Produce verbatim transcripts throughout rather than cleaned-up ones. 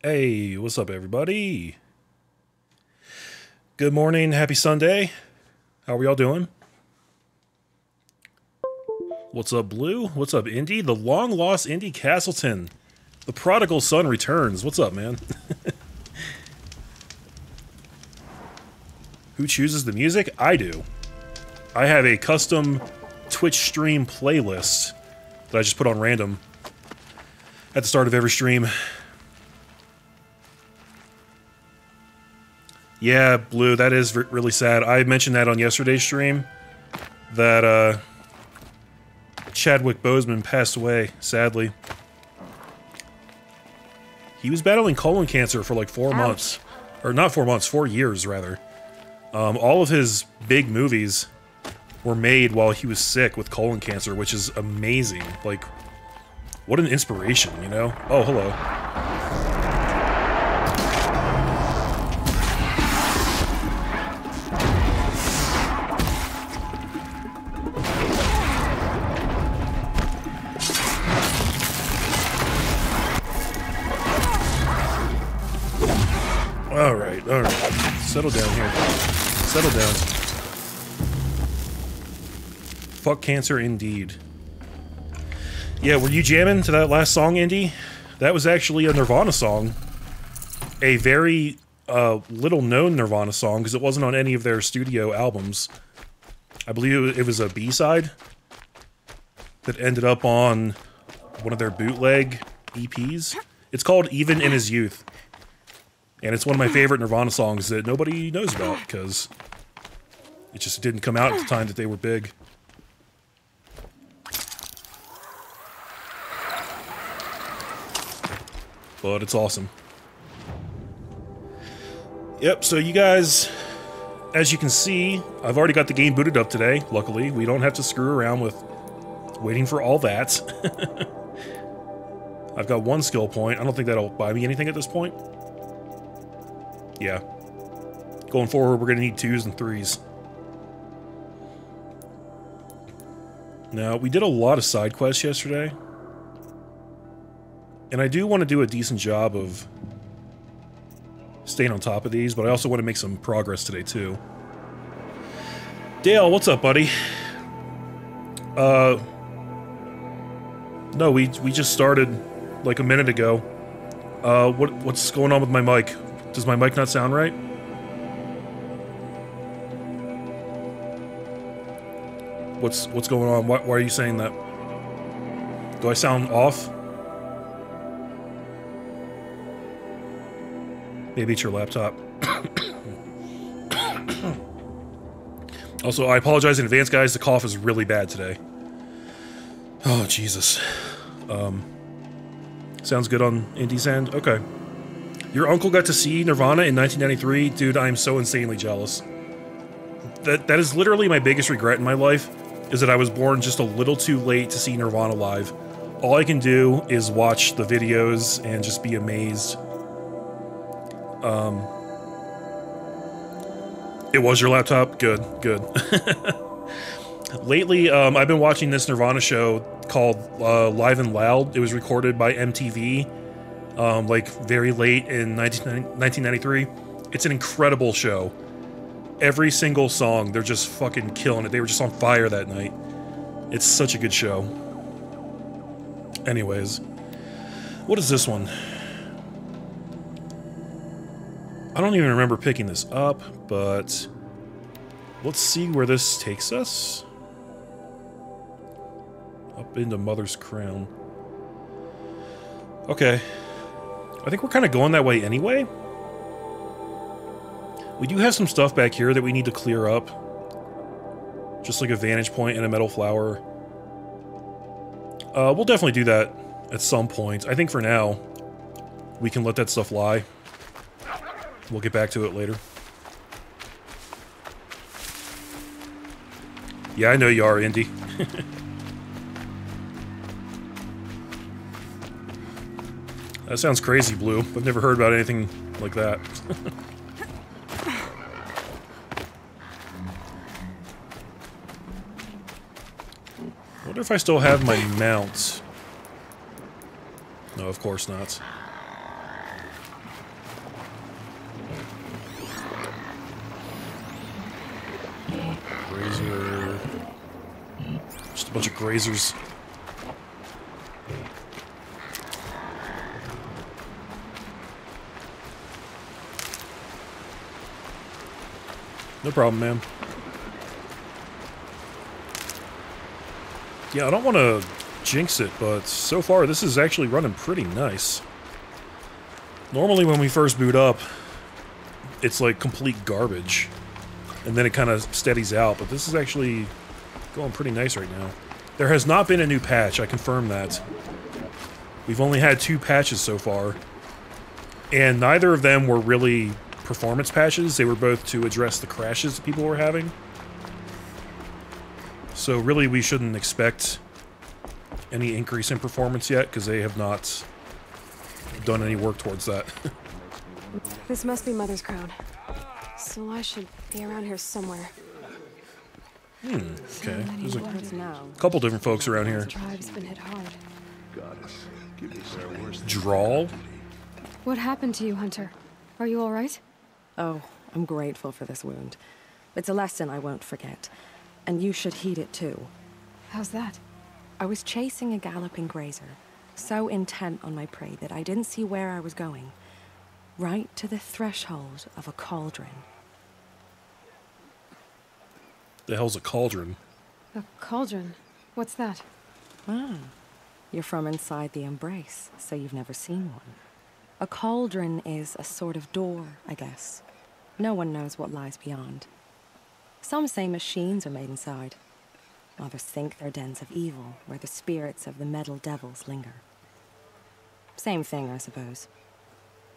Hey, what's up, everybody? Good morning, happy Sunday. How are y'all doing? What's up, Blue? What's up, Indy? The long-lost Indy Castleton. The prodigal son returns. What's up, man? Who chooses the music? I do. I have a custom Twitch stream playlist that I just put on random at the start of every stream. Yeah, Blue, that is really sad. I mentioned that on yesterday's stream, that uh, Chadwick Boseman passed away, sadly. He was battling colon cancer for like four Ouch. months. Or not four months, four years, rather. Um, all of his big movies were made while he was sick with colon cancer, which is amazing. Like, what an inspiration, you know? Oh, hello. Settle down here. Settle down. Fuck cancer indeed. Yeah, were you jamming to that last song, Indy? That was actually a Nirvana song. A very uh, little-known Nirvana song, because it wasn't on any of their studio albums. I believe it was a B-side that ended up on one of their bootleg E Ps. It's called Even In His Youth. And it's one of my favorite Nirvana songs that nobody knows about, because it just didn't come out at the time that they were big. But it's awesome. Yep, so you guys, as you can see, I've already got the game booted up today, luckily. We don't have to screw around with waiting for all that. I've got one skill point. I don't think that'll buy me anything at this point. Yeah. Going forward, we're going to need twos and threes. Now, we did a lot of side quests yesterday. And I do want to do a decent job of staying on top of these, but I also want to make some progress today, too. Dale, what's up, buddy? Uh... No, we, we just started, like, a minute ago. Uh, what what's going on with my mic? Does my mic not sound right? What's what's going on? Why, why are you saying that? Do I sound off? Maybe it's your laptop. Also, I apologize in advance, guys. The cough is really bad today. Oh, Jesus. Um, sounds good on Indy's end? Okay. Your uncle got to see Nirvana in nineteen ninety-three? Dude, I am so insanely jealous. That That is literally my biggest regret in my life, is that I was born just a little too late to see Nirvana live. All I can do is watch the videos and just be amazed. Um, it was your laptop? Good, good. Lately, um, I've been watching this Nirvana show called uh, Live and Loud. It was recorded by M T V. Um, like, very late in nineteen ninety-three. It's an incredible show. Every single song, they're just fucking killing it. They were just on fire that night. It's such a good show. Anyways. What is this one? I don't even remember picking this up, but let's see where this takes us. Up into Mother's Crown. Okay. I think we're kind of going that way anyway. We do have some stuff back here that we need to clear up. Just like a vantage point and a metal flower. Uh, we'll definitely do that at some point. I think for now, we can let that stuff lie. We'll get back to it later. Yeah, I know you are, Indy. That sounds crazy, Blue. I've never heard about anything like that. I wonder if I still have my mount. No, of course not. Grazer. Just a bunch of Grazers. No problem, man. Yeah, I don't want to jinx it, but so far this is actually running pretty nice. Normally when we first boot up, it's like complete garbage, and then it kind of steadies out, but this is actually going pretty nice right now. There has not been a new patch, I confirm that. We've only had two patches so far, and neither of them were really performance patches. They were both to address the crashes that people were having. So really we shouldn't expect any increase in performance yet, because they have not done any work towards that. This must be Mother's Crown. So I should be around here somewhere. Hmm, okay. There's a couple different folks around here. Drawl? What happened to you, Hunter? Are you all right? Oh, I'm grateful for this wound. It's a lesson I won't forget. And you should heed it too. How's that? I was chasing a galloping grazer, so intent on my prey that I didn't see where I was going. Right to the threshold of a cauldron. The hell's a cauldron? A cauldron? What's that? Ah, you're from inside the embrace, so you've never seen one. A cauldron is a sort of door, I guess. No one knows what lies beyond. Some say machines are made inside. Others think they're dens of evil, where the spirits of the metal devils linger. Same thing, I suppose.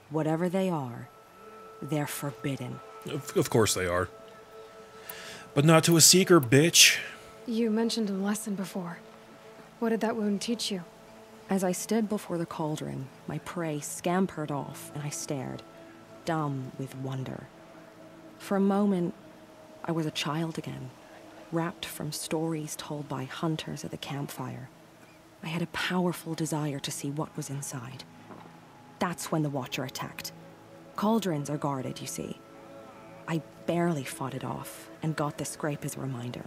Whatever they are, they're forbidden. Of, of course they are. But not to a seeker, bitch. You mentioned a lesson before. What did that wound teach you? As I stood before the cauldron, my prey scampered off, and I stared, dumb with wonder. For a moment, I was a child again, wrapped from stories told by hunters at the campfire. I had a powerful desire to see what was inside. That's when the Watcher attacked. Cauldrons are guarded, you see. I barely fought it off, and got the scrape as a reminder.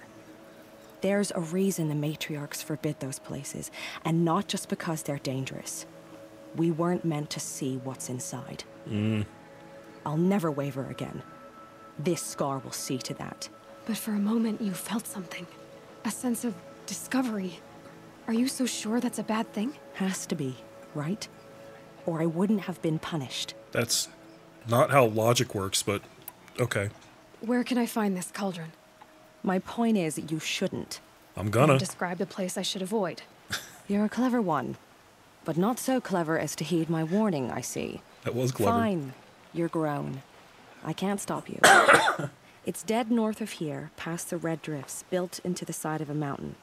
There's a reason the matriarchs forbid those places, and not just because they're dangerous. We weren't meant to see what's inside. Mm. I'll never waver again. This scar will see to that. But for a moment you felt something. A sense of discovery. Are you so sure that's a bad thing? Has to be, right? Or I wouldn't have been punished. That's not how logic works, but okay. Where can I find this cauldron? My point is you shouldn't. I'm gonna. Describe the place I should avoid. You're a clever one. But not so clever as to heed my warning, I see. That was clever. Fine. You're grown. I can't stop you. It's dead north of here, past the red drifts, built into the side of a mountain.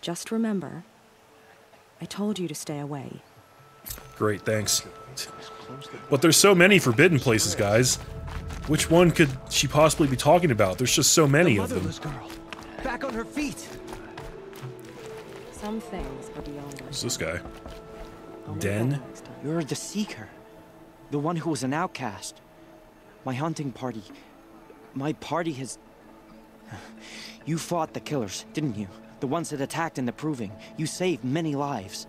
Just remember, I told you to stay away. Great, thanks. But there's so many forbidden places, guys. Which one could she possibly be talking about? There's just so many the of them. Girl, back on her feet. Some things are beyond. Who's this guy? Den? You're the seeker. The one who was an outcast. My hunting party. My party has... You fought the killers, didn't you? The ones that attacked in the Proving. You saved many lives.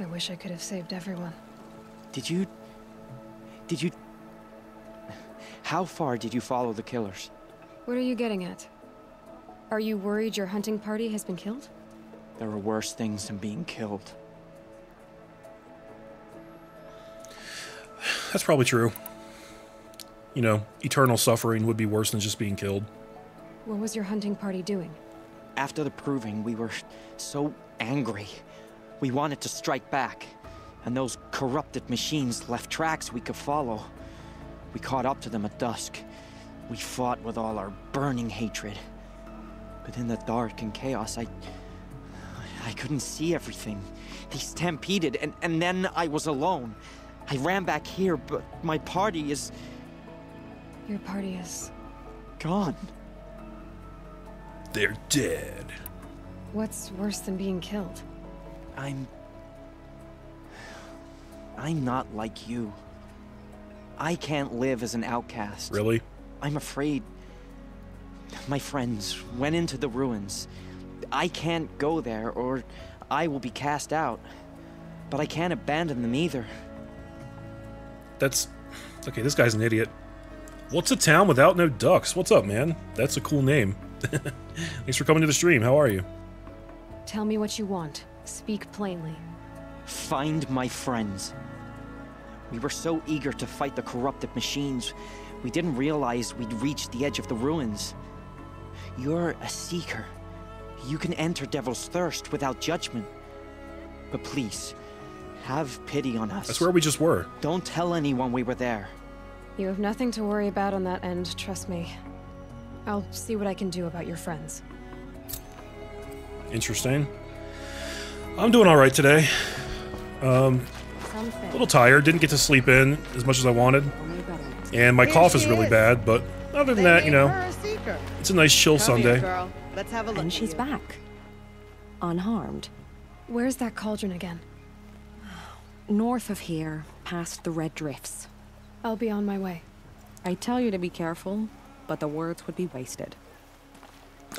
I wish I could have saved everyone. Did you... Did you... How far did you follow the killers? What are you getting at? Are you worried your hunting party has been killed? There are worse things than being killed. That's probably true. You know, eternal suffering would be worse than just being killed. What was your hunting party doing? After the Proving, we were so angry. We wanted to strike back, and those corrupted machines left tracks we could follow. We caught up to them at dusk. We fought with all our burning hatred. But in the dark and chaos, I... I couldn't see everything. They stampeded, and, and then I was alone. I ran back here, but my party is... Your party is... gone. They're dead. What's worse than being killed? I'm... I'm not like you. I can't live as an outcast. Really? I'm afraid... My friends went into the ruins. I can't go there or I will be cast out. But I can't abandon them either. That's... Okay, this guy's an idiot. What's a town without no ducks? What's up, man? That's a cool name. Thanks for coming to the stream. How are you? Tell me what you want. Speak plainly. Find my friends. We were so eager to fight the corrupted machines, we didn't realize we'd reached the edge of the ruins. You're a seeker. You can enter Devil's Thirst without judgment. But please, have pity on us. That's where we just were. Don't tell anyone we were there. You have nothing to worry about on that end, trust me. I'll see what I can do about your friends. Interesting. I'm doing all right today. Um, a little tired. Didn't get to sleep in as much as I wanted. And my cough is really bad, but other than that, you know, it's a nice chill Sunday. Let's have a look. And she's back. Unharmed. Where's that cauldron again? North of here, past the Red Drifts. I'll be on my way. I tell you to be careful, but the words would be wasted.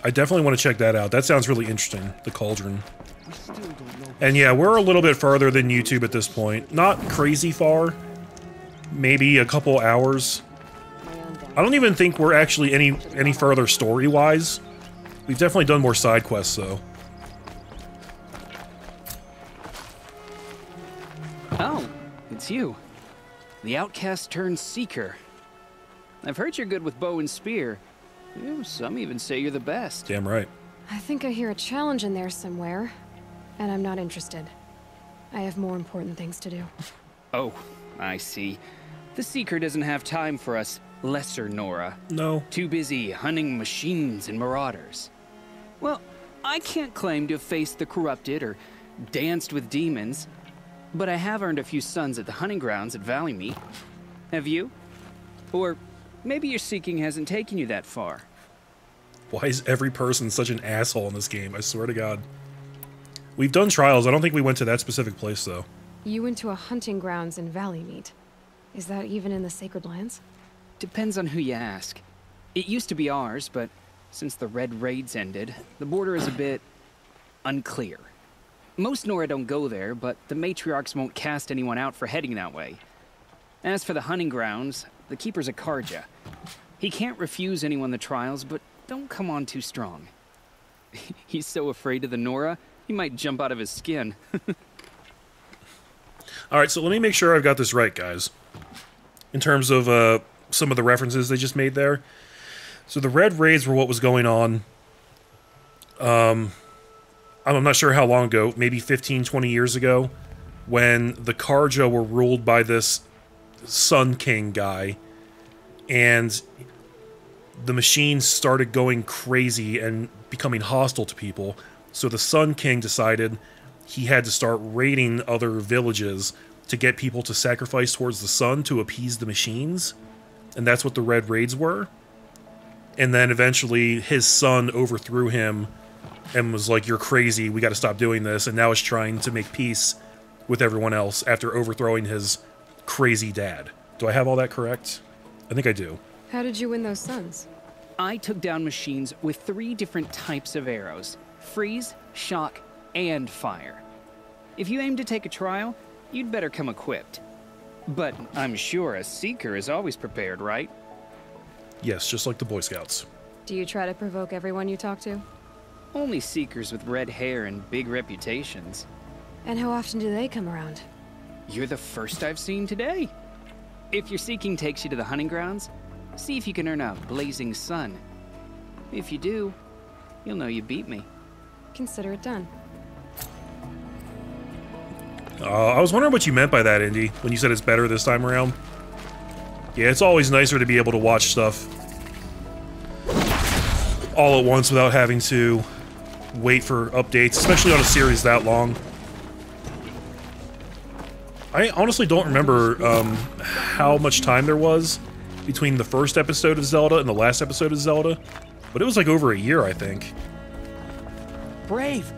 I definitely want to check that out. That sounds really interesting, the cauldron. And yeah, we're a little bit further than YouTube at this point. Not crazy far. Maybe a couple hours. I don't even think we're actually any any further story-wise. We've definitely done more side quests, though. Oh, it's you. The outcast turned seeker. I've heard you're good with bow and spear. Ew, some even say you're the best. Damn right. I think I hear a challenge in there somewhere, and I'm not interested. I have more important things to do. Oh, I see. The Seeker doesn't have time for us, lesser Nora. No. Too busy hunting machines and marauders. Well, I can't claim to have faced the corrupted or danced with demons, but I have earned a few sons at the hunting grounds at Valleymeet. Have you? Or... maybe your seeking hasn't taken you that far. Why is every person such an asshole in this game? I swear to God. We've done trials. I don't think we went to that specific place, though. You went to a hunting grounds in Valleymeet. Is that even in the Sacred Lands? Depends on who you ask. It used to be ours, but since the Red Raids ended, the border is a bit unclear. Most Nora don't go there, but the Matriarchs won't cast anyone out for heading that way. As for the hunting grounds, the Keeper's a Karja. He can't refuse anyone the trials, but don't come on too strong. He's so afraid of the Nora, he might jump out of his skin. Alright, so let me make sure I've got this right, guys. In terms of uh, some of the references they just made there. So the Red Raids were what was going on. Um, I'm not sure how long ago, maybe fifteen, twenty years ago, when the Karja were ruled by this Sun King guy, and the machines started going crazy and becoming hostile to people, so the Sun King decided he had to start raiding other villages to get people to sacrifice towards the sun to appease the machines, and that's what the Red Raids were. And then eventually his son overthrew him and was like, you're crazy, we got to stop doing this, and now is trying to make peace with everyone else after overthrowing his crazy dad. Do I have all that correct? I think I do. How did you win those sons? I took down machines with three different types of arrows. Freeze, shock, and fire. If you aim to take a trial, you'd better come equipped. But I'm sure a seeker is always prepared, right? Yes, just like the Boy Scouts. Do you try to provoke everyone you talk to? Only seekers with red hair and big reputations. And how often do they come around? You're the first I've seen today. If your seeking takes you to the hunting grounds, see if you can earn a blazing sun. If you do, you'll know you beat me. Consider it done. Uh, I was wondering what you meant by that, Indy, when you said it's better this time around. Yeah, it's always nicer to be able to watch stuff all at once without having to wait for updates, especially on a series that long. I honestly don't remember um, how much time there was between the first episode of Zelda and the last episode of Zelda, but it was like over a year, I think. Brave!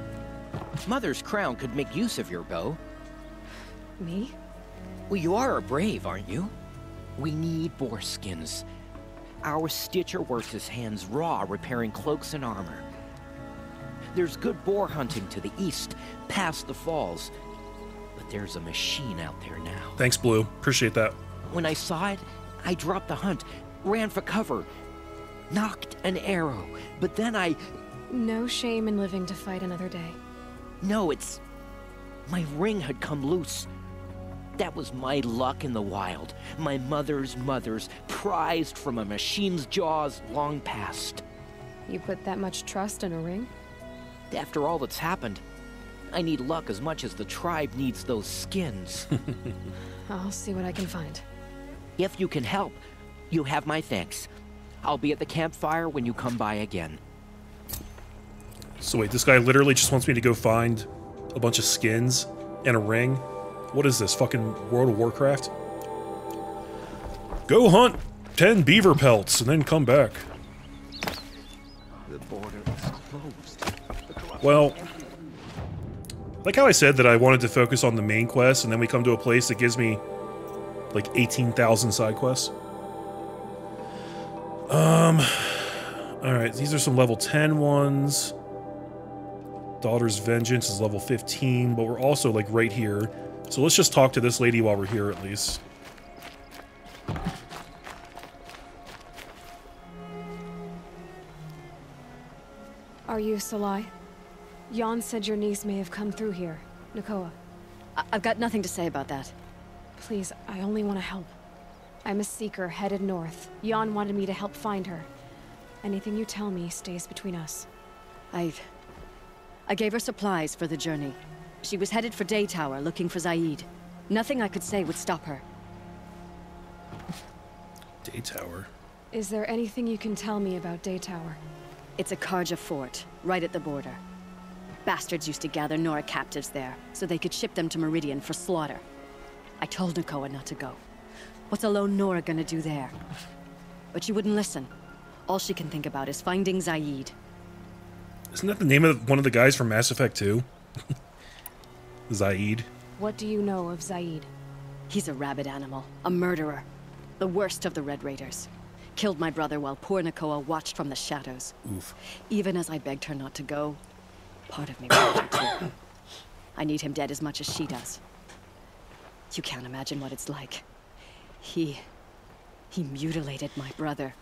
Mother's Crown could make use of your bow. Me? Well, you are a brave, aren't you? We need boar skins. our Stitcher works his hands raw repairing cloaks and armor. There's good boar hunting to the east, past the falls. But there's a machine out there now. Thanks, Blue. Appreciate that. When I saw it, I dropped the hunt, ran for cover, knocked an arrow, but then I... No shame in living to fight another day. No, it's... My ring had come loose. That was my luck in the wild. My mother's mother's, prized from a machine's jaws long past. You put that much trust in a ring? After all that's happened, I need luck as much as the tribe needs those skins. I'll see what I can find. If you can help, you have my thanks. I'll be at the campfire when you come by again. So wait, this guy literally just wants me to go find a bunch of skins and a ring? What is this, fucking World of Warcraft? Go hunt ten beaver pelts and then come back. The border is closed. Well, like how I said that I wanted to focus on the main quest and then we come to a place that gives me like eighteen thousand side quests. Um, alright, these are some level ten ones. Daughter's Vengeance is level fifteen, but we're also like right here. So let's just talk to this lady while we're here at least. Are you Salai? Jan said your niece may have come through here. Nakoa. I I've got nothing to say about that. Please, I only want to help. I'm a seeker headed north. Jan wanted me to help find her. Anything you tell me stays between us. I... I gave her supplies for the journey. She was headed for Day Tower, looking for Zaid. Nothing I could say would stop her. Day Tower? Is there anything you can tell me about Day Tower? It's a Karja fort, right at the border. Bastards used to gather Nora captives there, so they could ship them to Meridian for slaughter. I told Nakoa not to go. What's a lone Nora gonna do there? But she wouldn't listen. All she can think about is finding Zaid. Isn't that the name of one of the guys from Mass Effect two? Zaid. What do you know of Zaid? He's a rabid animal, a murderer. The worst of the Red Raiders. Killed my brother while poor Nakoa watched from the shadows. Oof. Even as I begged her not to go, part of me wanted to. I need him dead as much as she does. You can't imagine what it's like. He... he mutilated my brother.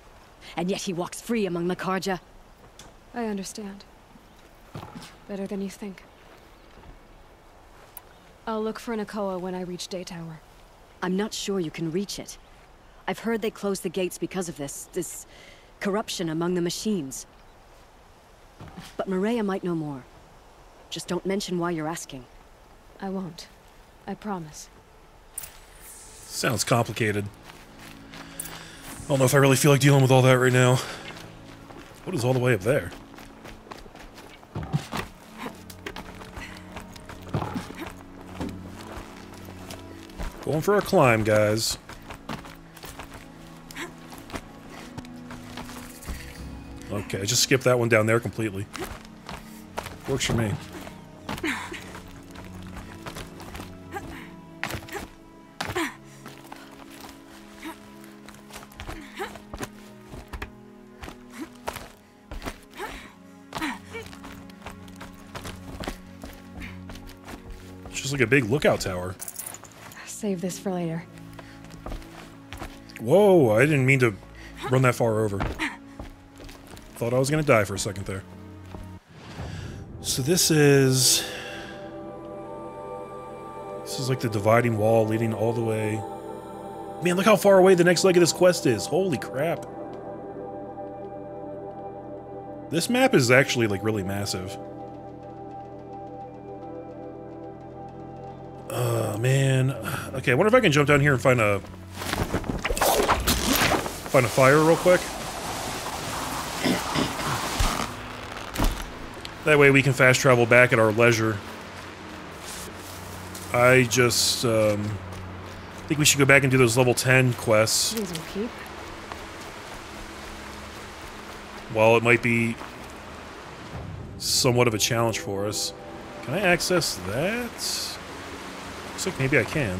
And yet he walks free among the Karja. I understand. Better than you think. I'll look for Nakoa when I reach Day Tower. I'm not sure you can reach it. I've heard they closed the gates because of this... this... corruption among the machines. But Mireya might know more. Just don't mention why you're asking. I won't. I promise. Sounds complicated. I don't know if I really feel like dealing with all that right now. What is all the way up there? Going for a climb, guys. Okay, I just skipped that one down there completely. Works for me. It's just like a big lookout tower. Save this for later. Whoa, I didn't mean to run that far over. Thought I was gonna die for a second there. So this is... This is like the dividing wall leading all the way... Man, look how far away the next leg of this quest is. Holy crap. This map is actually like really massive. Oh, man. Okay, I wonder if I can jump down here and find a... Find a fire real quick. That way we can fast travel back at our leisure. I just, um... think we should go back and do those level ten quests. While it might be... somewhat of a challenge for us. Can I access that? Looks like maybe I can.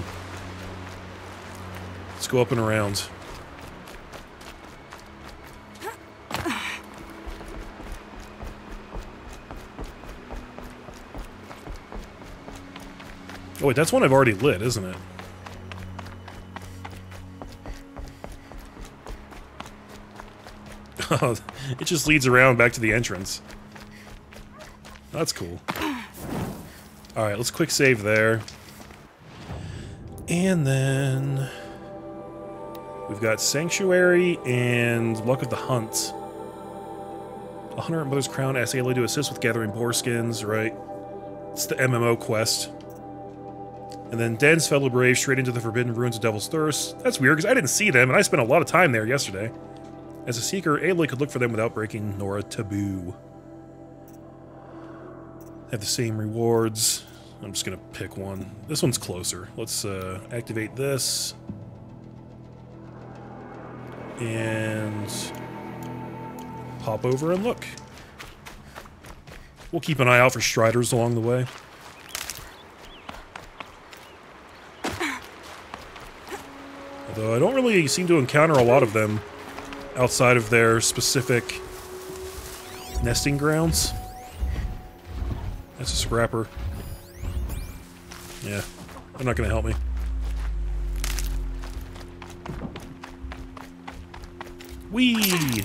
Let's go up and around. Oh wait, that's one I've already lit, isn't it? Oh, it just leads around back to the entrance. That's cool. Alright, let's quick save there. And then... we've got Sanctuary and Luck of the Hunt. A hunter at Mother's Crown asks Aloy to assist with gathering boar skins, right? It's the M M O quest. And then Den's fellow brave straight into the Forbidden Ruins of Devil's Thirst. That's weird, because I didn't see them, and I spent a lot of time there yesterday. As a seeker, Aloy could look for them without breaking Nora taboo. Have the same rewards. I'm just gonna pick one. This one's closer. Let's uh, activate this. And pop over and look. We'll keep an eye out for Striders along the way. Although I don't really seem to encounter a lot of them outside of their specific nesting grounds. That's a scrapper. Yeah, they're not gonna help me. Whee!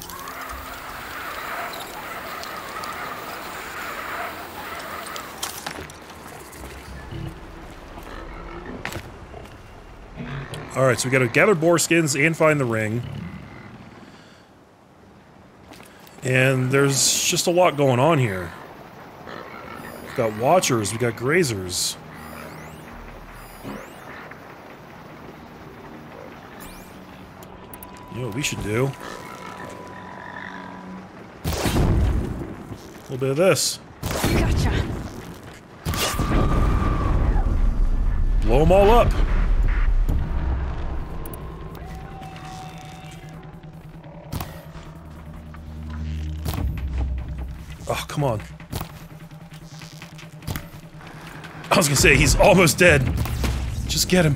Alright, so we gotta gather boar skins and find the ring. And there's just a lot going on here. We've got Watchers, we've got Grazers. You know what we should do? A little bit of this. Gotcha. Blow them all up. Oh, come on. I was gonna say, he's almost dead. Just get him.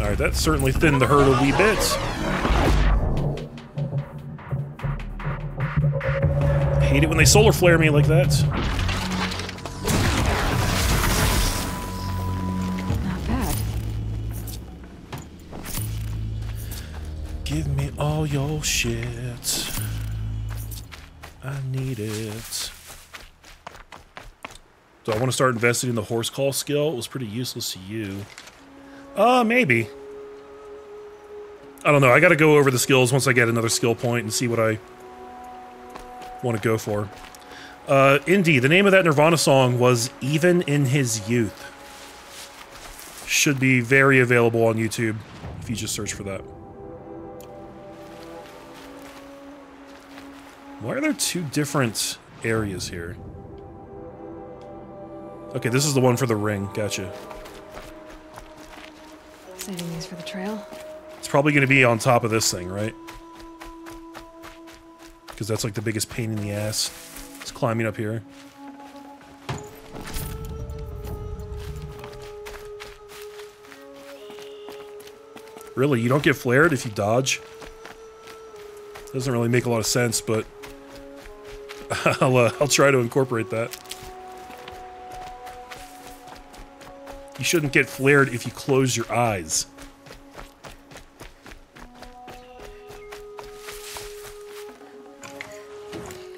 Alright, that certainly thinned the herd a wee bit. I hate it when they solar flare me like that. Not bad. Give me all your shit. I need it. Do I want to start investing in the horse call skill? It was pretty useless to you. Uh, maybe. I don't know, I gotta go over the skills once I get another skill point and see what I want to go for. Uh, Indy, the name of that Nirvana song was Even In His Youth. Should be very available on YouTube if you just search for that. Why are there two different areas here? Okay, this is the one for the ring. Gotcha. Saving these for the trail. It's probably going to be on top of this thing, right? Because that's like the biggest pain in the ass. It's climbing up here. Really, you don't get flared if you dodge? Doesn't really make a lot of sense, but I'll, uh, I'll try to incorporate that. You shouldn't get flared if you close your eyes.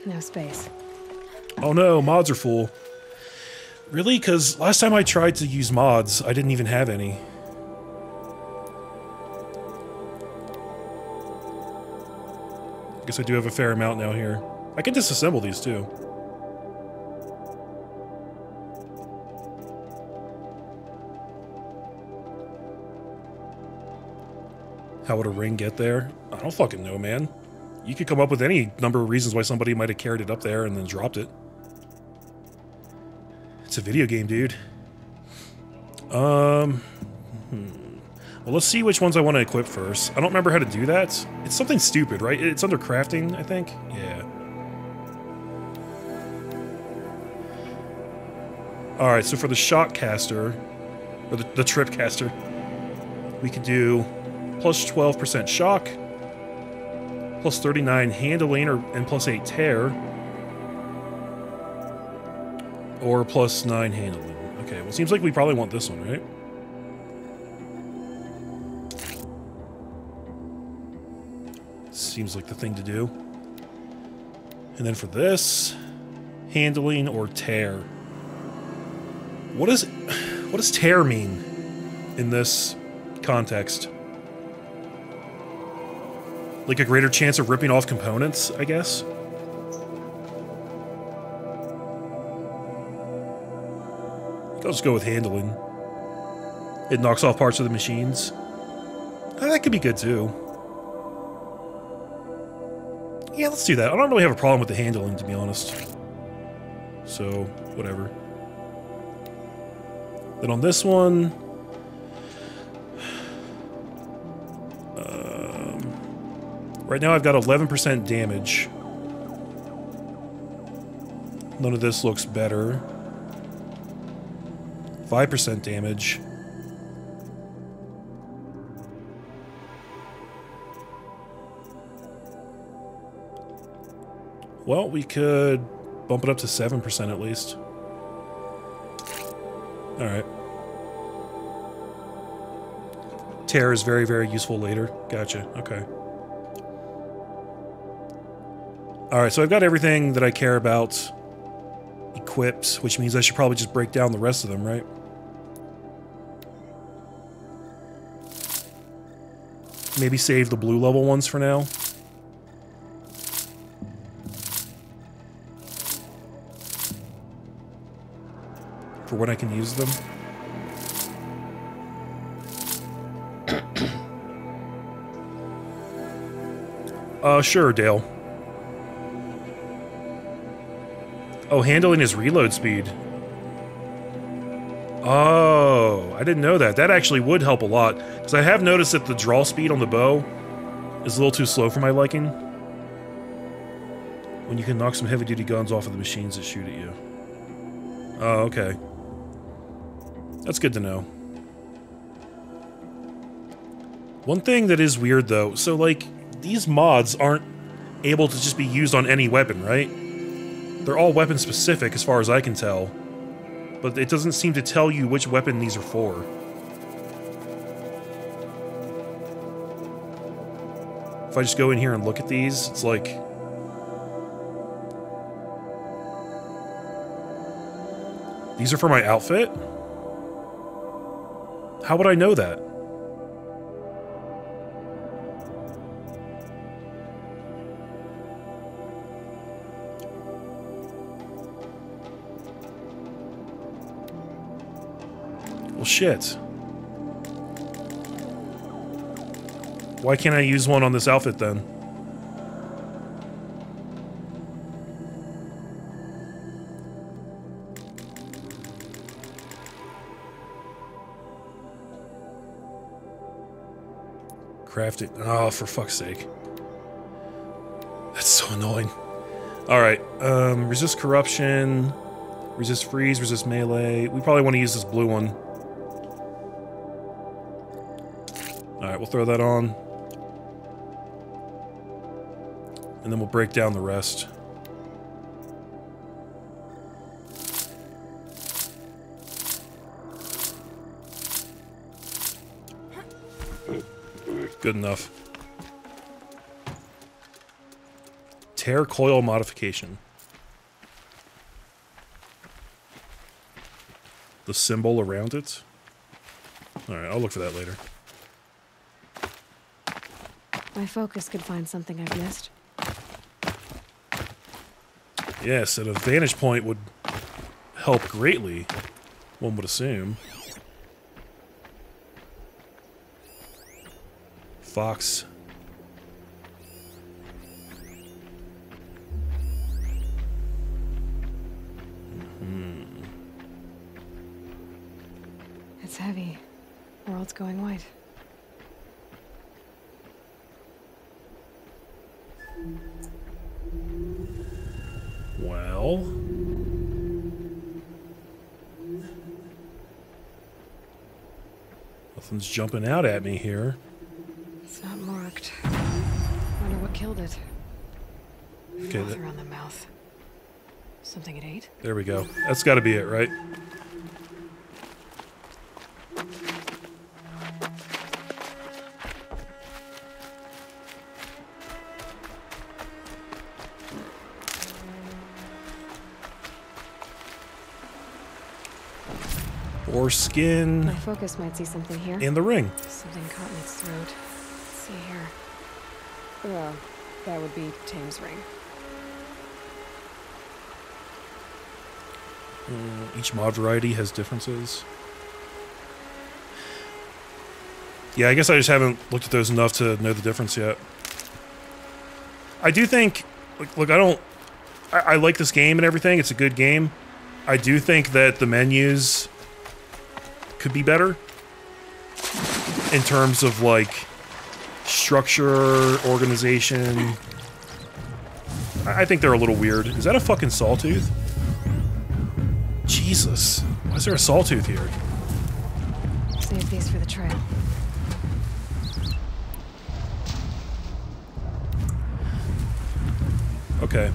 No space. Oh no, mods are full. Really? Because last time I tried to use mods, I didn't even have any. I guess I do have a fair amount now here. I can disassemble these too. How would a ring get there? I don't fucking know, man. You could come up with any number of reasons why somebody might have carried it up there and then dropped it. It's a video game, dude. Um... Hmm. Well, let's see which ones I want to equip first. I don't remember how to do that. It's something stupid, right? It's under crafting, I think? Yeah. Alright, so for the shot caster, or the, the trip caster, we could do plus twelve percent shock, plus thirty-nine handling, or, and plus eight tear. Or plus nine handling. Okay, well, it seems like we probably want this one, right? Seems like the thing to do. And then for this, handling or tear. What does what does tear mean in this context? Like a greater chance of ripping off components, I guess. I'll just go with handling. It knocks off parts of the machines. That could be good too. Yeah, let's do that. I don't really have a problem with the handling, to be honest. So, whatever. Then on this one... Um, right now I've got eleven percent damage. None of this looks better. five percent damage. Well, we could bump it up to seven percent at least. Alright. Tear is very, very useful later. Gotcha. Okay. Alright, so I've got everything that I care about equipped, which means I should probably just break down the rest of them, right? Maybe save the blue level ones for now. For when I can use them. uh, sure, Dale. Oh, handling is reload speed. Oh, I didn't know that. That actually would help a lot. Because I have noticed that the draw speed on the bow is a little too slow for my liking. When you can knock some heavy-duty guns off of the machines that shoot at you. Oh, okay. That's good to know. One thing that is weird though, so like, these mods aren't able to just be used on any weapon, right? They're all weapon specific as far as I can tell. But it doesn't seem to tell you which weapon these are for. If I just go in here and look at these, it's like... These are for my outfit? How would I know that? Well, shit. Why can't I use one on this outfit then? Crafted. Oh, for fuck's sake. That's so annoying. Alright, um, resist corruption, resist freeze, resist melee. We probably want to use this blue one. Alright, we'll throw that on. And then we'll break down the rest. Good enough. Tear coil modification. The symbol around it? Alright, I'll look for that later. My focus could find something I've missed. Yes, and a vantage point would help greatly, one would assume. Box. Mm-hmm. It's heavy. World's going white. Well, nothing's jumping out at me here. It's not marked. I wonder what killed it. Okay, that... around the mouth. Something at eight? There we go. That's got to be it, right? Or skin. My focus might see something here. In the ring. Something caught in its throat. Let's see here. Well, that would be Tame's ring. Mm, each mod variety has differences. Yeah, I guess I just haven't looked at those enough to know the difference yet. I do think, like, look, I don't, I, I like this game and everything. It's a good game. I do think that the menus could be better in terms of like structure, organization. I think they're a little weird. Is that a fucking Sawtooth? Jesus, why is there a Sawtooth here? Save these for the trail. Okay.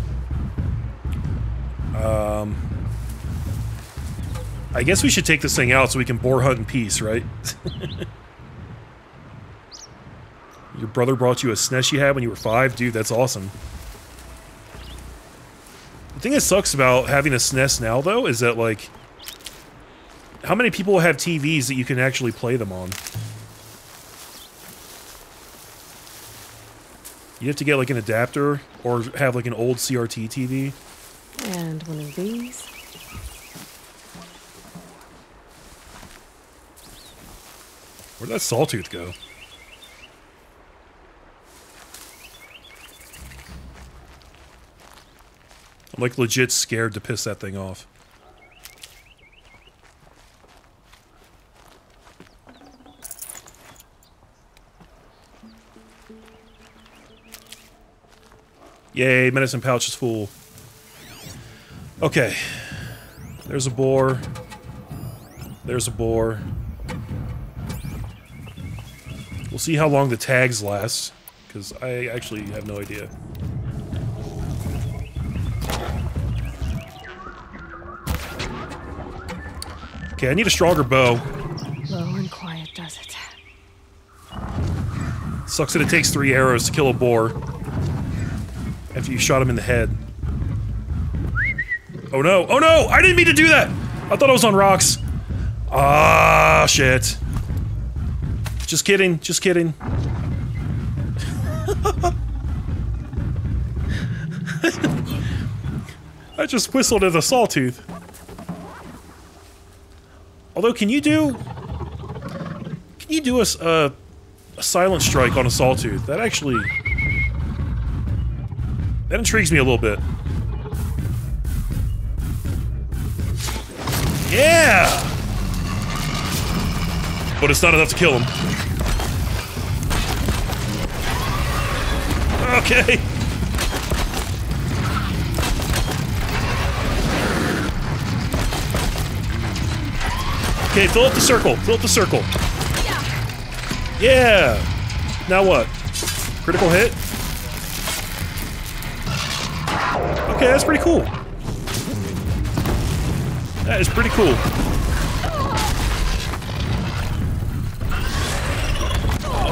Um. I guess we should take this thing out so we can boar hunt in peace, right? Your brother brought you a S N E S you had when you were five? Dude, that's awesome. The thing that sucks about having a S N E S now, though, is that, like, how many people have T Vs that you can actually play them on? You have to get, like, an adapter or have, like, an old C R T T V. And one of these. Where'd that Sawtooth go? I'm like legit scared to piss that thing off. Yay, medicine pouch is full. Okay. There's a boar. There's a boar. We'll see how long the tags last, because I actually have no idea. Okay, I need a stronger bow. Low and quiet does it. Sucks that it takes three arrows to kill a boar after you shot him in the head. Oh no, oh no! I didn't mean to do that! I thought I was on rocks. Ah, shit. Just kidding, just kidding. I just whistled at a Sawtooth. Although, can you do... Can you do a, a, a silent strike on a Sawtooth? That actually... That intrigues me a little bit. Yeah! But it's not enough to kill him. Okay. Okay, fill up the circle. Fill up the circle. Yeah. Yeah. Now what? Critical hit? Okay, that's pretty cool. That is pretty cool.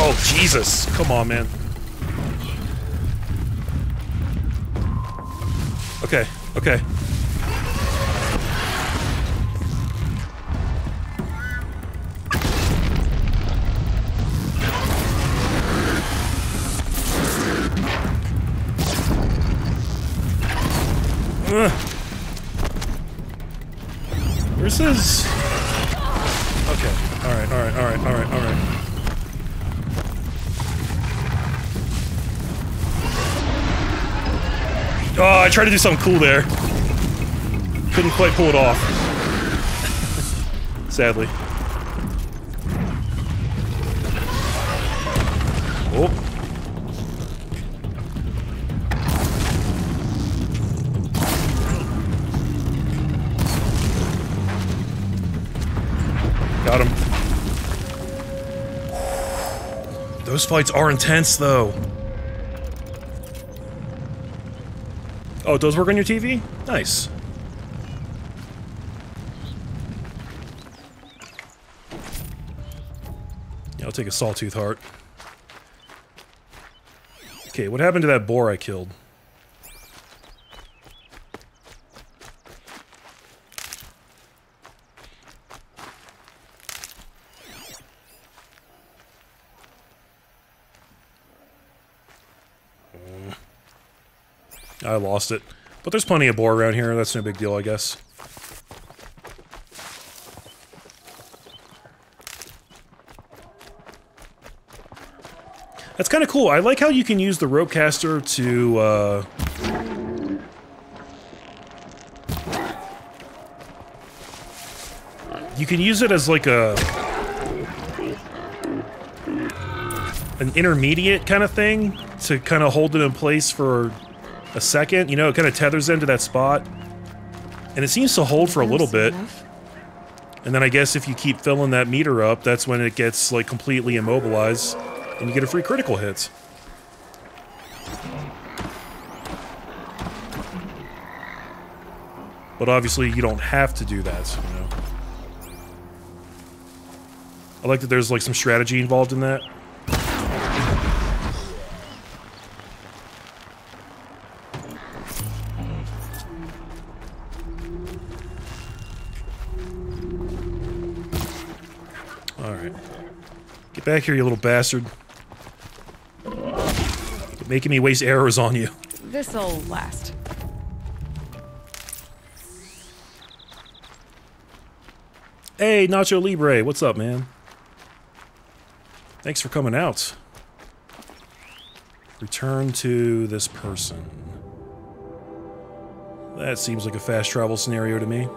Oh, Jesus. Come on, man. Okay, okay. Ugh. Where's his... Okay, alright, alright, alright, alright, alright. Oh, I tried to do something cool there. Couldn't quite pull it off. Sadly. Oh. Got him. Those fights are intense, though. Oh, it does work on your T V? Nice. I'll take a Sawtooth heart. Okay, what happened to that boar I killed? I lost it. But there's plenty of boar around here, that's no big deal, I guess. That's kind of cool. I like how you can use the rope caster to, uh... you can use it as like a... an intermediate kind of thing to kind of hold it in place for a second, you know, it kind of tethers them to that spot. And it seems to hold for a little bit. And then I guess if you keep filling that meter up, that's when it gets, like, completely immobilized. And you get a free critical hit. But obviously you don't have to do that, you know. I like that there's, like, some strategy involved in that. Back here, you little bastard. You're making me waste arrows on you. This'll last. Hey, Nacho Libre, what's up, man? Thanks for coming out. Return to this person. That seems like a fast travel scenario to me.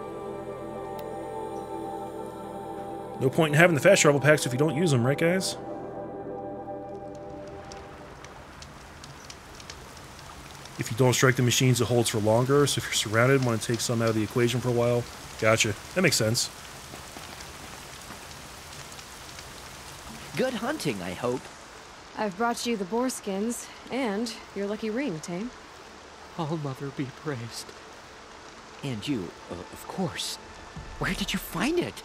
No point in having the fast travel packs if you don't use them, right, guys? If you don't strike the machines, it holds for longer, so if you're surrounded, want to take some out of the equation for a while. Gotcha. That makes sense. Good hunting, I hope. I've brought you the boar skins, and your lucky ring, Tame. All Mother be praised. And you, uh, of course. Where did you find it?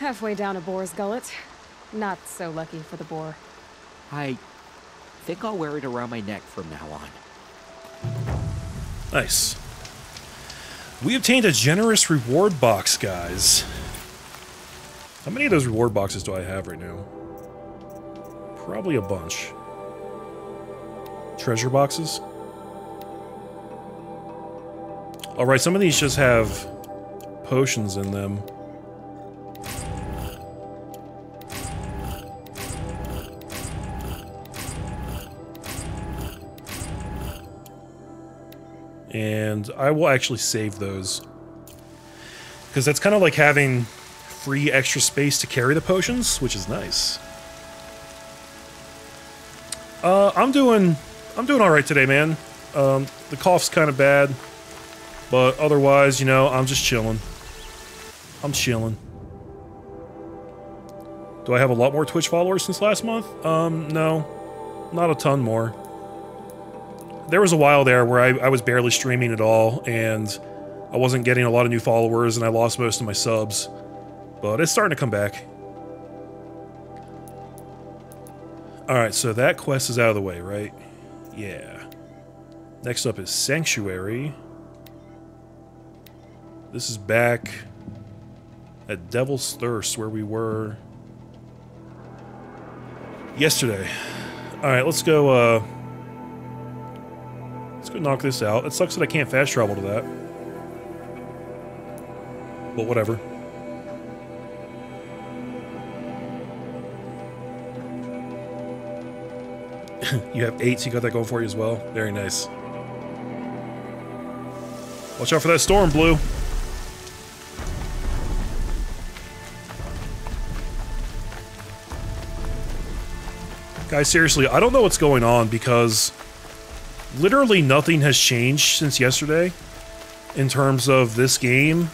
Halfway down a boar's gullet. Not so lucky for the boar. I think I'll wear it around my neck from now on. Nice. We obtained a generous reward box, guys. How many of those reward boxes do I have right now? Probably a bunch. Treasure boxes? Alright, some of these just have potions in them. And I will actually save those. Because that's kind of like having free extra space to carry the potions, which is nice. Uh, I'm doing... I'm doing alright today, man. Um, the cough's kind of bad. But otherwise, you know, I'm just chilling. I'm chilling. Do I have a lot more Twitch followers since last month? Um, no. Not a ton more. There was a while there where I, I was barely streaming at all, and I wasn't getting a lot of new followers, and I lost most of my subs. But it's starting to come back. Alright, so that quest is out of the way, right? Yeah. Next up is Sanctuary. This is back at Devil's Thirst, where we were yesterday. Alright, let's go, uh... let's go knock this out. It sucks that I can't fast travel to that. But whatever. You have eight, so you got that going for you as well. Very nice. Watch out for that storm, Blue. Guys, seriously, I don't know what's going on because... literally nothing has changed since yesterday in terms of this game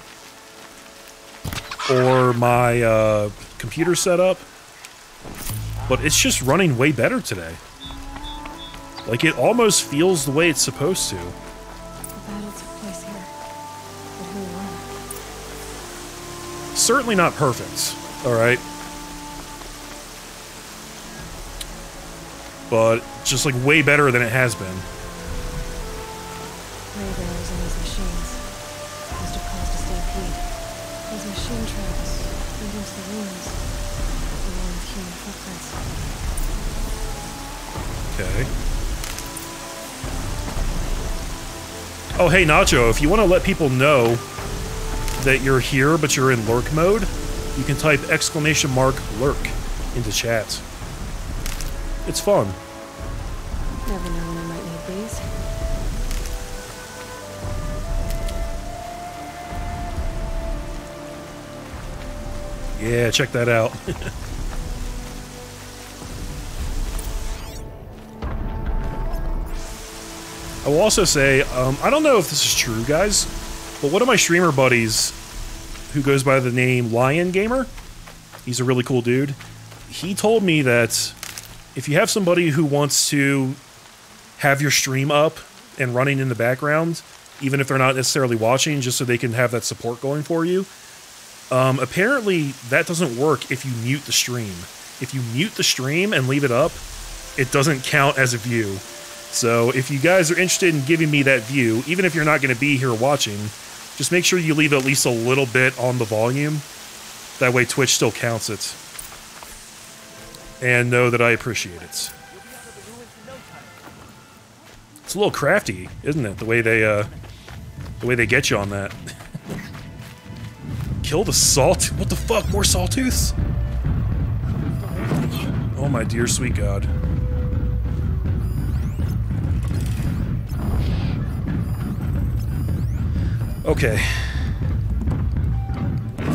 or my uh, computer setup, but it's just running way better today. Like, it almost feels the way it's supposed to. The battle took place here, but who won? Certainly not perfect, alright? but just like way better than it has been. Radars on these machines must have caused a stampede. These machine trails lead into the ruins, along with human footprints. Okay. Oh, hey Nacho, if you want to let people know that you're here but you're in lurk mode, you can type exclamation mark lurk into chat. It's fun. Never know when I might need these. Yeah, check that out. I will also say, um, I don't know if this is true, guys, but one of my streamer buddies, who goes by the name Lion Gamer, he's a really cool dude, he told me that if you have somebody who wants to have your stream up and running in the background, even if they're not necessarily watching, just so they can have that support going for you, um, apparently that doesn't work if you mute the stream. If you mute the stream and leave it up, it doesn't count as a view. So if you guys are interested in giving me that view, even if you're not going to be here watching, just make sure you leave at least a little bit on the volume. That way Twitch still counts it. And know that I appreciate it. It's a little crafty, isn't it? The way they, uh... The way they get you on that. Kill the salt... What the fuck? More Sawtooths? Oh my dear sweet god. Okay. You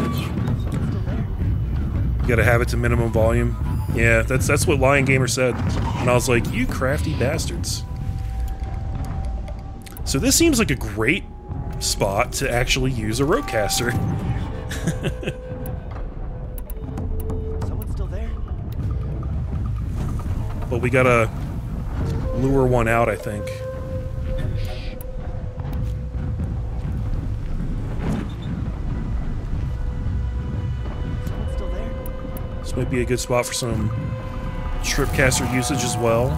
gotta have it to minimum volume. Yeah, that's that's what Lion Gamer said. And I was like, you crafty bastards. So this seems like a great spot to actually use a rodecaster. Someone's still there? But we gotta lure one out, I think. This might be a good spot for some tripcaster usage as well.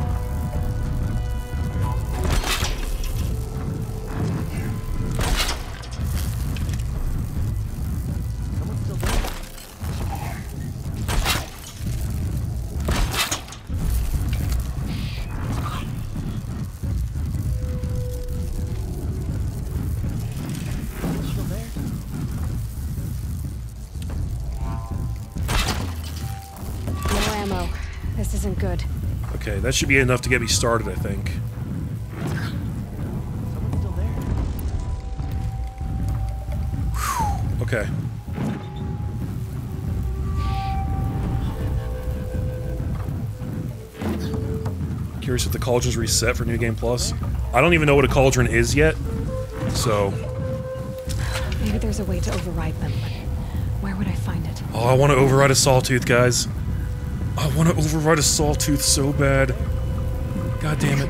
That should be enough to get me started, I think. Someone's still there. Whew, okay. Curious if the cauldron's reset for New Game Plus. I don't even know what a cauldron is yet, so... Maybe there's a way to override them, but where would I find it? Oh, I want to override a Sawtooth, guys. I want to override a Sawtooth so bad. God damn it.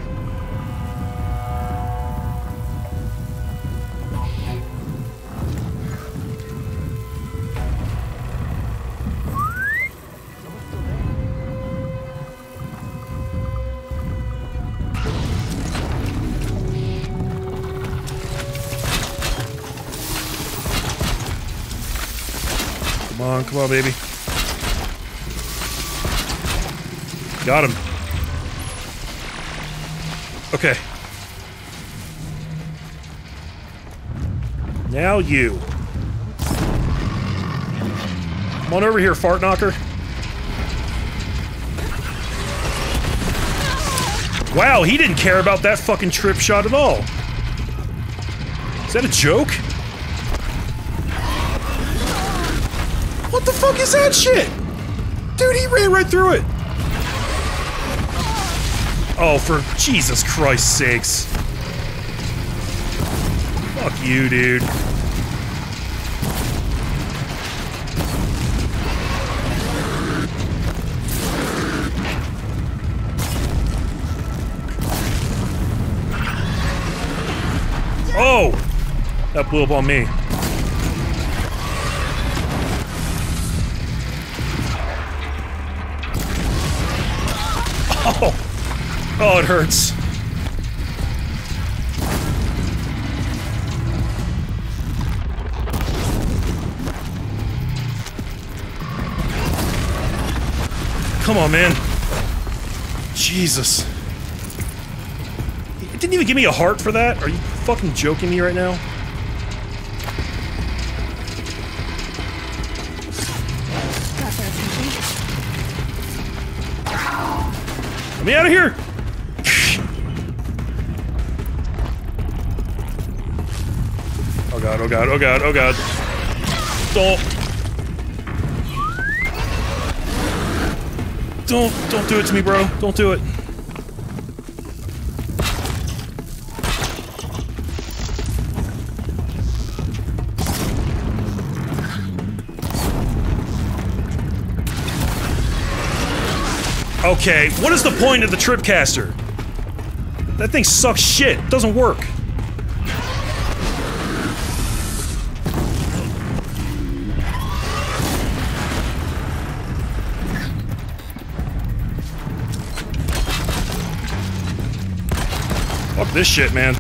Come on, come on, baby. Got him. Okay. Now you. Come on over here, fart knocker. Wow, he didn't care about that fucking trip shot at all. Is that a joke? What the fuck is that shit? Dude, he ran right through it. Oh, for Jesus Christ's sakes. Fuck you, dude. Oh! That blew up on me. Oh! Oh, it hurts. Come on, man. Jesus. It didn't even give me a heart for that. Are you fucking joking me right now? Get me out of here! Oh god, oh god, oh god, oh god. Don't. Don't, don't do it to me, bro. Don't do it. Okay, what is the point of the tripcaster? That thing sucks shit. It doesn't work. This shit, man.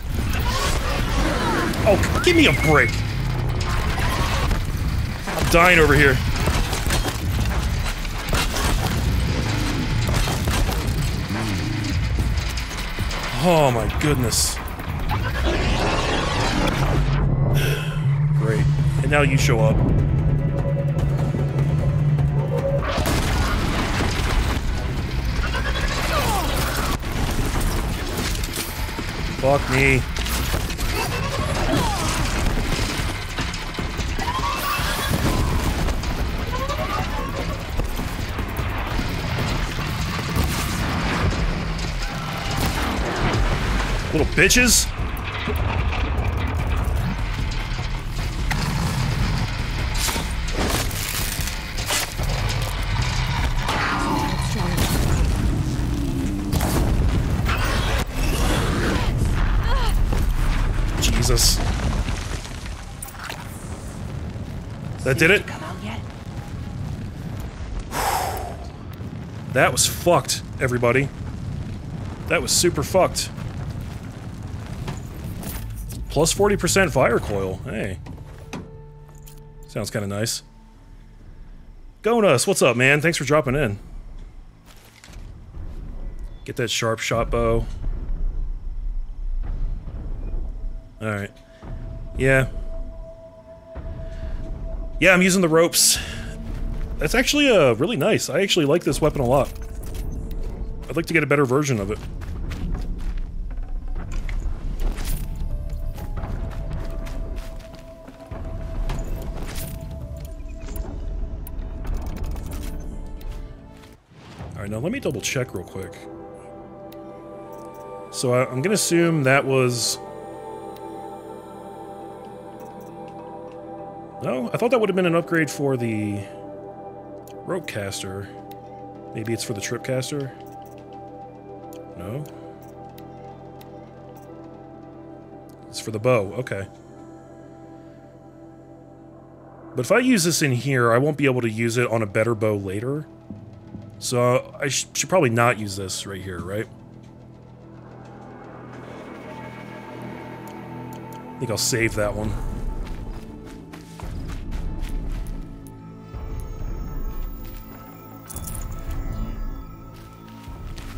Oh, give me a break. I'm dying over here. Oh my goodness. Great. And now you show up. Fuck me. Little bitches. That did it? That was fucked, everybody. That was super fucked. Plus forty percent fire coil, hey. Sounds kinda nice. Gonus, what's up, man? Thanks for dropping in. Get that sharp shot bow. Alright. Yeah. Yeah, I'm using the ropes. That's actually uh, really nice. I actually like this weapon a lot. I'd like to get a better version of it. Alright, now let me double check real quick. So I, I'm gonna assume that was... No? I thought that would have been an upgrade for the rope caster. Maybe it's for the trip caster? No? It's for the bow, okay. But if I use this in here, I won't be able to use it on a better bow later. So I sh- should probably not use this right here, right? I think I'll save that one.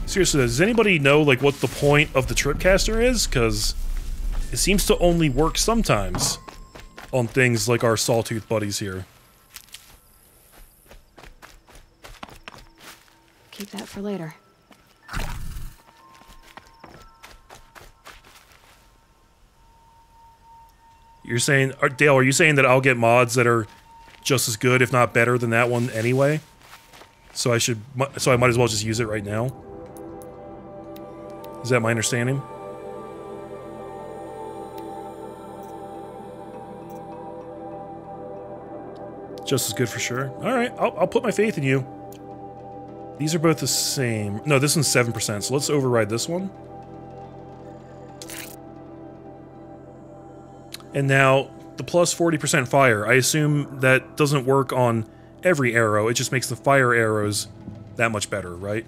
Seriously, does anybody know, like, what the point of the tripcaster is? Because it seems to only work sometimes on things like our Sawtooth buddies here. Keep that for later. You're saying, are, Dale, are you saying that I'll get mods that are just as good, if not better, than that one anyway? So I should, so I might as well just use it right now? Is that my understanding? Just as good for sure. Alright, I'll, I'll put my faith in you. These are both the same. No, this one's seven percent, so let's override this one. And now, the plus forty percent fire. I assume that doesn't work on every arrow, it just makes the fire arrows that much better, right?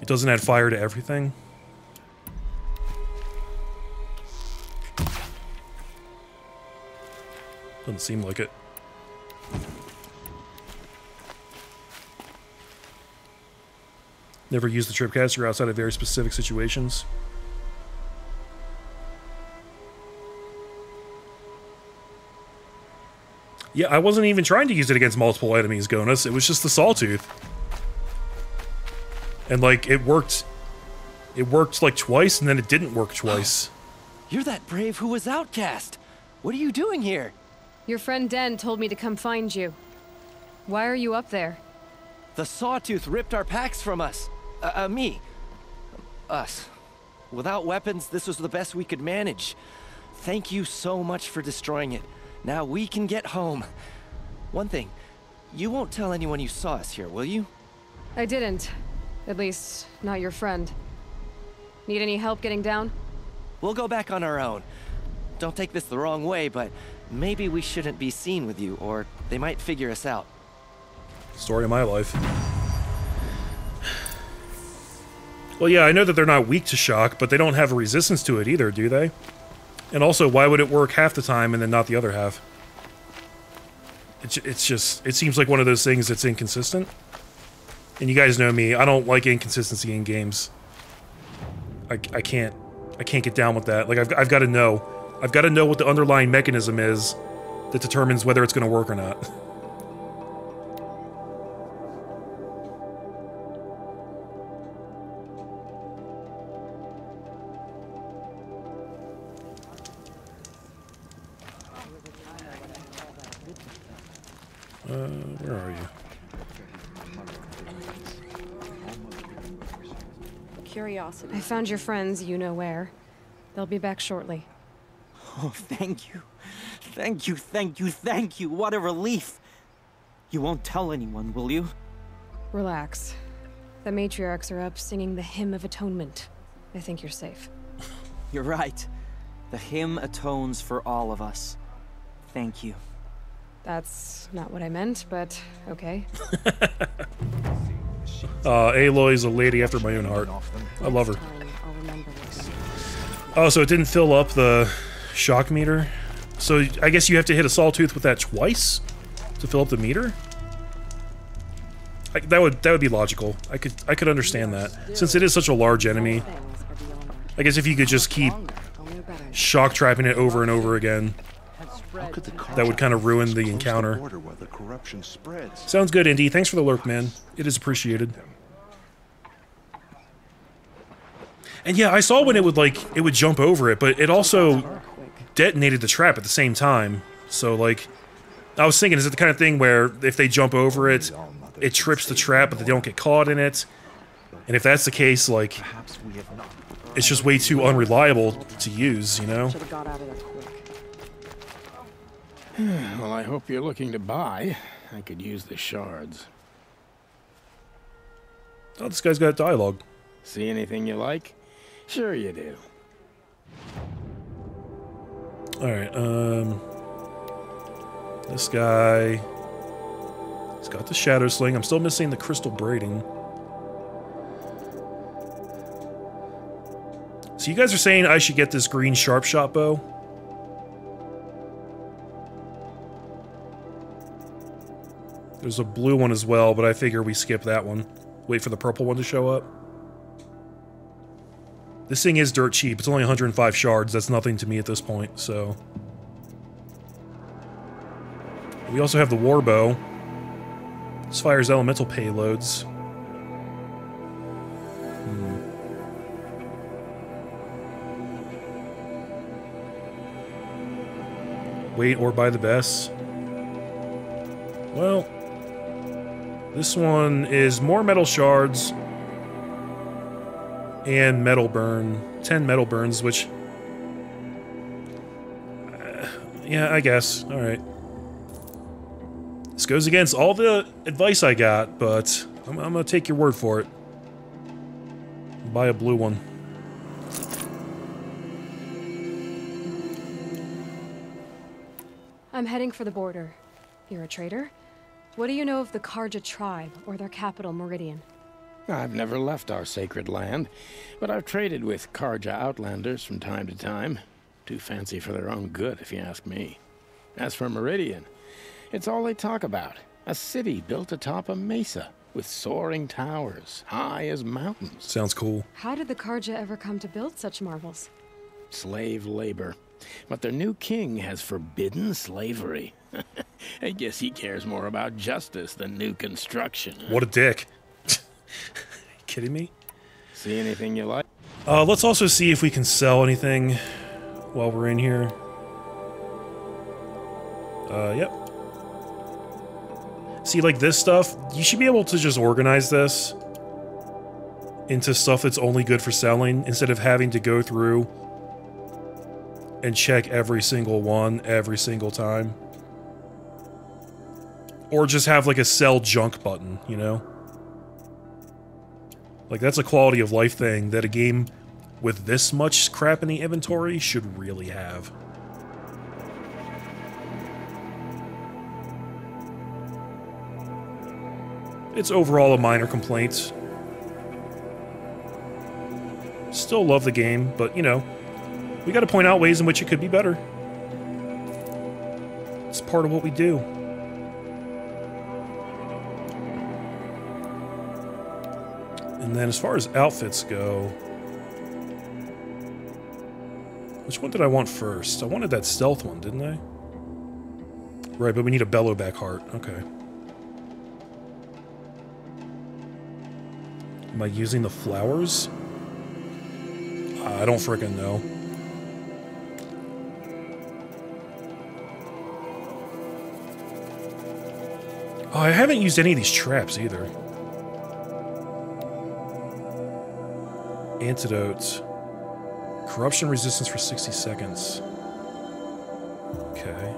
It doesn't add fire to everything. Doesn't seem like it. Never use the tripcaster outside of very specific situations. Yeah, I wasn't even trying to use it against multiple enemies, Gonas. It was just the Sawtooth. And, like, it worked... It worked, like, twice, and then it didn't work twice. Oh, you're that brave who was outcast! What are you doing here? Your friend Den told me to come find you. Why are you up there? The Sawtooth ripped our packs from us. Uh, uh me. Us. Without weapons, this was the best we could manage. Thank you so much for destroying it. Now we can get home. One thing, you won't tell anyone you saw us here, will you? I didn't. At least, not your friend. Need any help getting down? We'll go back on our own. Don't take this the wrong way, but maybe we shouldn't be seen with you, or they might figure us out. Story of my life. Well, yeah, I know that they're not weak to shock, but they don't have a resistance to it either, do they? And also, why would it work half the time and then not the other half? It's, it's just, it seems like one of those things that's inconsistent. And you guys know me, I don't like inconsistency in games. I, I can't, I can't get down with that. Like, I've, I've got to know. I've got to know what the underlying mechanism is that determines whether it's going to work or not. Uh, where are you? Curiosity. I found your friends, you know where. They'll be back shortly. Oh, thank you. Thank you, thank you, thank you. What a relief. You won't tell anyone, will you? Relax. The matriarchs are up singing the Hymn of Atonement. I think you're safe. You're right. The hymn atones for all of us. Thank you. That's not what I meant, but okay. uh, Aloy's a lady after my own heart. I love her. Oh, so it didn't fill up the shock meter? So I guess you have to hit a Sawtooth with that twice to fill up the meter? I, that would that would be logical. I could I could understand that. Since it is such a large enemy, I guess if you could just keep shock trapping it over and over again, that would kind of ruin the encounter. Sounds good, Indy. Thanks for the lurk, man. It is appreciated. And yeah, I saw when it would, like, it would jump over it, but it also detonated the trap at the same time. So, like, I was thinking, is it the kind of thing where if they jump over it, it trips the trap, but they don't get caught in it? And if that's the case, like, it's just way too unreliable to use, you know? Well, I hope you're looking to buy. I could use the shards. Oh, this guy's got dialogue. See anything you like? Sure you do. Alright, um... this guy... he's got the Shadow Sling. I'm still missing the Crystal Braiding. So you guys are saying I should get this green Sharp Shot Bow? There's a blue one as well, but I figure we skip that one. Wait for the purple one to show up. This thing is dirt cheap. It's only one hundred five shards. That's nothing to me at this point, so... we also have the war bow. This fires elemental payloads. Hmm. Wait or buy the best. Well... this one is more metal shards and metal burn. ten metal burns, which... Uh, yeah, I guess. Alright. This goes against all the advice I got, but I'm, I'm gonna take your word for it. Buy a blue one. I'm heading for the border. You're a trader? What do you know of the Karja tribe, or their capital, Meridian? I've never left our sacred land, but I've traded with Karja outlanders from time to time. Too fancy for their own good, if you ask me. As for Meridian, it's all they talk about. A city built atop a mesa with soaring towers, high as mountains. Sounds cool. How did the Karja ever come to build such marvels? Slave labor. But their new king has forbidden slavery. I guess he cares more about justice than new construction. Huh? What a dick. Are you kidding me? See anything you like? Uh, let's also see if we can sell anything while we're in here. Uh, yep. See, like this stuff, you should be able to just organize this into stuff that's only good for selling instead of having to go through and check every single one every single time. Or just have like a sell junk button, you know? Like that's a quality of life thing that a game with this much crap in the inventory should really have. It's overall a minor complaint. Still love the game, but you know, we gotta point out ways in which it could be better. It's part of what we do. And then as far as outfits go, which one did I want first? I wanted that stealth one, didn't I? Right, but we need a Bellowback heart, okay. Am I using the flowers? I don't frickin' know. Oh, I haven't used any of these traps either. Antidote. Corruption resistance for sixty seconds. Okay.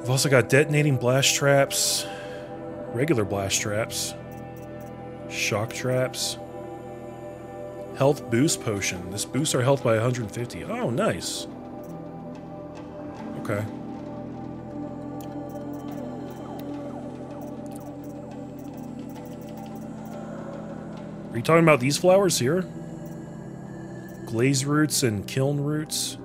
We've also got detonating blast traps, regular blast traps, shock traps, health boost potion. This boosts our health by one hundred fifty. Oh, nice. Okay. Are you talking about these flowers here? Glaze roots and kiln roots.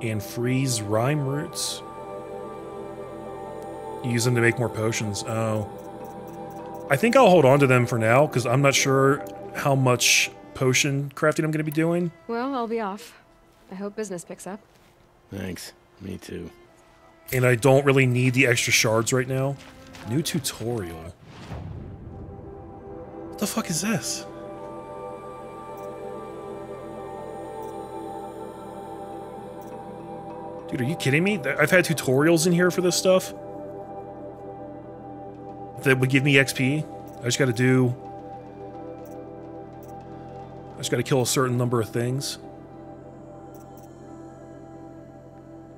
And freeze rhyme roots. Use them to make more potions. Oh. I think I'll hold on to them for now, because I'm not sure how much potion crafting I'm going to be doing. Well, I'll be off. I hope business picks up. Thanks. Me too. And I don't really need the extra shards right now. New tutorial. What the fuck is this? Dude, are you kidding me? I've had tutorials in here for this stuff. That would give me X P. I just gotta do... I just gotta kill a certain number of things.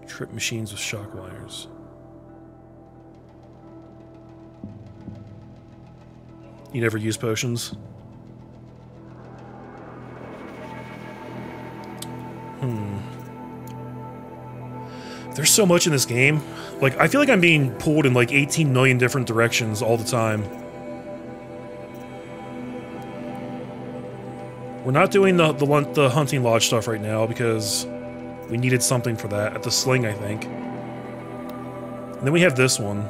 Trip machines with shock wires. You never use potions? Hmm. There's so much in this game. Like, I feel like I'm being pulled in like eighteen million different directions all the time. We're not doing the, the, the hunting lodge stuff right now because we needed something for that at the sling, I think. And then we have this one.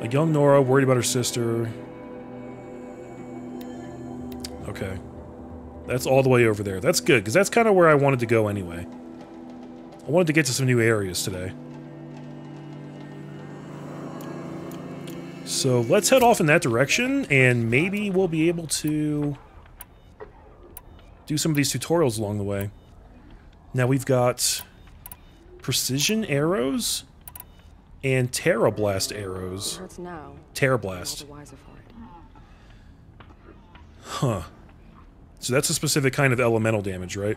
A young Nora worried about her sister. Okay. That's all the way over there. That's good, because that's kind of where I wanted to go anyway. I wanted to get to some new areas today. So let's head off in that direction, and maybe we'll be able to do some of these tutorials along the way. Now we've got precision arrows and Terra Blast arrows. Terra Blast. Huh. So that's a specific kind of elemental damage, right?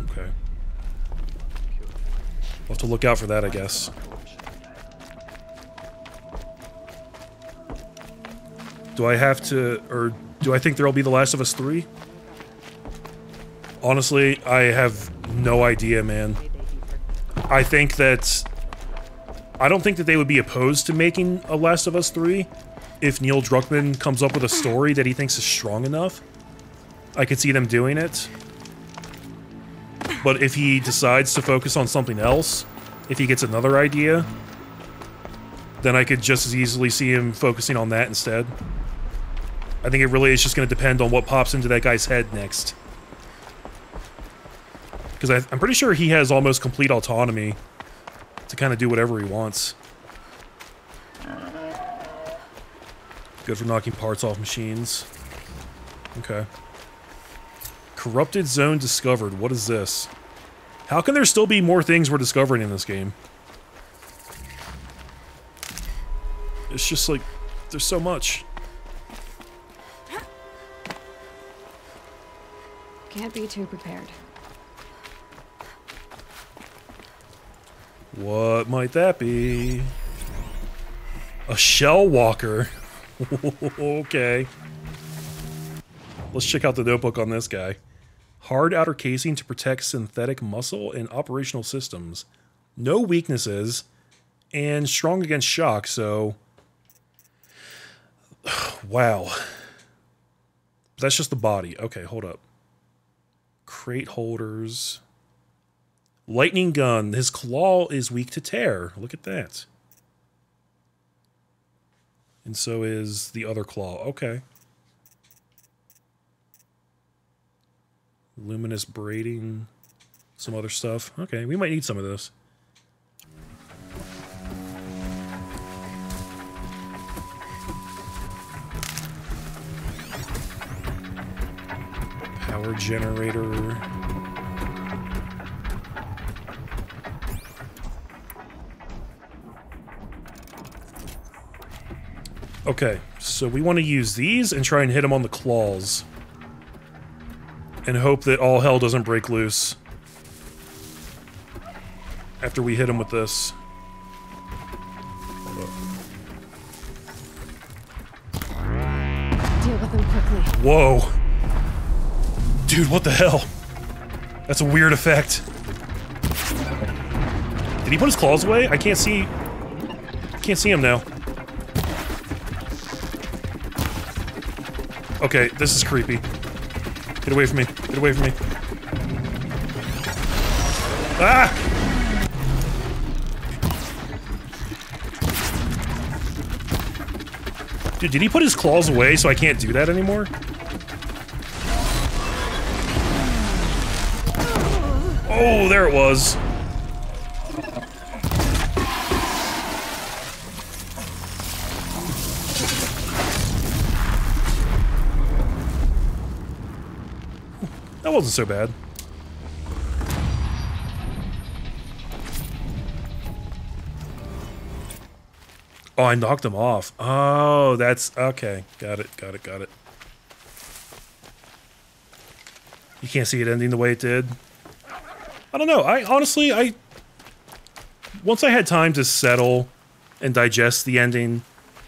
Okay. We'll have to look out for that, I guess. Do I have to, or do I think there'll be The Last of Us three? Honestly, I have no idea, man. I think that I don't think that they would be opposed to making a Last of Us three if Neil Druckmann comes up with a story that he thinks is strong enough. I could see them doing it. But if he decides to focus on something else, if he gets another idea, then I could just as easily see him focusing on that instead. I think it really is just going to depend on what pops into that guy's head next. Because I'm pretty sure he has almost complete autonomy to kind of do whatever he wants. Good for knocking parts off machines. Okay. Corrupted zone discovered. What is this? How can there still be more things we're discovering in this game? It's just like, there's so much. Can't be too prepared. What might that be? A Shell Walker. Okay. Let's check out the notebook on this guy. Hard outer casing to protect synthetic muscle and operational systems. No weaknesses. And strong against shock, so... wow. That's just the body. Okay, hold up. Crate holders. Lightning gun. His claw is weak to tear. Look at that. And so is the other claw. Okay. Luminous braiding. Some other stuff. Okay, we might need some of this. Power generator. Okay, so we want to use these and try and hit them on the claws. And hope that all hell doesn't break loose. After we hit him with this. Deal with him quickly. Whoa. Dude, what the hell? That's a weird effect. Did he put his claws away? I can't see... I can't see him now. Okay, this is creepy. Get away from me. Get away from me. Ah! Dude, did he put his claws away so I can't do that anymore? Oh, there it was. That wasn't so bad. Oh, I knocked him off. Oh, that's... okay. Got it, got it, got it. You can't see it ending the way it did. I don't know. I honestly, I... once I had time to settle and digest the ending,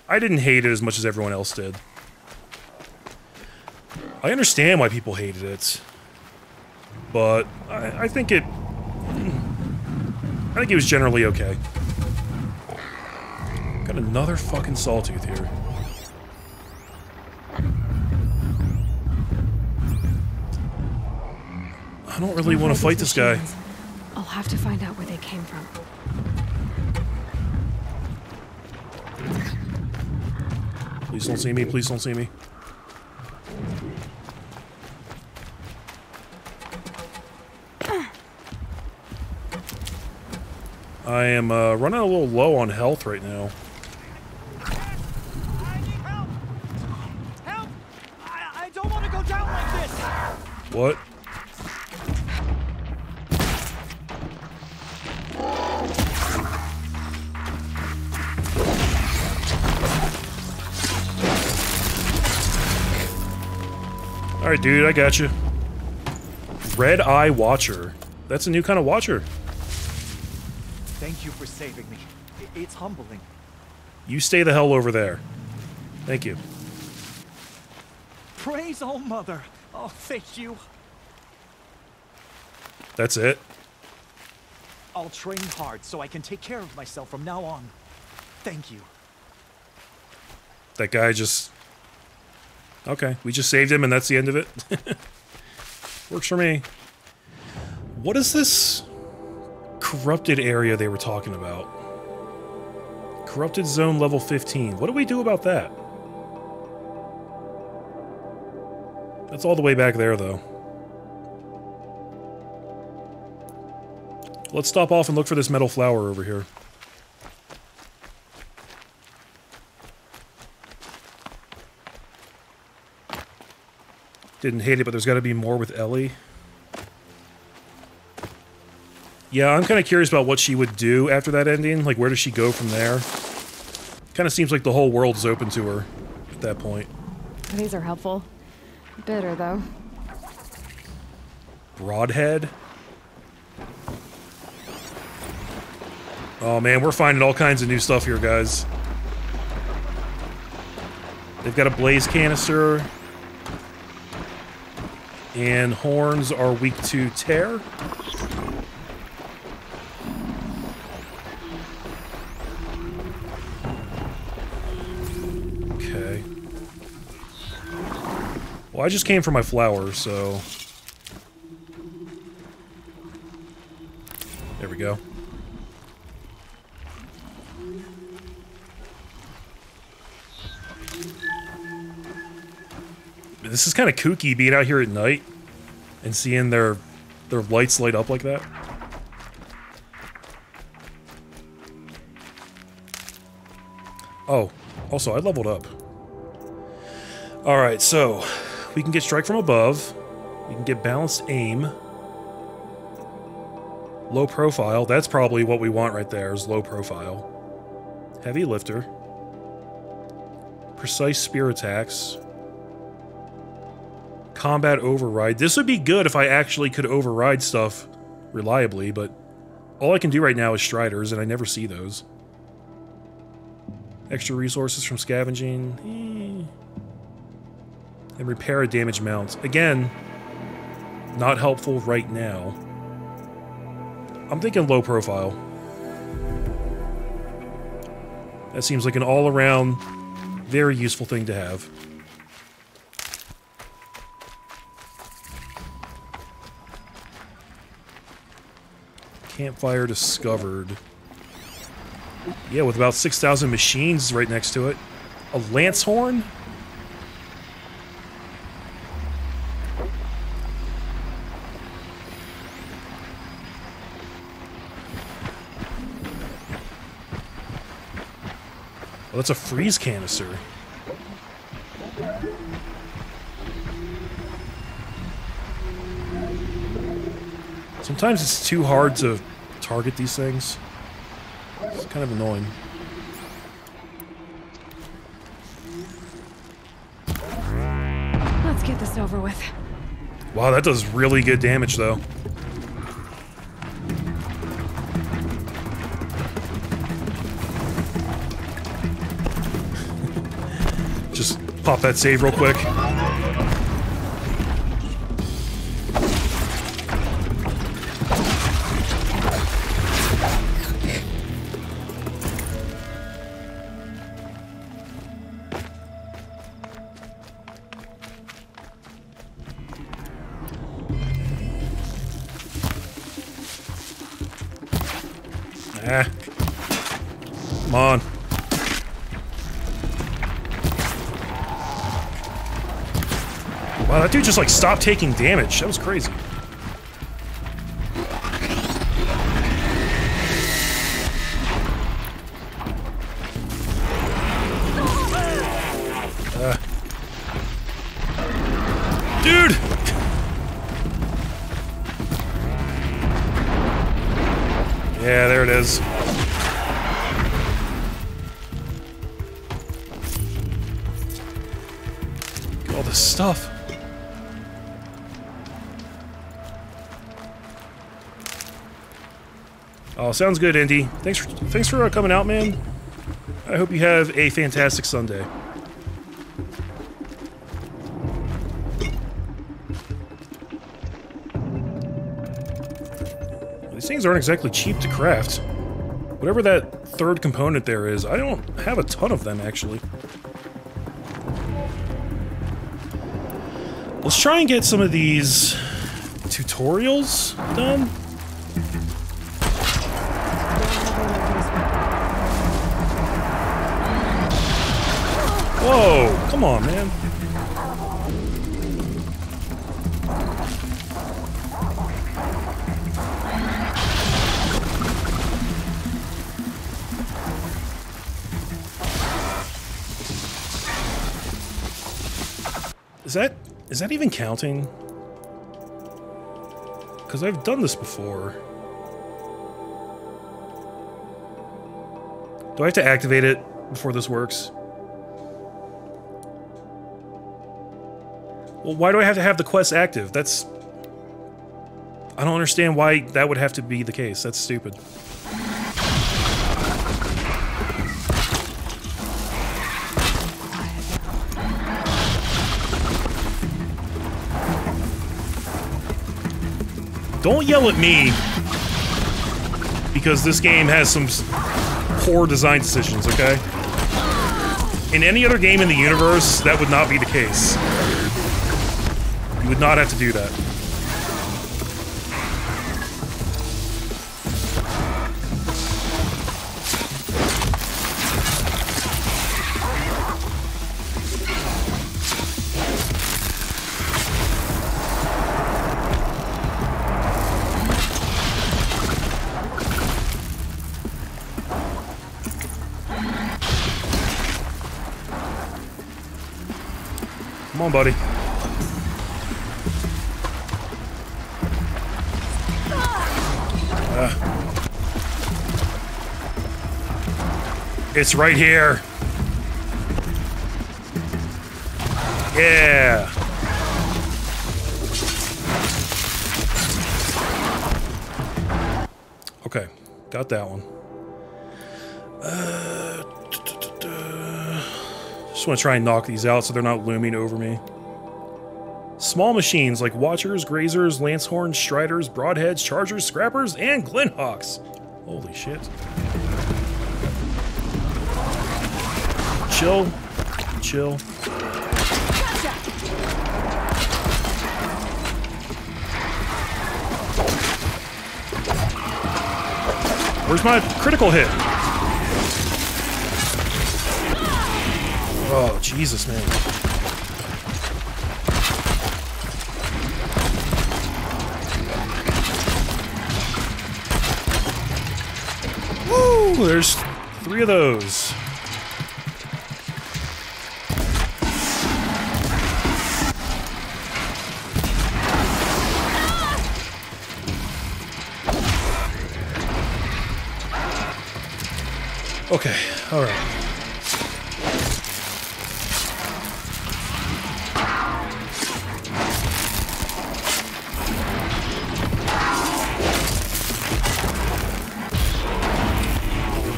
I didn't hate it as much as everyone else did. I understand why people hated it. But I, I think it... I think it was generally okay. Got another fucking Sawtooth here. I don't really want to fight this guy. I'll have to find out where they came from. Please don't see me, please don't see me. I am uh, running a little low on health right now. I need help. Help. I, I don't want to go down like this. What? All right, dude, I got you. Red Eye Watcher. That's a new kind of watcher. Thank you for saving me. It's humbling. You stay the hell over there. Thank you. Praise all mother. Oh, thank you. That's it. I'll train hard so I can take care of myself from now on. Thank you. That guy just... Okay, we just saved him and that's the end of it. Works for me. What is this corrupted area they were talking about? Corrupted zone level fifteen. What do we do about that? That's all the way back there, though. Let's stop off and look for this metal flower over here. Didn't hate it, but there's got to be more with Ellie. Yeah, I'm kind of curious about what she would do after that ending. Like, where does she go from there? Kind of seems like the whole world's open to her at that point. These are helpful. Bitter, though. Broadhead? Oh, man, we're finding all kinds of new stuff here, guys. They've got a blaze canister. And horns are weak to tear. Okay. Well, I just came for my flower, so... There we go. This is kind of kooky, being out here at night and seeing their their lights light up like that. Oh, also, I leveled up. Alright, so, we can get Strike from Above. We can get Balanced Aim. Low Profile. That's probably what we want right there, is Low Profile. Heavy Lifter. Precise Spear Attacks. Combat override. This would be good if I actually could override stuff reliably, but all I can do right now is Striders, and I never see those. Extra resources from scavenging. And repair a damaged mount. Again, not helpful right now. I'm thinking low profile. That seems like an all-around very useful thing to have. Campfire discovered. Yeah, with about six thousand machines right next to it. A lance horn? Well, that's a freeze canister. Sometimes it's too hard to target these things. It's kind of annoying. Let's get this over with. Wow, that does really good damage, though. Just pop that save real quick. Dude just like stopped taking damage. That was crazy. Uh. Dude! Yeah, there it is. Look at all this stuff. Oh, sounds good, Indy. Thanks for thanks for uh, coming out, man. I hope you have a fantastic Sunday. At These things aren't exactly cheap to craft. Whatever that third component there is, I don't have a ton of them, actually. Let's try and get some of these tutorials done. Whoa, come on, man. Is that, is that even counting? Because I've done this before. Do I have to activate it before this works? Well, why do I have to have the quest active? That's... I don't understand why that would have to be the case. That's stupid. Don't yell at me, because this game has some poor design decisions, okay? In any other game in the universe, that would not be the case. You would not have to do that. Come on, buddy. Uh, it's right here. Yeah. Okay, got that one. Just want to try and knock these out so they're not looming over me. Small machines like Watchers, Grazers, Lancehorns, Striders, Broadheads, Chargers, Scrappers, and Glenhawks. Holy shit. Chill. Chill. Where's my critical hit? Oh, Jesus, man. Woo! There's three of those. Okay, all right.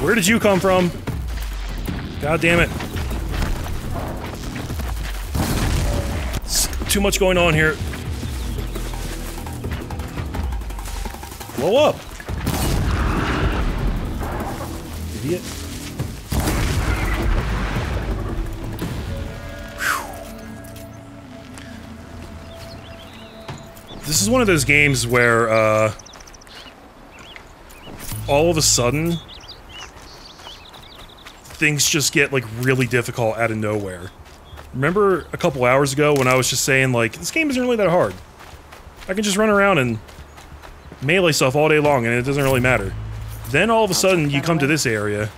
Where did you come from? God damn it. It's too much going on here. Blow up! Idiot. Whew. This is one of those games where, uh... all of a sudden... things just get, like, really difficult out of nowhere. Remember a couple hours ago when I was just saying, like, this game isn't really that hard. I can just run around and melee stuff all day long and it doesn't really matter. Then all of a sudden you come to this area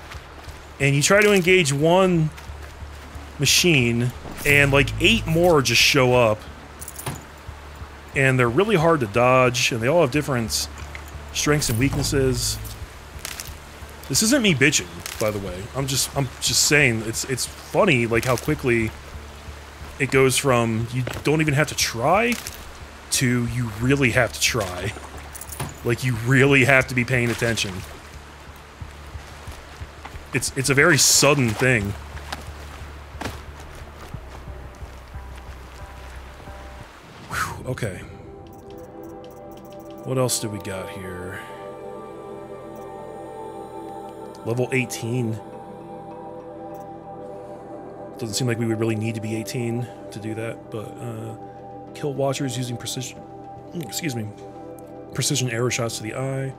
and you try to engage one machine and, like, eight more just show up. And they're really hard to dodge and they all have different strengths and weaknesses. This isn't me bitching, by the way. I'm just I'm just saying it's it's funny like how quickly it goes from you don't even have to try to you really have to try. Like you really have to be paying attention. It's it's a very sudden thing. Whew, okay. What else do we got here? Level eighteen. Doesn't seem like we would really need to be eighteen to do that, but uh, kill watchers using precision, excuse me, precision arrow shots to the eye.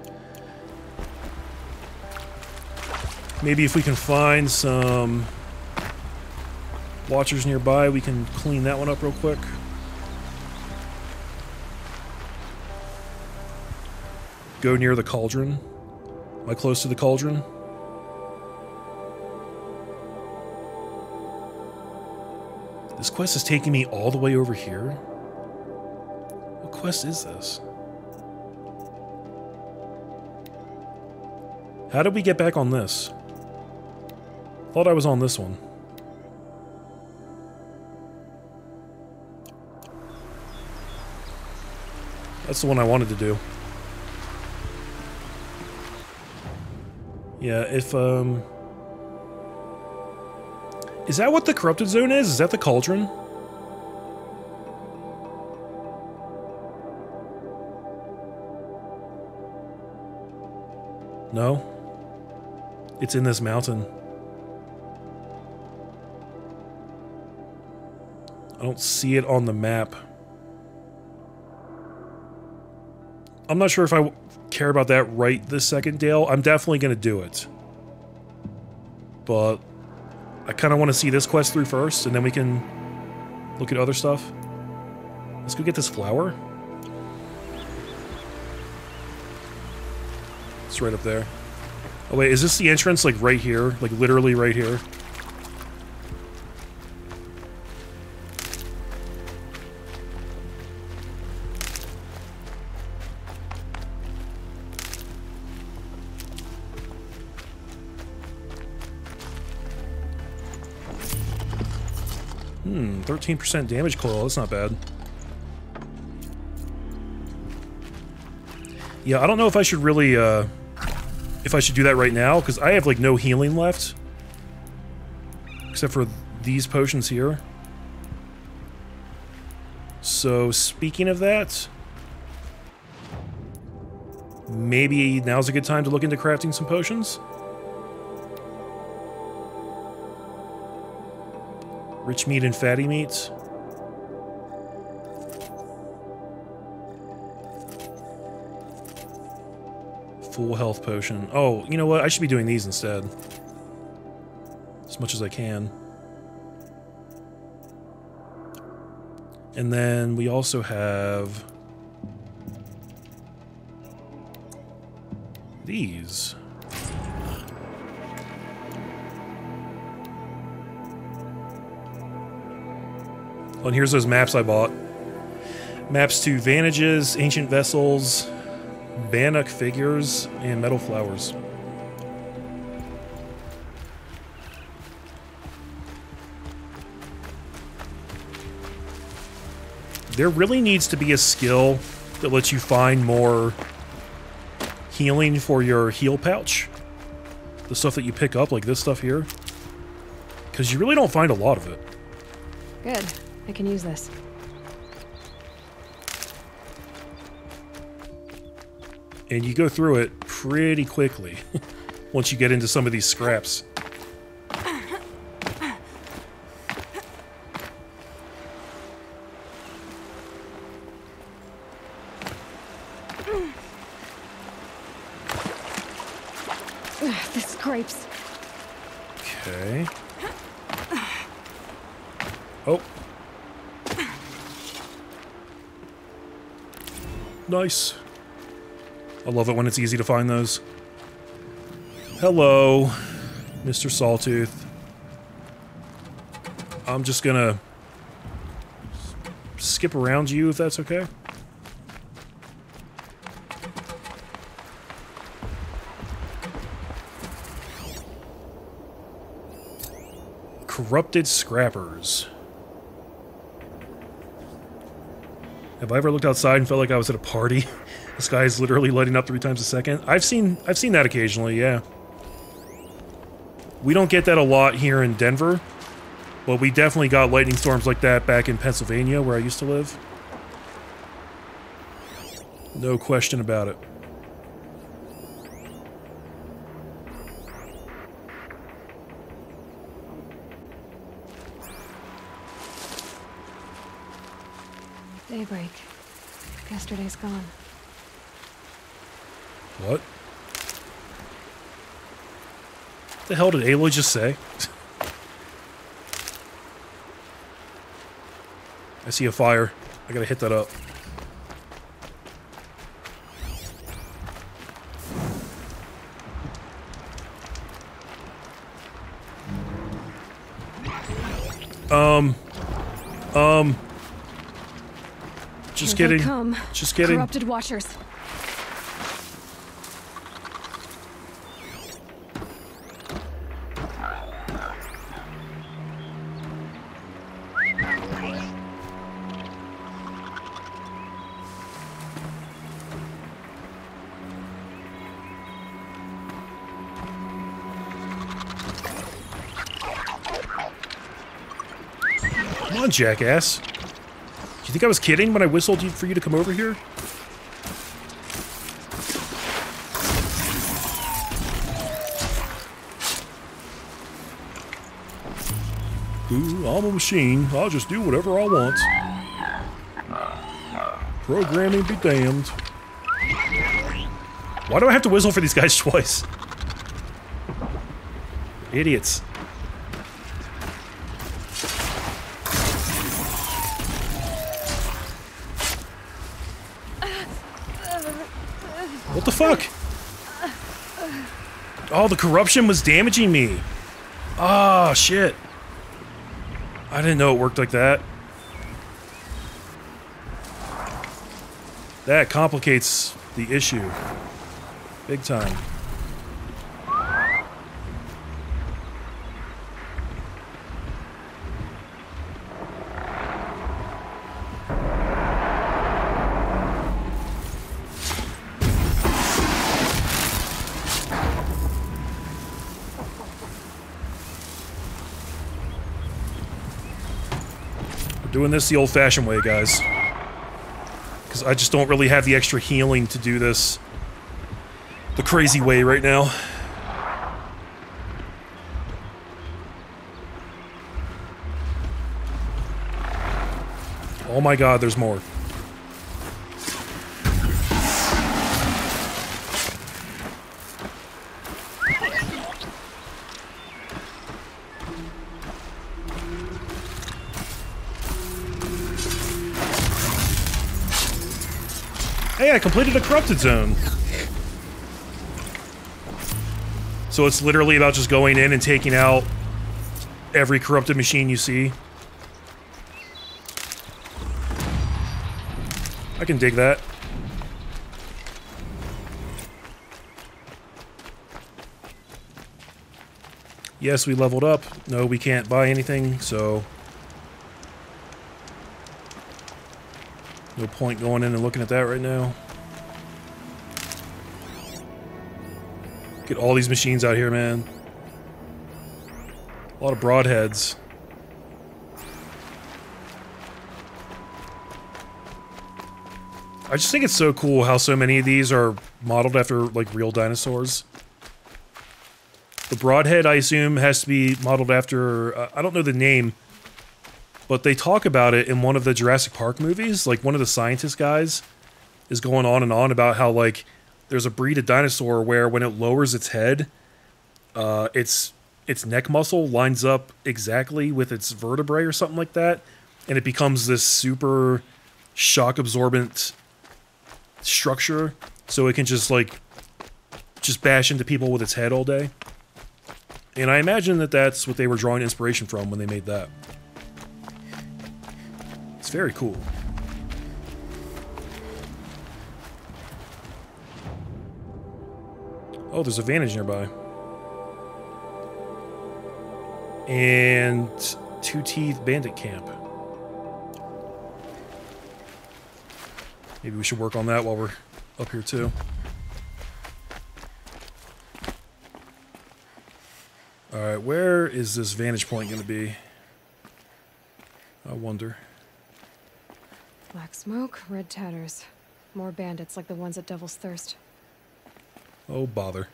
Maybe if we can find some watchers nearby, we can clean that one up real quick. Go near the cauldron. Am I close to the cauldron? This quest is taking me all the way over here? What quest is this? How did we get back on this? Thought I was on this one. That's the one I wanted to do. Yeah, if, um... is that what the Corrupted Zone is? Is that the Cauldron? No? It's in this mountain. I don't see it on the map. I'm not sure if I care about that right this second, Dale. I'm definitely going to do it. But I kind of want to see this quest through first, and then we can look at other stuff. Let's go get this flower. It's right up there. Oh wait, is this the entrance, like right here? Like literally right here? Hmm, thirteen percent damage coil, that's not bad. Yeah, I don't know if I should really, uh, if I should do that right now, because I have, like, no healing left. Except for these potions here. So, speaking of that, maybe now's a good time to look into crafting some potions? Rich meat and fatty meats. Full health potion. Oh, you know what? I should be doing these instead. As much as I can. And then we also have these. And here's those maps I bought. Maps to Vantages, Ancient Vessels, Banuk Figures, and Metal Flowers. There really needs to be a skill that lets you find more healing for your heal pouch. The stuff that you pick up, like this stuff here. Because you really don't find a lot of it. Good. I can use this. And you go through it pretty quickly once you get into some of these scraps. This scrapes. Okay. Oh. Nice. I love it when it's easy to find those. Hello, Mister Sawtooth. I'm just gonna skip around you if that's okay. Corrupted Scrappers. Have I ever looked outside and felt like I was at a party? The sky is literally lighting up three times a second. I've seen I've seen that occasionally, yeah. We don't get that a lot here in Denver, but we definitely got lightning storms like that back in Pennsylvania, where I used to live. No question about it. Daybreak. Yesterday's gone. What? What the hell did Aloy just say? I see a fire. I gotta hit that up. Um, um, just kidding. Just kidding. Corrupted Watchers. Jackass. Do you think I was kidding when I whistled you for you to come over here? Ooh, I'm a machine. I'll just do whatever I want. Programming be damned. Why do I have to whistle for these guys twice? Idiots. Fuck! Oh, the corruption was damaging me. Ah, oh, shit. I didn't know it worked like that. That complicates the issue. Big time. Doing this the old-fashioned way, guys, because I just don't really have the extra healing to do this the crazy way right now. Oh my god, there's more. I completed a corrupted zone. So it's literally about just going in and taking out every corrupted machine you see. I can dig that. Yes, we leveled up. No, we can't buy anything, so... no point going in and looking at that right now. Get all these machines out here, man. A lot of broadheads. I just think it's so cool how so many of these are modeled after, like, real dinosaurs. The broadhead, I assume, has to be modeled after... Uh, I don't know the name, but they talk about it in one of the Jurassic Park movies. Like, one of the scientist guys is going on and on about how, like, there's a breed of dinosaur where when it lowers its head, uh, its its neck muscle lines up exactly with its vertebrae or something like that, and it becomes this super shock-absorbent structure, so it can just, like, just bash into people with its head all day. And I imagine that that's what they were drawing inspiration from when they made that. It's very cool. Oh, there's a vantage nearby. And two teeth bandit camp. Maybe we should work on that while we're up here too. Alright, where is this vantage point gonna be? I wonder. Black smoke, red tatters. More bandits like the ones at Devil's Thirst. Oh, bother.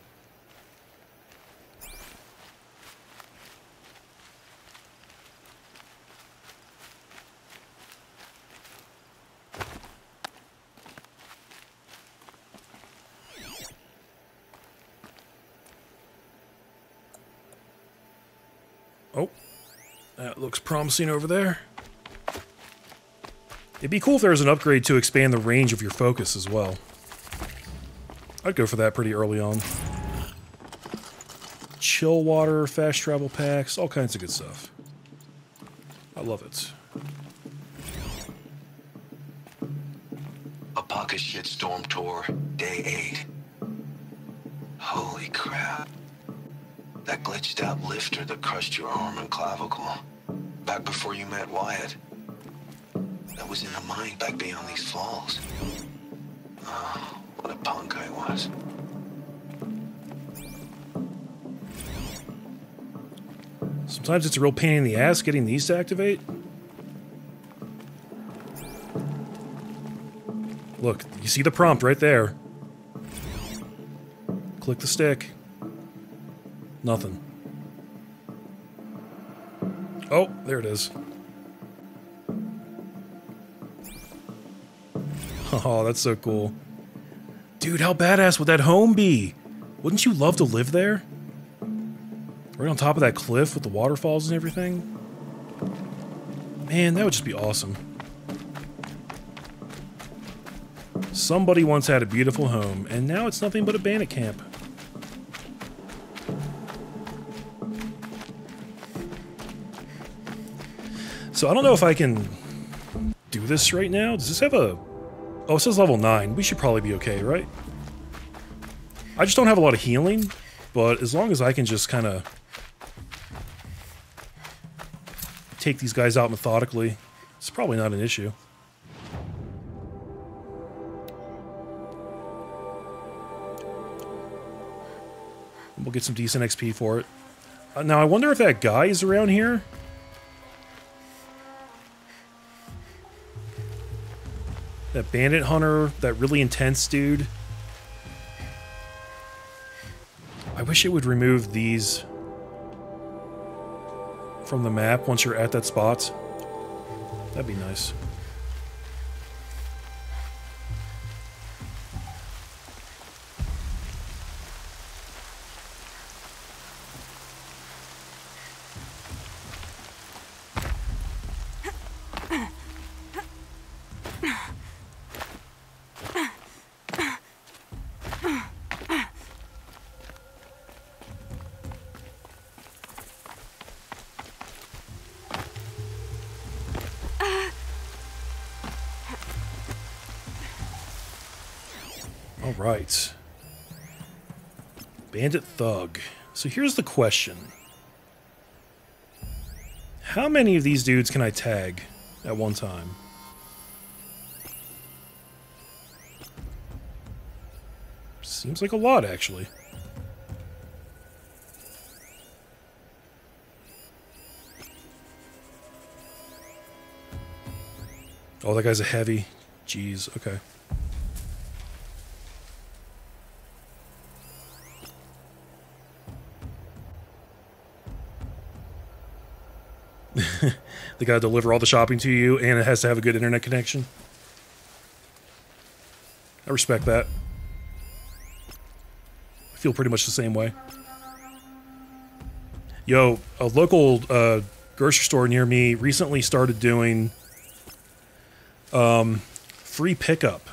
That looks promising over there. It'd be cool if there was an upgrade to expand the range of your focus as well. I'd go for that pretty early on. Chill water, fast travel packs, all kinds of good stuff. I love it. Apaka Shitstorm Tour, Day eight. Holy crap. That glitched out lifter that crushed your arm and clavicle. Back before you met Wyatt. That was in the mine back beyond these falls. Oh, what a punk I was. Sometimes it's a real pain in the ass getting these to activate. Look, you see the prompt right there. Click the stick. Nothing. Oh, there it is. Oh, that's so cool. Dude, how badass would that home be? Wouldn't you love to live there? Right on top of that cliff with the waterfalls and everything? Man, that would just be awesome. Somebody once had a beautiful home, and now it's nothing but a bandit camp. So I don't know if I can do this right now. Does this have a... Oh, it says level nine. We should probably be okay, right? I just don't have a lot of healing, but as long as I can just kind of take these guys out methodically, it's probably not an issue. We'll get some decent X P for it. Uh, now, I wonder if that guy is around here. That bandit hunter, that really intense dude. I wish it would remove these from the map once you're at that spot. That'd be nice. Right. Bandit Thug. So here's the question. How many of these dudes can I tag at one time? Seems like a lot, actually. Oh, that guy's a heavy. Jeez, okay. They gotta deliver all the shopping to you, and it has to have a good internet connection. I respect that. I feel pretty much the same way. Yo, a local uh, grocery store near me recently started doing um, free pickup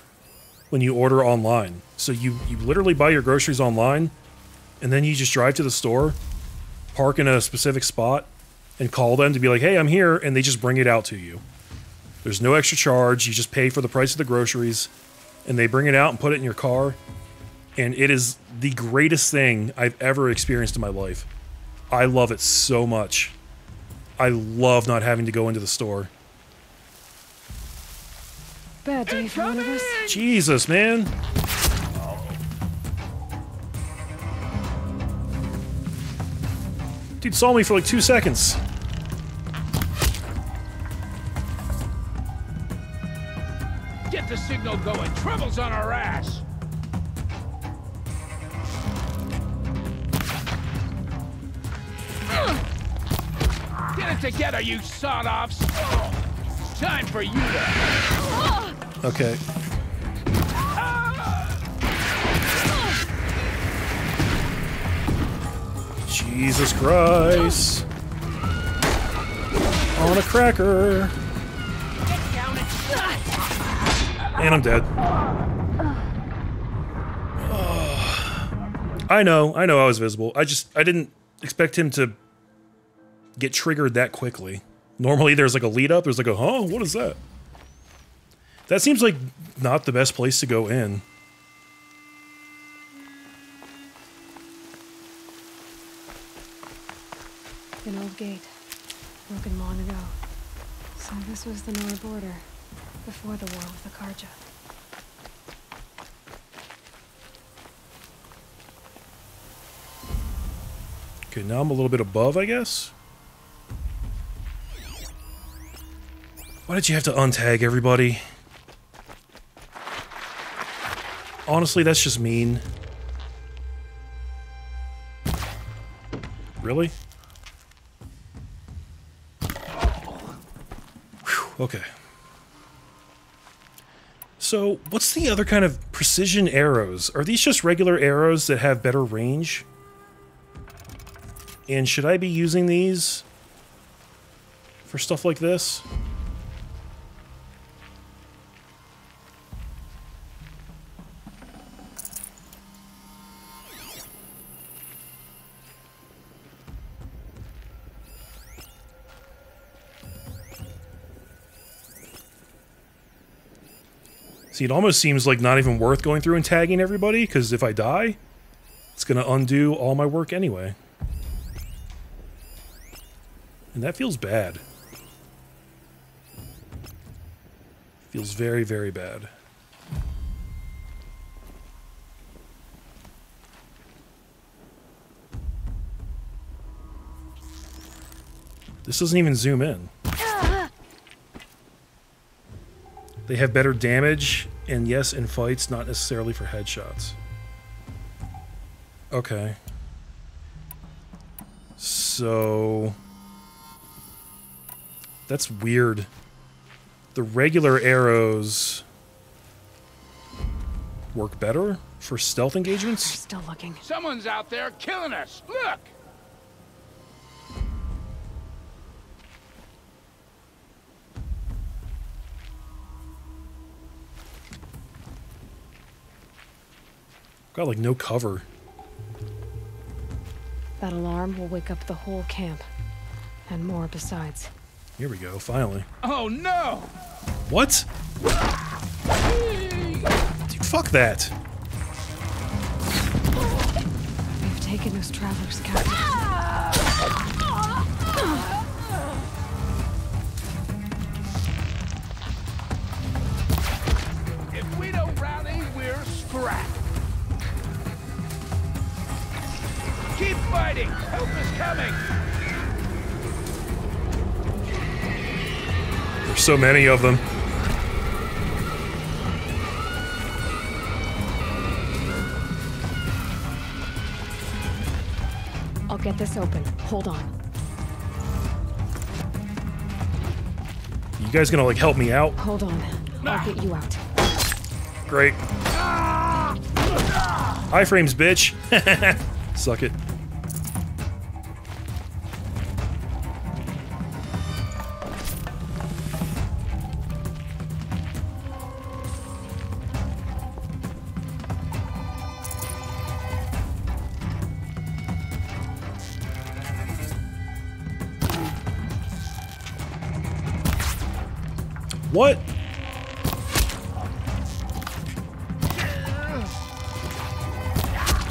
when you order online. So you, you literally buy your groceries online, and then you just drive to the store, park in a specific spot, and call them to be like, hey, I'm here, and they just bring it out to you. There's no extra charge. You just pay for the price of the groceries, and they bring it out and put it in your car. And it is the greatest thing I've ever experienced in my life. I love it so much. I love not having to go into the store. Bad day for all of us. Jesus, man. Dude saw me for like two seconds. Get the signal going. Trouble's on our ass. Get it together, you sod-offs. It's time for you to... Okay. Jesus Christ. on a cracker. And I'm dead. I know, I know I was visible. I just, I didn't expect him to get triggered that quickly. Normally there's like a lead up, there's like a, huh, what is that? That seems like not the best place to go in. An old gate, broken long ago. So this was the Nora border, before the war with the Karja. Okay, now I'm a little bit above, I guess? Why did you have to untag everybody? Honestly, that's just mean. Really? Okay. So, what's the other kind of precision arrows? Are these just regular arrows that have better range? And should I be using these for stuff like this? See, it almost seems like not even worth going through and tagging everybody, because if I die, it's going to undo all my work anyway. And that feels bad. Feels very, very bad. This doesn't even zoom in. They have better damage, and yes, in fights, not necessarily for headshots. Okay. So... that's weird. The regular arrows work better for stealth engagements? They're still looking. Someone's out there killing us. Look! Got like no cover. That alarm will wake up the whole camp and more besides. Here we go, finally. Oh no! What? Dude, fuck that. We've taken those travelers captive. If we don't rally, we're scrapped. Keep fighting! Help is coming! There's so many of them. I'll get this open. Hold on. You guys gonna like help me out? Hold on. I'll get you out. Great. Iframes, bitch. Suck it. What?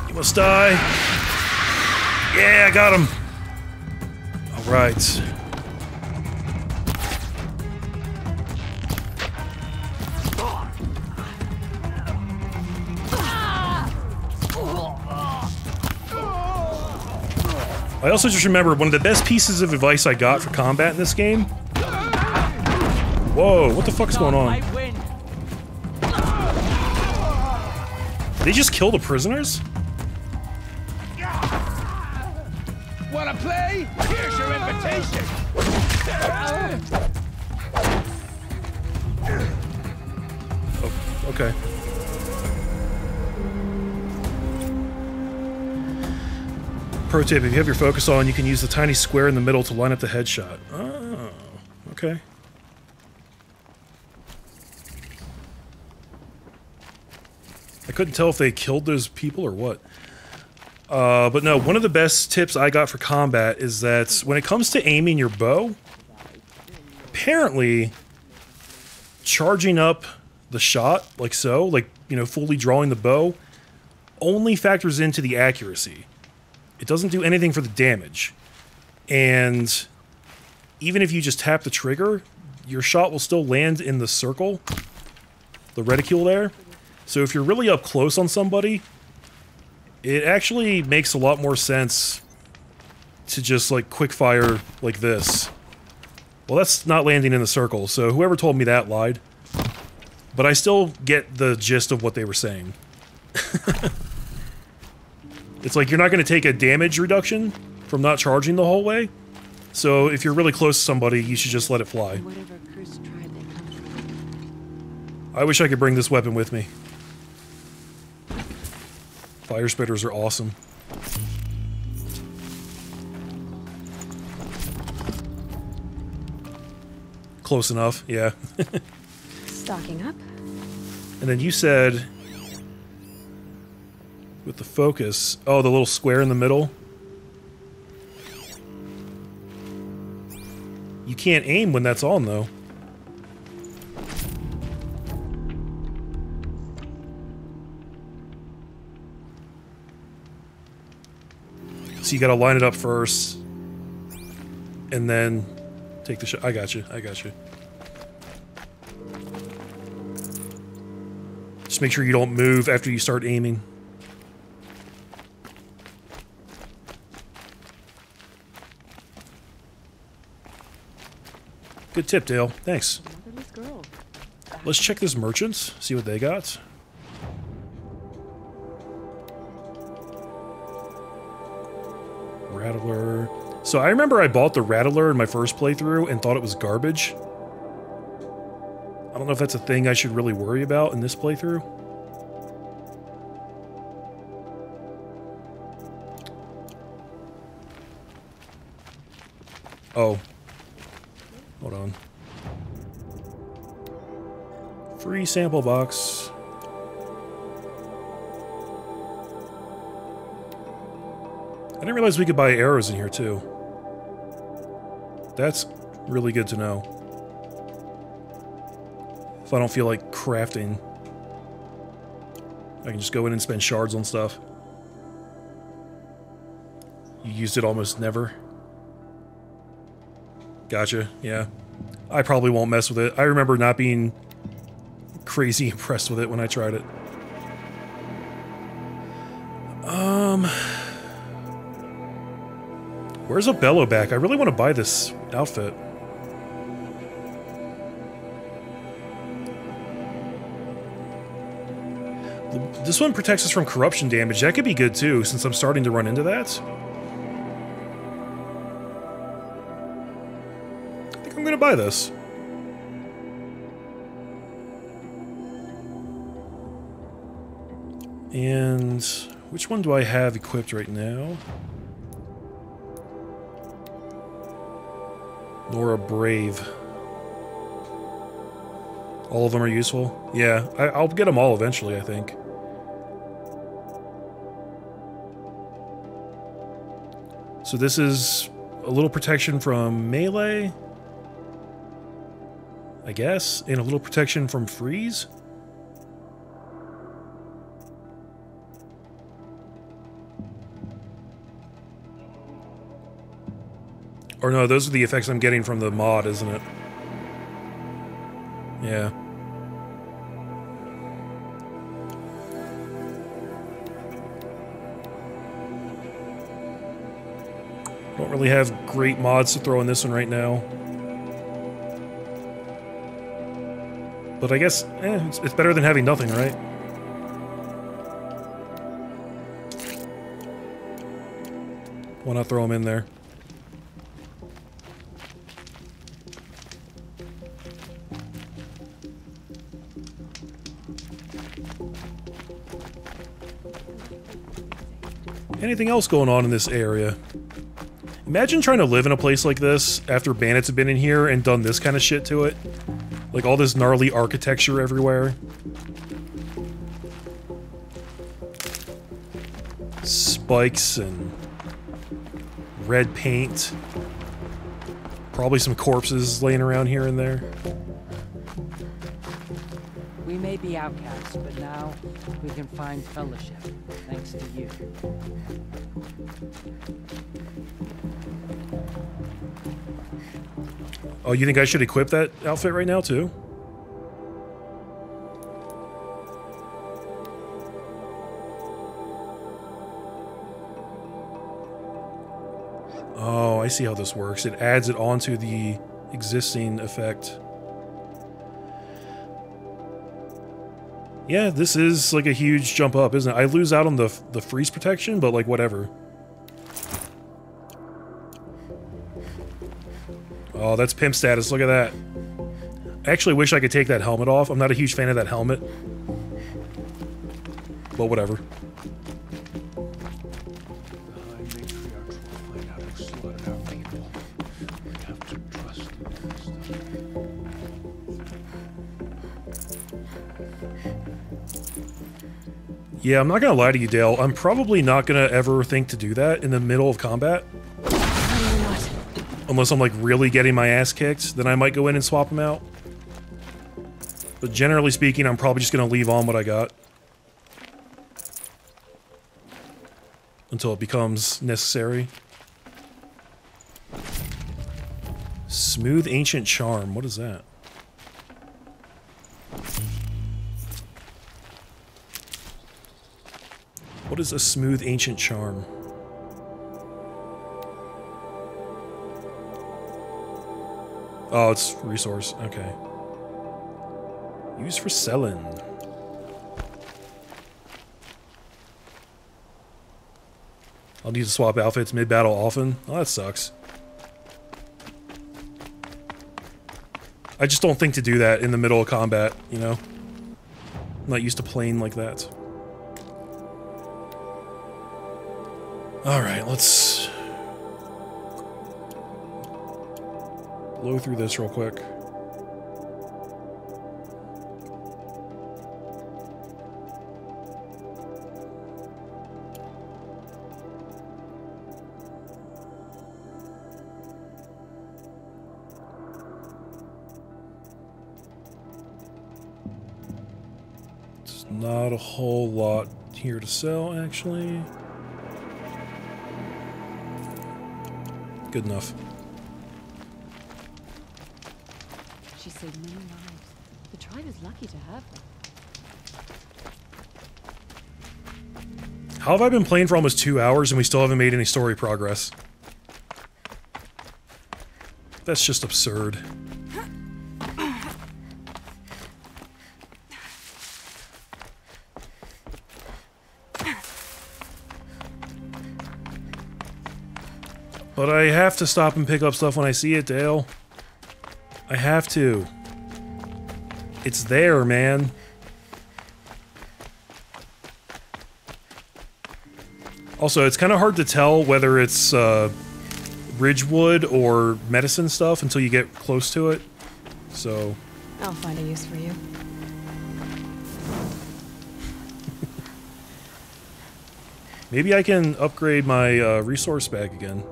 You must die. Yeah, I got him. All right. I also just remembered one of the best pieces of advice I got for combat in this game. Whoa, what the fuck is going on? Did they just kill the prisoners? Wanna play? Here's your invitation. Oh, okay. Pro tip, if you have your focus on, you can use the tiny square in the middle to line up the headshot. Oh. Okay. I couldn't tell if they killed those people or what. Uh, but no, one of the best tips I got for combat is that when it comes to aiming your bow, apparently charging up the shot, like so, like, you know, fully drawing the bow, only factors into the accuracy. It doesn't do anything for the damage. And even if you just tap the trigger, your shot will still land in the circle, the reticule there. So if you're really up close on somebody, it actually makes a lot more sense to just, like, quickfire like this. Well, that's not landing in the circle, so whoever told me that lied. But I still get the gist of what they were saying. It's like, you're not going to take a damage reduction from not charging the whole way. So if you're really close to somebody, you should just let it fly. Whatever curse tribe they come from. I wish I could bring this weapon with me. Fire spitters are awesome. Close enough, yeah. Stocking up. And then you said with the focus, oh, the little square in the middle. You can't aim when that's on though. So you gotta line it up first, and then take the shot. I got you. I got you. Just make sure you don't move after you start aiming. Good tip, Dale. Thanks. Let's check this merchants. See what they got. Rattler. So I remember I bought the Rattler in my first playthrough and thought it was garbage. I don't know if that's a thing I should really worry about in this playthrough. Oh. Hold on. Free sample box. I didn't realize we could buy arrows in here, too. That's really good to know. If I don't feel like crafting, I can just go in and spend shards on stuff. You used it almost never. Gotcha, yeah. I probably won't mess with it. I remember not being crazy impressed with it when I tried it. Um... Where's a Bellowback? I really want to buy this outfit. This one protects us from corruption damage. That could be good too, since I'm starting to run into that. I think I'm going to buy this. And which one do I have equipped right now? Nora Brave. All of them are useful? Yeah, I, I'll get them all eventually, I think. So this is a little protection from melee, I guess, and a little protection from freeze? Or no, those are the effects I'm getting from the mod, isn't it? Yeah. Don't really have great mods to throw in this one right now. But I guess, eh, it's, it's better than having nothing, right? Why not throw them in there? Anything else going on in this area? Imagine trying to live in a place like this after bandits have been in here and done this kind of shit to it. Like all this gnarly architecture everywhere. Spikes and red paint. Probably some corpses laying around here and there. We may be outcasts, but now we can find fellowship, thanks to you. Oh, you think I should equip that outfit right now, too? Oh, I see how this works. It adds it onto the existing effect. Yeah, this is like a huge jump up, isn't it? I lose out on the the freeze protection, but like whatever. Oh, that's pimp status. Look at that. I actually wish I could take that helmet off. I'm not a huge fan of that helmet. But whatever. Yeah, I'm not gonna lie to you, Dale. I'm probably not gonna ever think to do that in the middle of combat. Unless I'm like really getting my ass kicked, then I might go in and swap them out. But generally speaking, I'm probably just gonna leave on what I got. Until it becomes necessary. Smooth Ancient Charm, what is that? What is a smooth ancient charm? Oh, it's resource. Okay. Used for selling. I'll need to swap outfits mid-battle often. Oh, that sucks. I just don't think to do that in the middle of combat, you know? I'm not used to playing like that. Alright, let's blow through this real quick. It's not a whole lot here to sell, actually. Good enough. She saved many lives. The tribe is lucky to have her. How have I been playing for almost two hours and we still haven't made any story progress? That's just absurd. But I have to stop and pick up stuff when I see it, Dale. I have to. It's there, man. Also, it's kind of hard to tell whether it's uh, Ridgewood or medicine stuff until you get close to it. So. I'll find a use for you. Maybe I can upgrade my uh, resource bag again.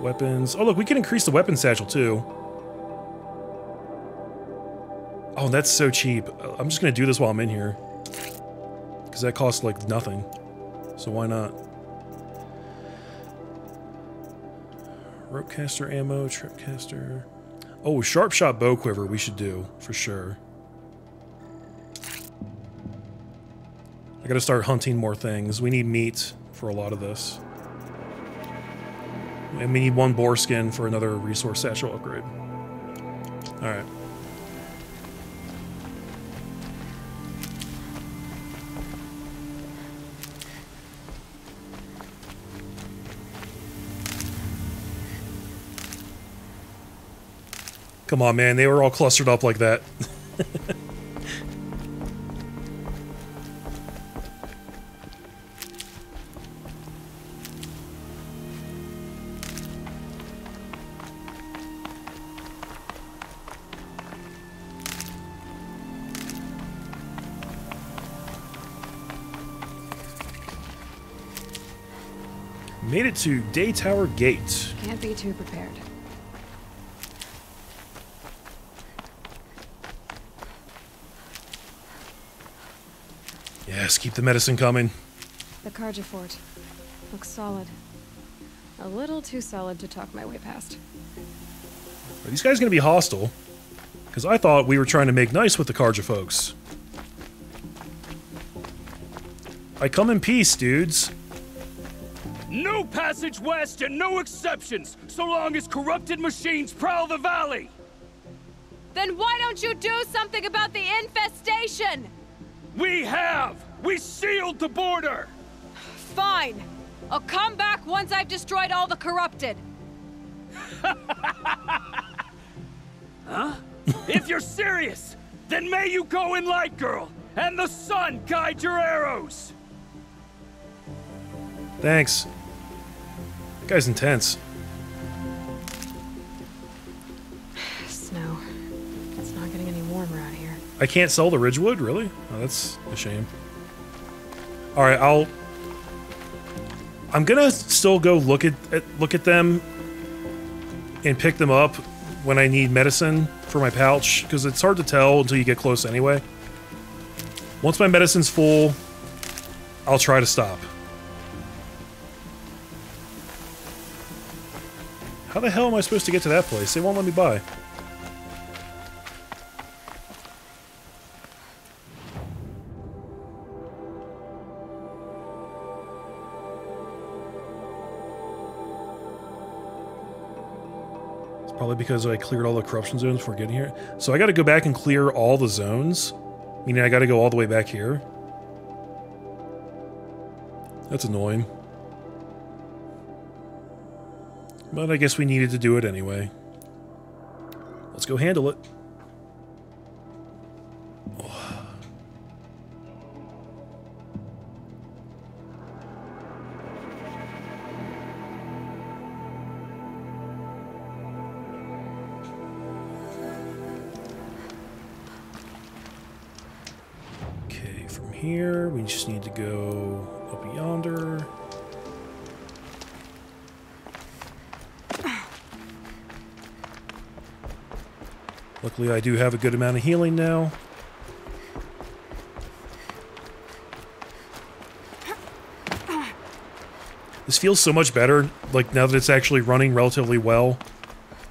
Weapons. Oh, look, we can increase the weapon satchel, too. Oh, that's so cheap. I'm just gonna do this while I'm in here. Because that costs, like, nothing. So why not? Ropecaster ammo, tripcaster. Oh, sharpshot bow quiver we should do, for sure. I gotta start hunting more things. We need meat for a lot of this. And we need one boar skin for another resource satchel upgrade. Alright. Come on, man. They were all clustered up like that. Made it to Day Tower Gate. Can't be too prepared. Yes, keep the medicine coming. The Karja fort looks solid. A little too solid to talk my way past. Are these guys going to be hostile? Because I thought we were trying to make nice with the Karja folks. I come in peace, dudes. No passage west and no exceptions, so long as corrupted machines prowl the valley! Then why don't you do something about the infestation? We have! We sealed the border! Fine. I'll come back once I've destroyed all the corrupted. Huh? If you're serious, then may you go in light, girl, and the sun guide your arrows! Thanks. That guy's intense. Snow. It's not getting any warmer out here. I can't sell the Ridgewood, really? Oh, that's a shame. Alright, I'll... I'm gonna still go look at, at look at them and pick them up when I need medicine for my pouch, because it's hard to tell until you get close anyway. Once my medicine's full, I'll try to stop. How the hell am I supposed to get to that place? They won't let me by. It's probably because I cleared all the corruption zones before getting here. So I gotta go back and clear all the zones. Meaning I gotta go all the way back here. That's annoying. But I guess we needed to do it anyway. Let's go handle it. Oh. Okay, from here, we just need to go up yonder. Luckily, I do have a good amount of healing now. This feels so much better, like, now that it's actually running relatively well.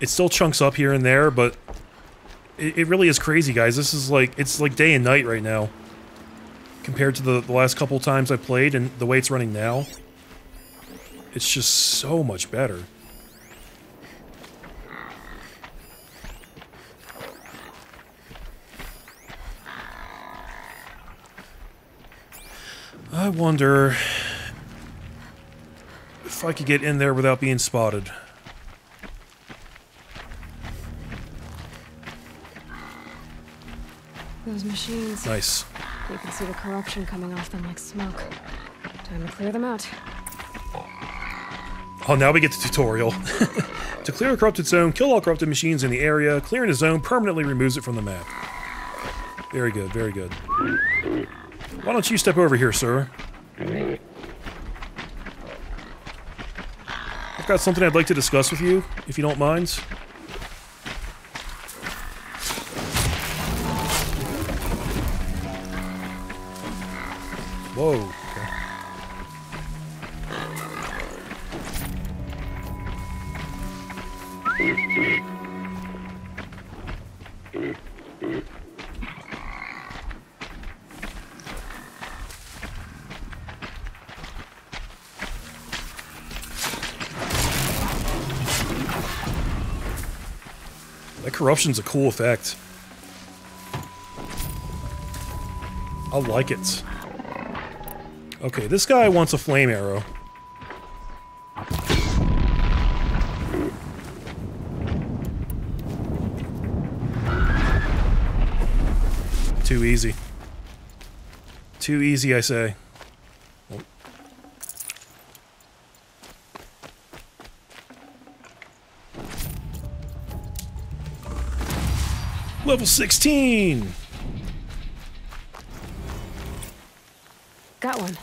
It still chunks up here and there, but... It, it really is crazy, guys. This is like... It's like day and night right now. Compared to the, the last couple times I played, and the way it's running now. It's just so much better. I wonder if I could get in there without being spotted. Those machines. Nice. You can see the corruption coming off them like smoke. Time to clear them out. Oh, now we get the tutorial. To clear a corrupted zone, kill all corrupted machines in the area. Clearing a zone permanently removes it from the map. Very good, very good. Why don't you step over here, sir? I've got something I'd like to discuss with you, if you don't mind. Whoa. Okay. Corruption's a cool effect. I like it. Okay, this guy wants a flame arrow. Too easy. Too easy, I say. Level sixteen! Got one.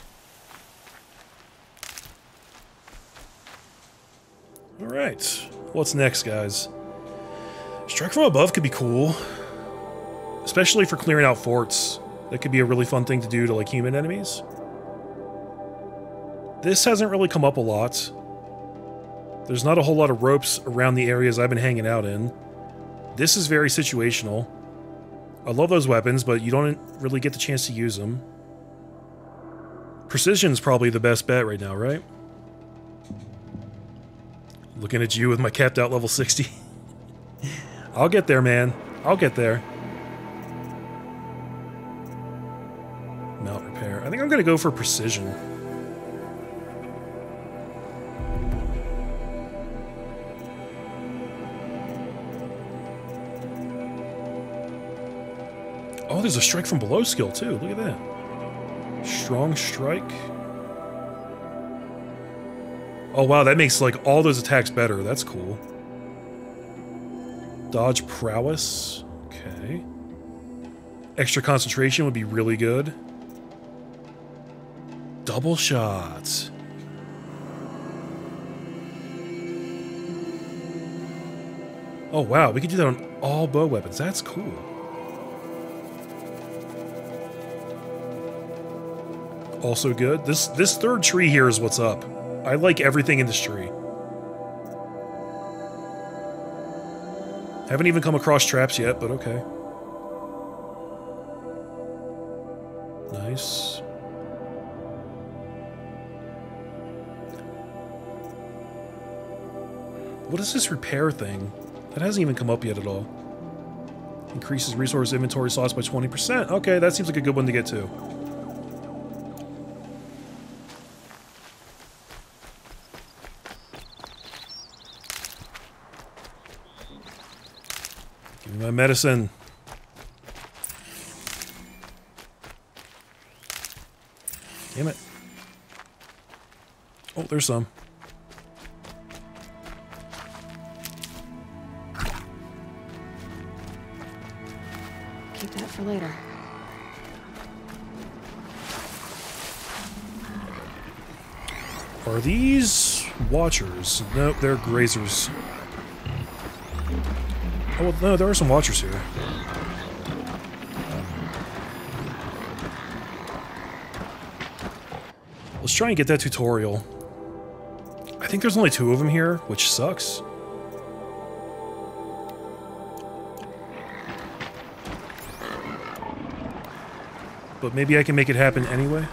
Alright, what's next, guys? Strike from above could be cool. Especially for clearing out forts. That could be a really fun thing to do to, like, human enemies. This hasn't really come up a lot. There's not a whole lot of ropes around the areas I've been hanging out in. This is very situational. I love those weapons, but you don't really get the chance to use them. Precision's probably the best bet right now, right? Looking at you with my capped out level sixty. I'll get there, man. I'll get there. Mount repair. I think I'm going to go for precision. Oh, there's a strike from below skill, too. Look at that. Strong strike. Oh, wow, that makes, like, all those attacks better. That's cool. Dodge prowess. Okay. Extra concentration would be really good. Double shots. Oh, wow, we could do that on all bow weapons. That's cool. Also good. This this third tree here is what's up. I like everything in this tree. Haven't even come across traps yet, but okay. Nice. What is this repair thing? That hasn't even come up yet at all. Increases resource inventory slots by twenty percent. Okay, that seems like a good one to get to. My medicine. Damn it. Oh, there's some. Keep that for later. Are these Watchers? Nope, they're Grazers. Oh, well, no, there are some Watchers here. Let's try and get that tutorial. I think there's only two of them here, which sucks. But maybe I can make it happen anyway.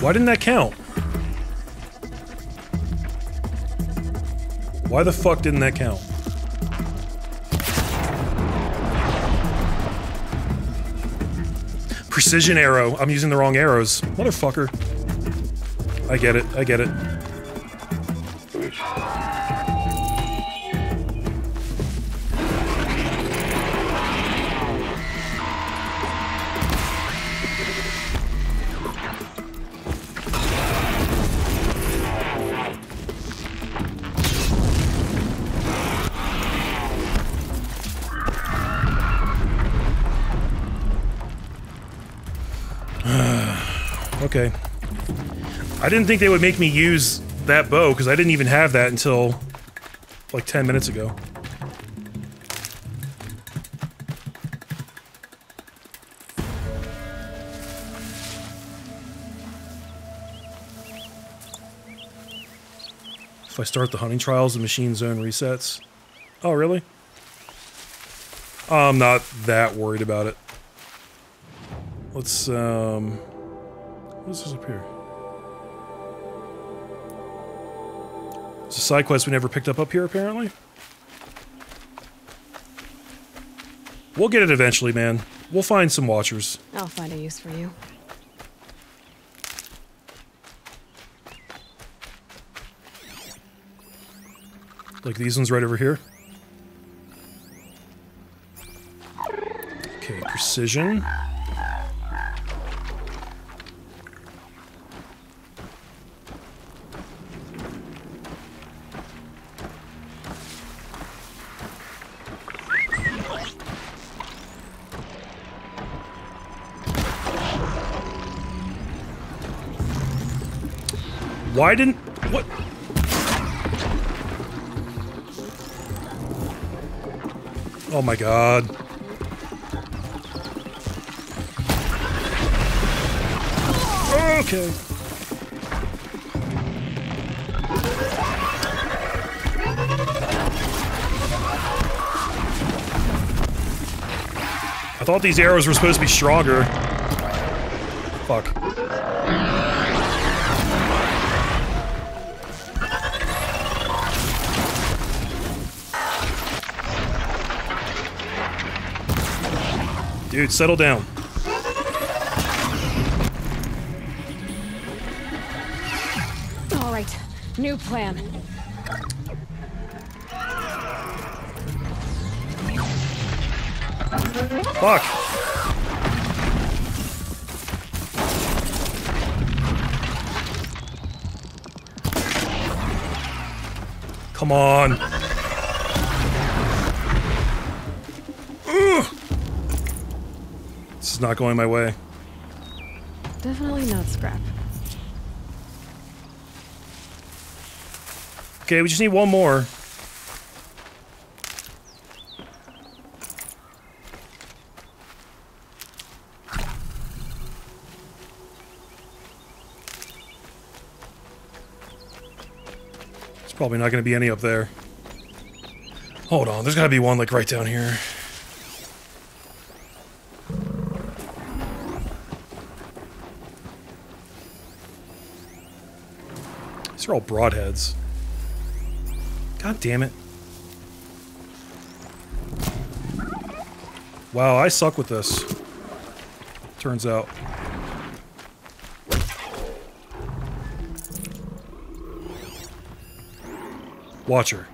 Why didn't that count? Why the fuck didn't that count? Precision arrow. I'm using the wrong arrows. Motherfucker. I get it. I get it. Okay. I didn't think they would make me use that bow, because I didn't even have that until, like, ten minutes ago. If I start the hunting trials, the machine zone resets. Oh, really? I'm not that worried about it. Let's, um... what's this up here? It's a side quest we never picked up up here, apparently. We'll get it eventually, man. We'll find some Watchers. I'll find a use for you. Like these ones right over here. Okay, precision. Why didn't... What? Oh my god. Okay. I thought these arrows were supposed to be stronger. Fuck. Dude, settle down. All right, new plan. Fuck. Come on. Ugh. This is not going my way. Definitely not scrap. Okay, we just need one more. There's probably not going to be any up there. Hold on, there's got to be one like right down here. These are all broadheads. God damn it. Wow, I suck with this. Turns out. Watcher.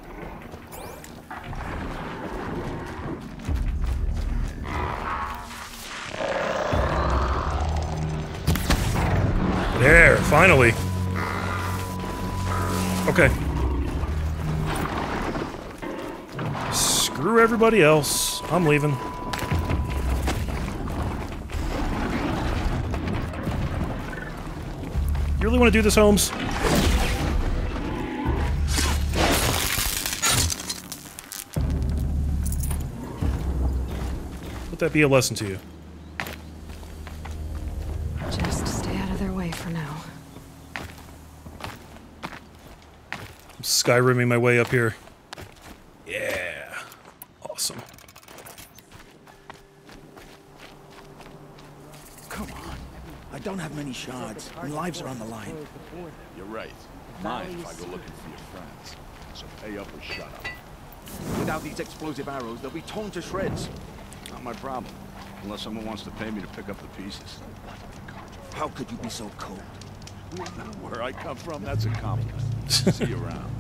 There, finally. Okay. Screw everybody else. I'm leaving. You really want to do this, Holmes? Let that be a lesson to you. Just stay out of their way for now. I'm Skyrimming my way up here. Yeah. Awesome. Come on. I don't have many shards, and lives are on the line. You're right. Mine if I go looking for your friends. So pay up or shut up. Without these explosive arrows, they'll be torn to shreds. Not my problem, unless someone wants to pay me to pick up the pieces. How could you be so cold? Where I come from, that's a compliment. See you around.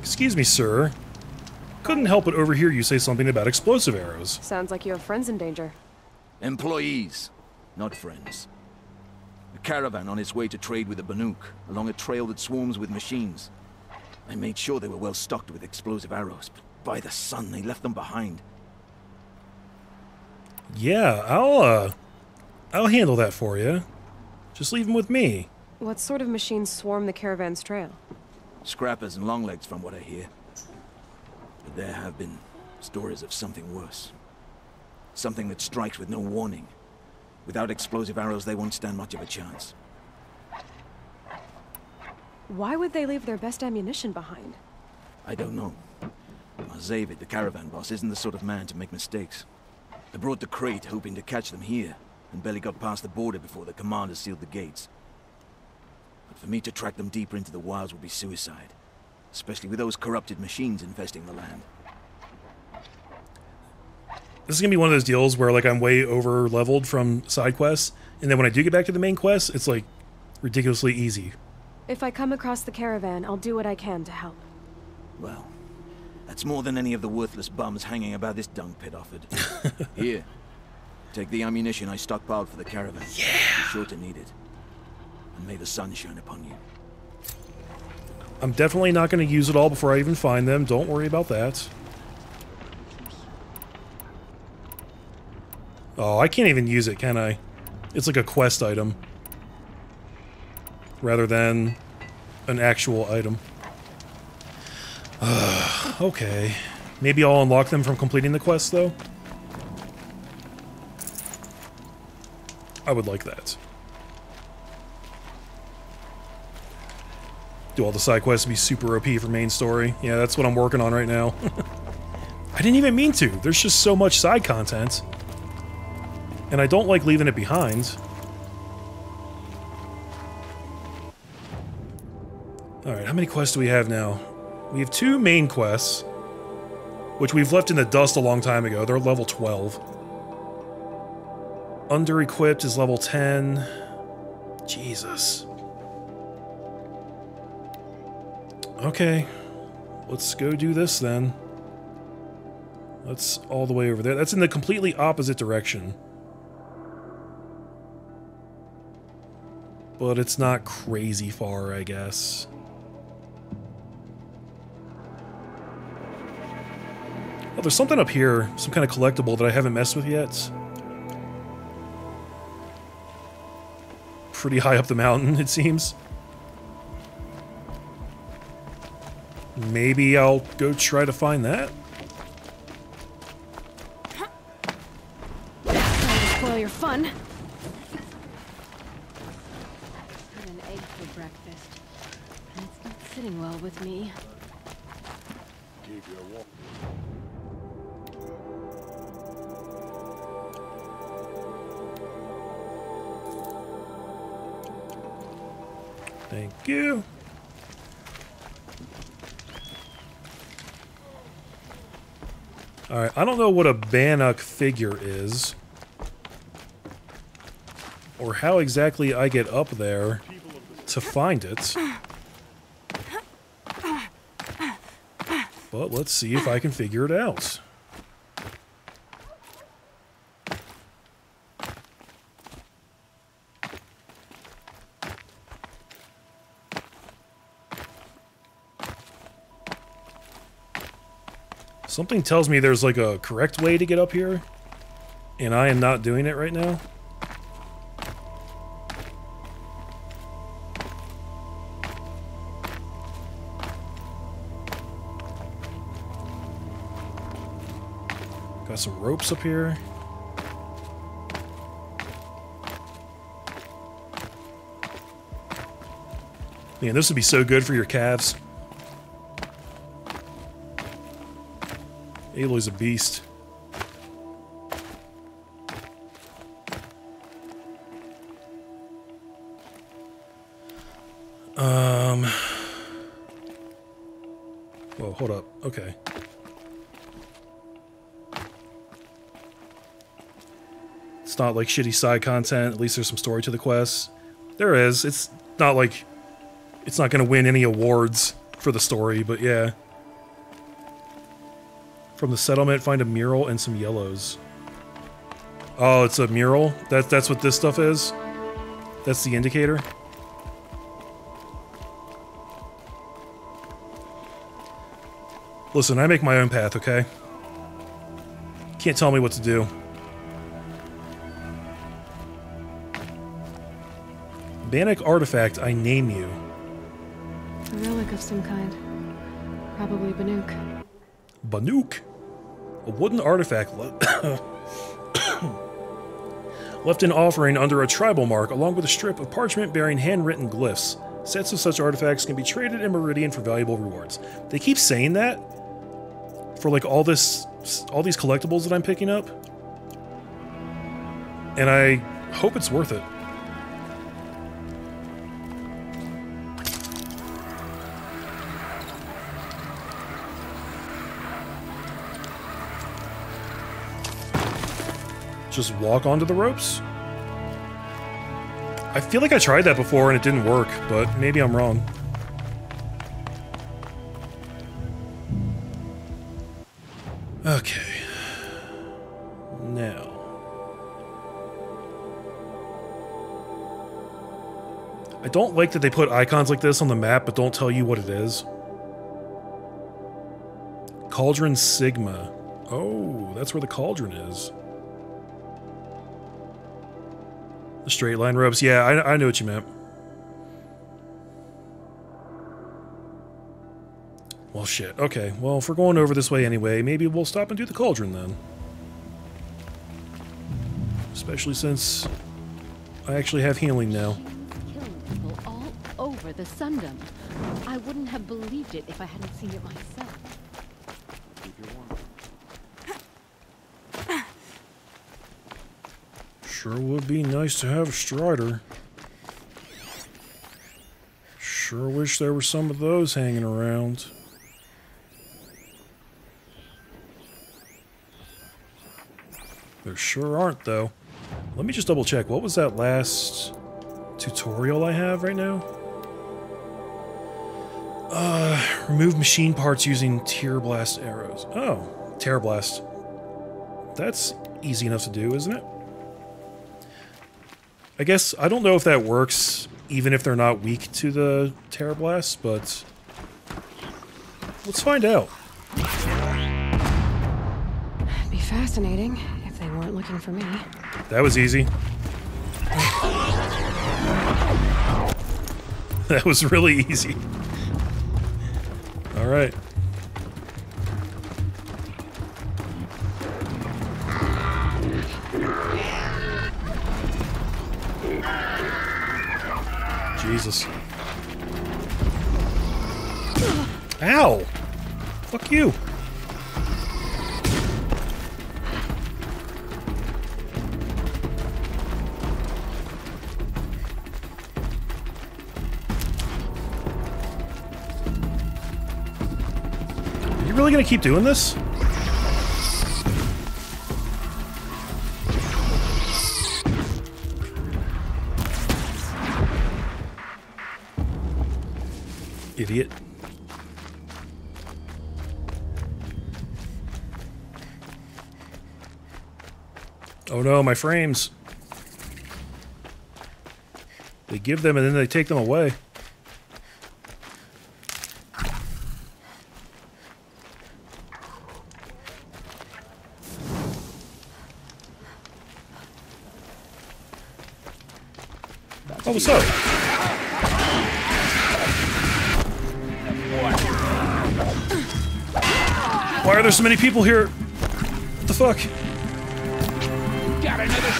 Excuse me, sir. Couldn't help but overhear you say something about explosive arrows. Sounds like you have friends in danger. Employees, not friends. A caravan on its way to trade with the Banuk, along a trail that swarms with machines. I made sure they were well stocked with explosive arrows, but by the sun, they left them behind. Yeah, I'll, uh, I'll handle that for you. Just leave them with me. What sort of machines swarm the caravan's trail? Scrappers and long legs, from what I hear. But there have been stories of something worse. Something that strikes with no warning. Without explosive arrows, they won't stand much of a chance. Why would they leave their best ammunition behind? I don't know. Marzavid, the caravan boss, isn't the sort of man to make mistakes. They brought the crate hoping to catch them here, and barely got past the border before the commander sealed the gates. But for me to track them deeper into the wilds would be suicide, especially with those corrupted machines infesting the land. This is gonna be one of those deals where, like, I'm way over leveled from side quests, and then when I do get back to the main quest, it's like ridiculously easy. If I come across the caravan, I'll do what I can to help. Well. That's more than any of the worthless bums hanging about this dung pit offered. Here, take the ammunition I stockpiled for the caravan. Yeah. You're sure to need it. And may the sun shine upon you. I'm definitely not going to use it all before I even find them. Don't worry about that. Oh, I can't even use it, can I? It's like a quest item. Rather than an actual item. Uh, okay. Maybe I'll unlock them from completing the quest, though? I would like that. Do all the side quests be super O P for main story? Yeah, that's what I'm working on right now. I didn't even mean to. There's just so much side content. And I don't like leaving it behind. Alright, how many quests do we have now? We have two main quests, which we've left in the dust a long time ago. They're level twelve. Under-equipped is level ten. Jesus. Okay. Let's go do this then. That's all the way over there. That's in the completely opposite direction. But it's not crazy far, I guess. Oh, there's something up here, some kind of collectible that I haven't messed with yet. Pretty high up the mountain, it seems. Maybe I'll go try to find that. Don't spoil your fun. Well with me. Thank you. All right, I don't know what a Banuk figure is, or how exactly I get up there to find it. But let's see if I can figure it out. Something tells me there's like a correct way to get up here, and I am not doing it right now. Some ropes up here. Man, this would be so good for your calves. Aloy's a beast. Um. Whoa, hold up. Okay. Not like shitty side content. At least there's some story to the quest. There is. It's not like it's not going to win any awards for the story, but yeah. From the settlement, find a mural and some yellows. Oh, it's a mural? That, that's what this stuff is? That's the indicator? Listen, I make my own path, okay? Can't tell me what to do. Banuk artifact, I name you. A relic of some kind. Probably Banuk. Banuk? A wooden artifact le left in offering under a tribal mark, along with a strip of parchment bearing handwritten glyphs. Sets of such artifacts can be traded in Meridian for valuable rewards. They keep saying that for like all this, all these collectibles that I'm picking up. And I hope it's worth it. Just walk onto the ropes? I feel like I tried that before and it didn't work, but maybe I'm wrong. Okay. Now. I don't like that they put icons like this on the map, but don't tell you what it is. Cauldron Sigma. Oh, that's where the cauldron is. The straight line ropes. Yeah, I, I know what you meant. Well, shit. Okay, well, if we're going over this way anyway, maybe we'll stop and do the cauldron then. Especially since I actually have healing now. Killing people all over the Sundom. I wouldn't have believed it if I hadn't seen it myself. Sure would be nice to have a Strider. Sure wish there were some of those hanging around. There sure aren't, though. Let me just double check. What was that last tutorial I have right now? Uh, remove machine parts using tear blast arrows. Oh, tear blast. That's easy enough to do, isn't it? I guess, I don't know if that works, even if they're not weak to the Terror Blast, but let's find out. It'd be fascinating if they weren't looking for me. That was easy. That was really easy. All right. Jesus. Ow! Fuck you! Are you really gonna keep doing this? Idiot. Oh no, my frames. They give them and then they take them away. Oh, what's up? Why are there so many people here? What the fuck? Got another.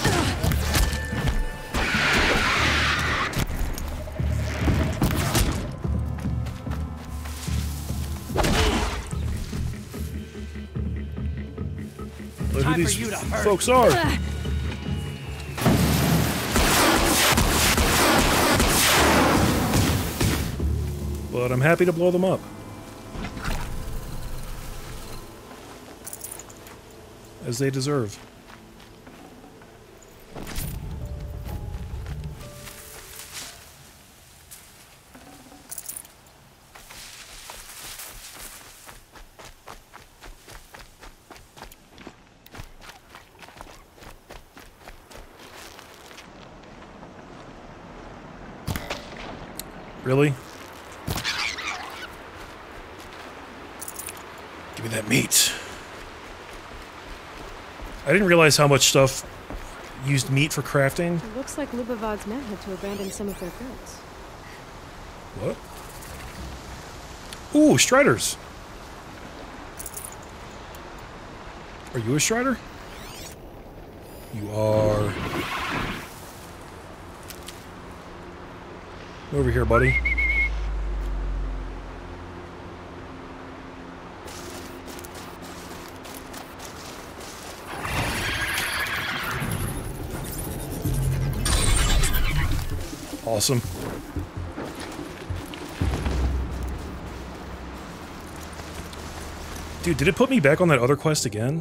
Look who these folks are. But I'm happy to blow them up. As they deserve. Really? Give me that meat. I didn't realize how much stuff used meat for crafting. It looks like Lubavad's men had to abandon some of their goods. What? Ooh, Striders! Are you a Strider? You are. Come over here, buddy. Awesome. Dude, did it put me back on that other quest again?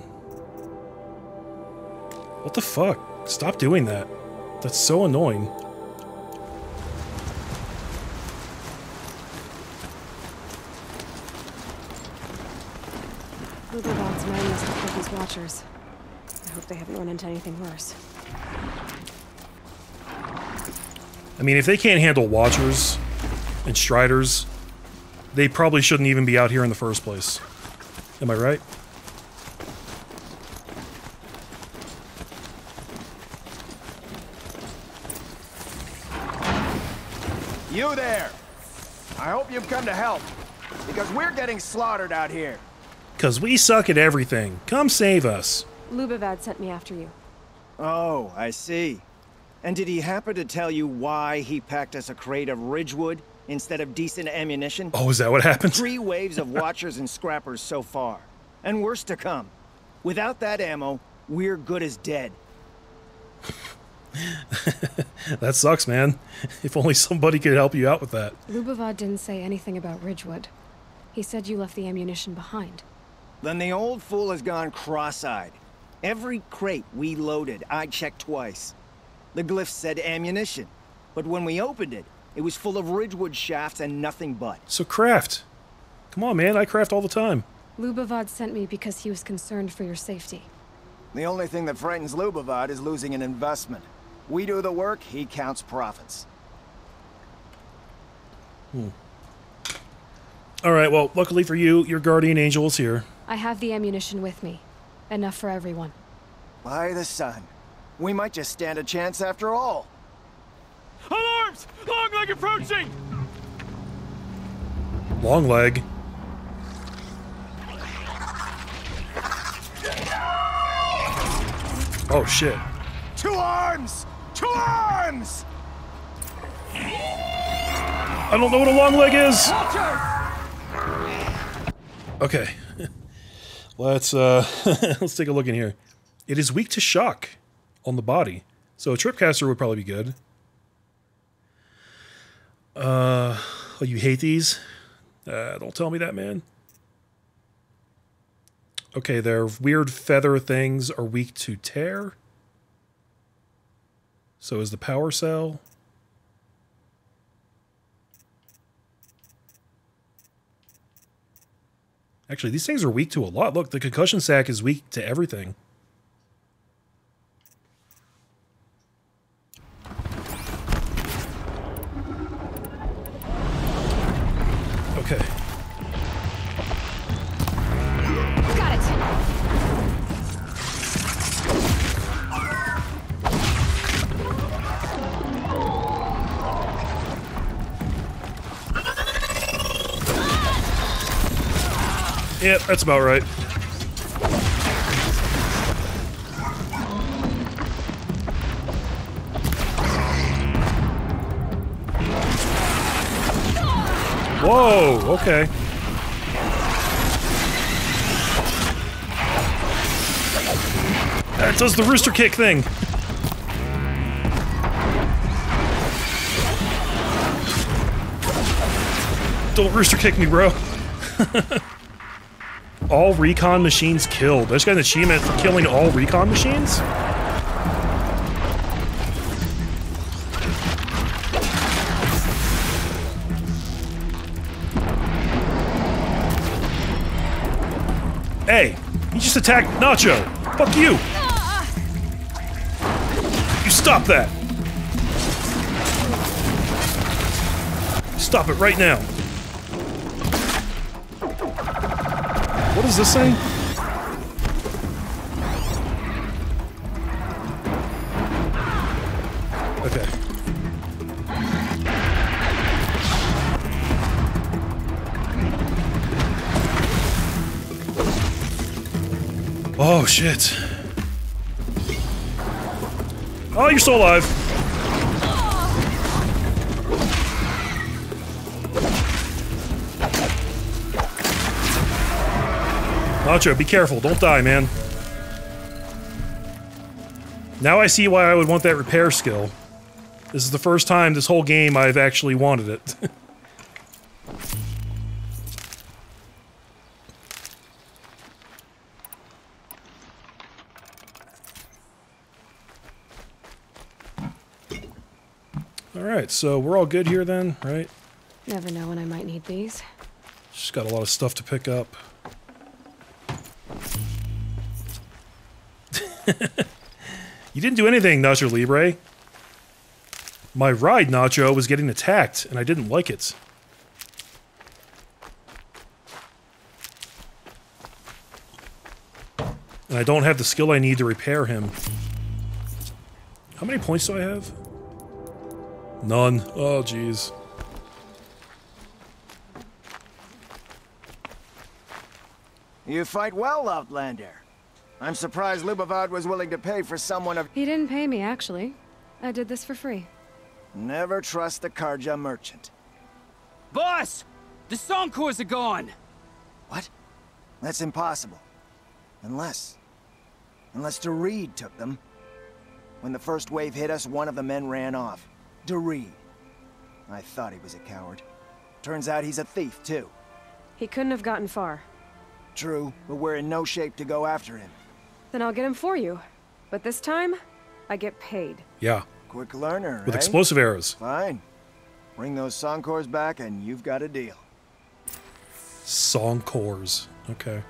What the fuck? Stop doing that. That's so annoying. Lubavad's men must have killed these Watchers. I hope they haven't run into anything worse. I mean, if they can't handle Watchers and Striders, they probably shouldn't even be out here in the first place. Am I right? You there! I hope you've come to help. because we're getting slaughtered out here. Because we suck at everything. Come save us. Lubavad sent me after you. Oh, I see. And did he happen to tell you why he packed us a crate of Ridgewood instead of decent ammunition? Oh, is that what happened? Three waves of Watchers and Scrappers so far, and worse to come. Without that ammo, we're good as dead. That sucks, man. If only somebody could help you out with that. Lubavad didn't say anything about Ridgewood. He said you left the ammunition behind. Then the old fool has gone cross-eyed. Every crate we loaded, I checked twice. The glyph said ammunition, but when we opened it, it was full of Ridgewood shafts and nothing but. So craft. Come on, man, I craft all the time. Lubavad sent me because he was concerned for your safety. The only thing that frightens Lubavad is losing an investment. We do the work, he counts profits. Hmm. All right, well, luckily for you, your guardian angel is here. I have the ammunition with me. Enough for everyone. By the sun. We might just stand a chance after all. Alarms! Long Leg approaching! Long Leg? Oh, shit. To arms! To arms! I don't know what a long leg is! Okay. Let's, uh, let's take a look in here. It is weak to shock on the body, so a tripcaster would probably be good. Uh, oh, you hate these? Uh, don't tell me that, man. Okay, their weird feather things are weak to tear. So is the power cell. Actually, these things are weak to a lot. Look, the concussion sac is weak to everything. Okay. Got it. Yeah, that's about right. Whoa, okay. That does the rooster kick thing. Don't rooster kick me, bro. All recon machines killed. I just got an achievement for killing all recon machines? Hey, he just attacked Nacho. Fuck you. You stop that. Stop it right now. What is this thing? Oh, shit. Oh, you're still alive. Nacho, be careful. Don't die, man. Now I see why I would want that repair skill. This is the first time this whole game I've actually wanted it. So we're all good here then, right? Never know when I might need these. Just got a lot of stuff to pick up. You didn't do anything, Nacho Libre. My ride, Nacho, was getting attacked, and I didn't like it. And I don't have the skill I need to repair him. How many points do I have? None. Oh, jeez. You fight well, Outlander. I'm surprised Lubavard was willing to pay for someone of... He didn't pay me, actually. I did this for free. Never trust the Karja merchant. Boss! The Songcores are gone! What? That's impossible. Unless... Unless Dereed took them. When the first wave hit us, one of the men ran off. Dereed. I thought he was a coward. Turns out he's a thief, too. He couldn't have gotten far. True, but we're in no shape to go after him. Then I'll get him for you. But this time, I get paid. Yeah. Quick learner, with eh? Explosive arrows. Fine. Bring those Songcores back and you've got a deal. Songcores. Okay.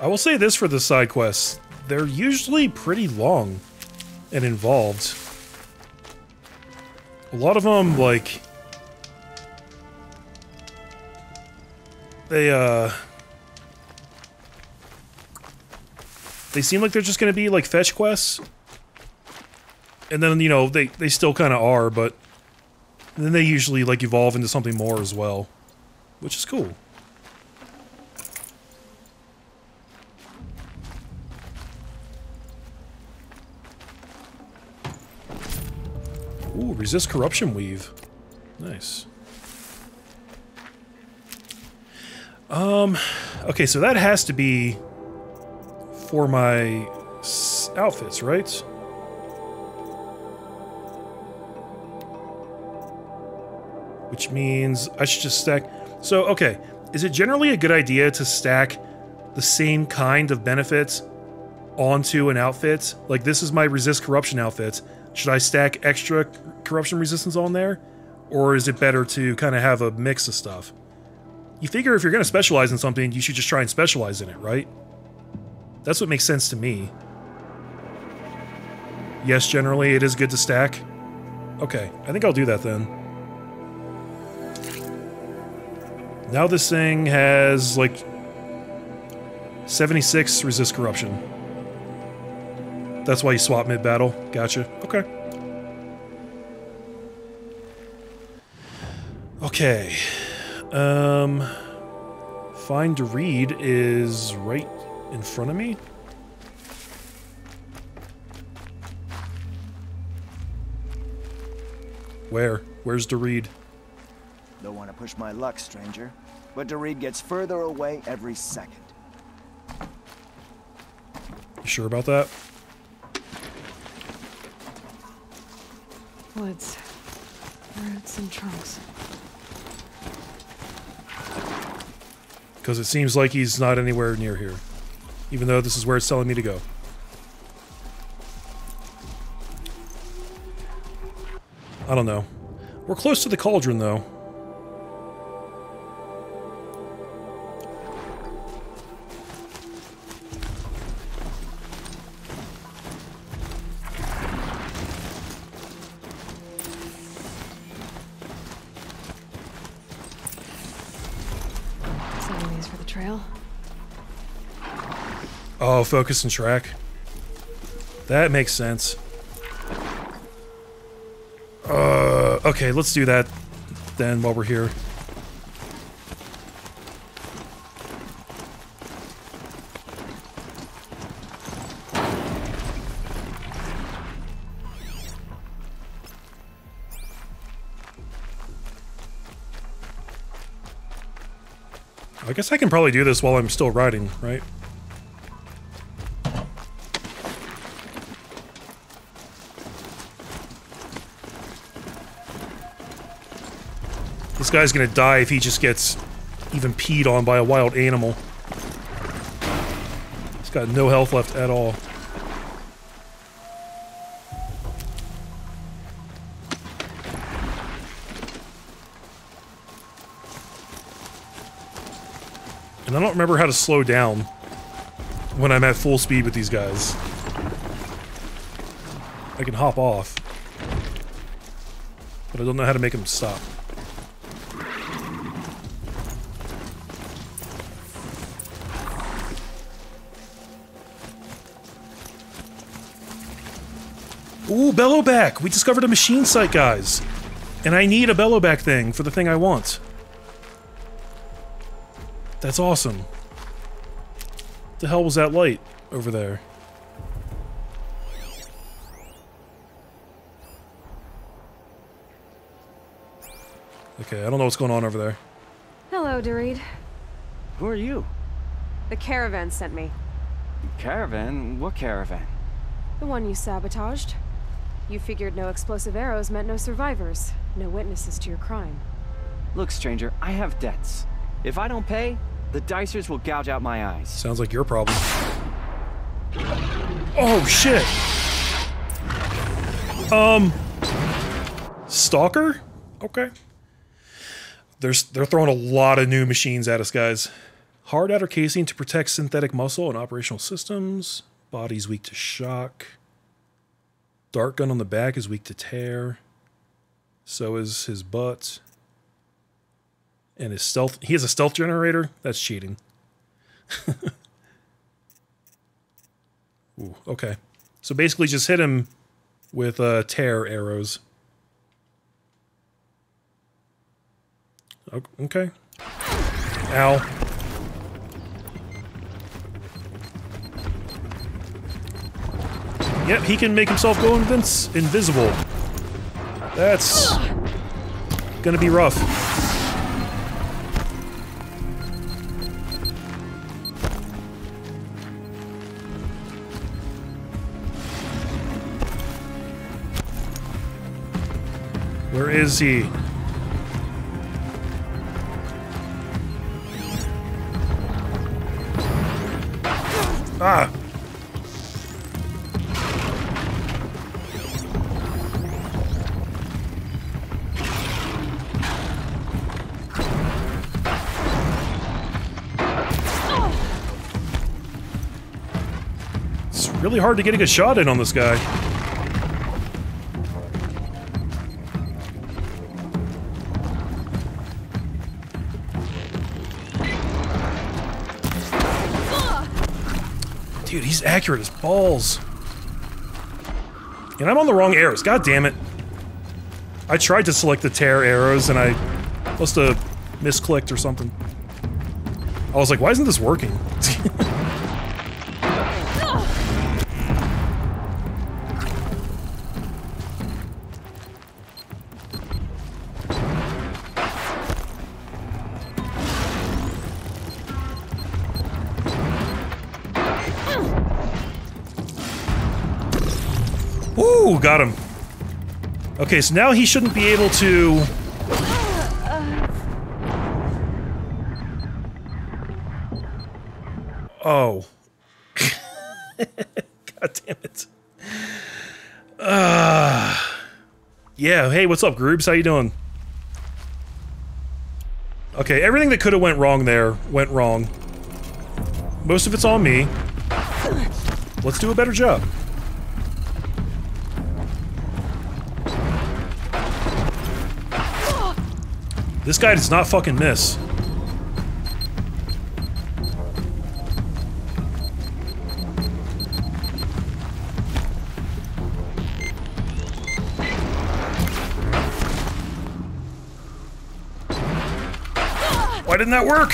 I will say this for the side quests. They're usually pretty long and involved. A lot of them, like... They, uh... They seem like they're just gonna be, like, fetch quests. And then, you know, they, they still kinda are, but... Then they usually, like, evolve into something more as well. Which is cool. Ooh, resist corruption weave. Nice. Um, okay, so that has to be for my s outfits, right? Which means I should just stack... So, okay, is it generally a good idea to stack the same kind of benefits onto an outfit? Like, this is my resist corruption outfit. Should I stack extra corruption resistance on there? Or is it better to kind of have a mix of stuff? You figure if you're going to specialize in something, you should just try and specialize in it, right? That's what makes sense to me. Yes, generally, it is good to stack. Okay, I think I'll do that then. Now this thing has, like, seventy-six resist corruption. That's why you swap mid-battle. Gotcha. Okay. Okay. Um, find to read is right in front of me. Where? Where's Dereed? Don't want to push my luck, stranger, but Dereed gets further away every second. You sure about that? Woods, roots and trunks. Because it seems like he's not anywhere near here. Even though this is where it's telling me to go. I don't know. We're close to the cauldron, though. Oh, focus and track. That makes sense. Uh, okay, let's do that then while we're here. I guess I can probably do this while I'm still riding, right? This guy's gonna die if he just gets even peed on by a wild animal. He's got no health left at all. And I don't remember how to slow down when I'm at full speed with these guys. I can hop off, but I don't know how to make them stop. Ooh, Bellowback! We discovered a machine site, guys! And I need a Bellowback thing for the thing I want. That's awesome. What the hell was that light over there? Okay, I don't know what's going on over there. Hello, Doreed. Who are you? The caravan sent me. Caravan? What caravan? The one you sabotaged. You figured no explosive arrows meant no survivors, no witnesses to your crime. Look, stranger, I have debts. If I don't pay, the dicers will gouge out my eyes. Sounds like your problem. Oh, shit! Um... Stalker? Okay. There's, they're throwing a lot of new machines at us, guys. Hard outer casing to protect synthetic muscle and operational systems. Body's weak to shock. Dart gun on the back is weak to tear. So is his butt. And his stealth... He has a stealth generator? That's cheating. Ooh, okay. So basically just hit him with uh, tear arrows. Okay. Ow. Yep, he can make himself go invinc invisible. That's gonna be rough. Where is he? Ah! Really hard to get a good shot in on this guy. Dude, he's accurate as balls. And I'm on the wrong arrows, god damn it. I tried to select the tear arrows and I must have misclicked or something. I was like, why isn't this working? Got him. Okay, so now he shouldn't be able to... Oh. God damn it. Uh, yeah, hey, what's up, Groobs? How you doing? Okay, everything that could have went wrong there went wrong. Most of it's on me. Let's do a better job. This guy does not fucking miss. Why didn't that work?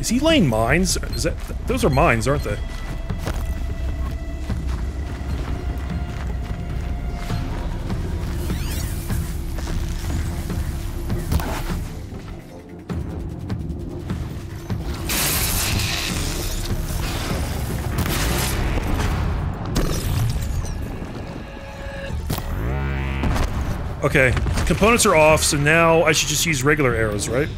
Is he laying mines? Is that, those are mines, aren't they? Okay, components are off, so now I should just use regular arrows, right?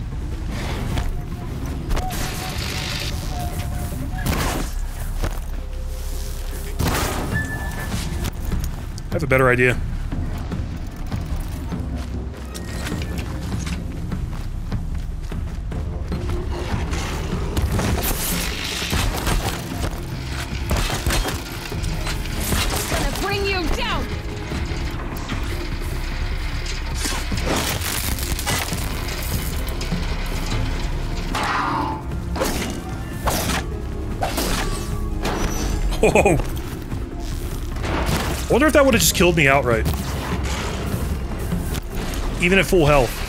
I have a better idea. Oh! I wonder if that would have just killed me outright. Even at full health.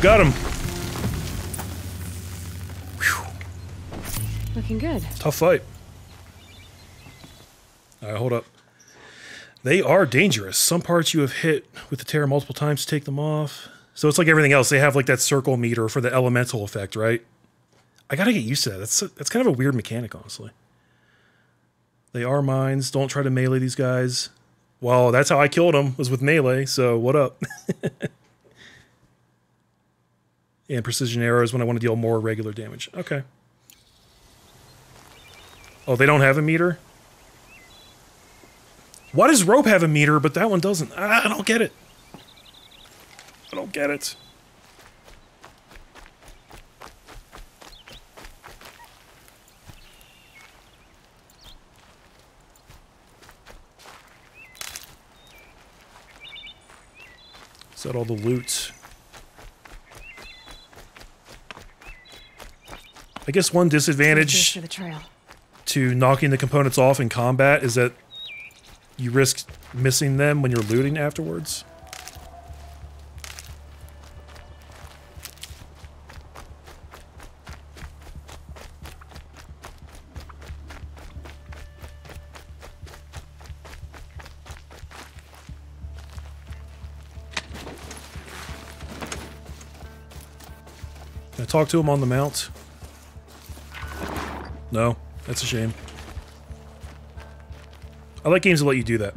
Got him. Whew. Looking good. Tough fight. All right, hold up. They are dangerous. Some parts you have hit with the Terra multiple times to take them off. So it's like everything else. They have like that circle meter for the elemental effect, right? I gotta get used to that. That's, a, that's kind of a weird mechanic, honestly. They are mines. Don't try to melee these guys. Well, that's how I killed them, was with melee. So what up? And precision arrows when I want to deal more regular damage. Okay. Oh, they don't have a meter? Why does rope have a meter, but that one doesn't? I don't get it. I don't get it. Is that all the loot? I guess one disadvantage to knocking the components off in combat is that you risk missing them when you're looting afterwards. Can I talk to him on the mount? No, that's a shame. I like games that let you do that.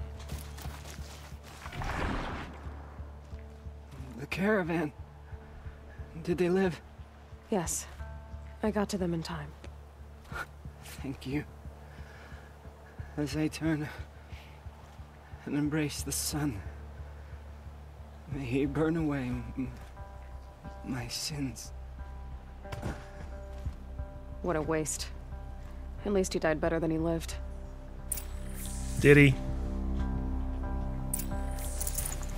The caravan. Did they live? Yes. I got to them in time. Thank you. As I turn and embrace the sun, may he burn away my sins. What a waste. At least he died better than he lived. Did he?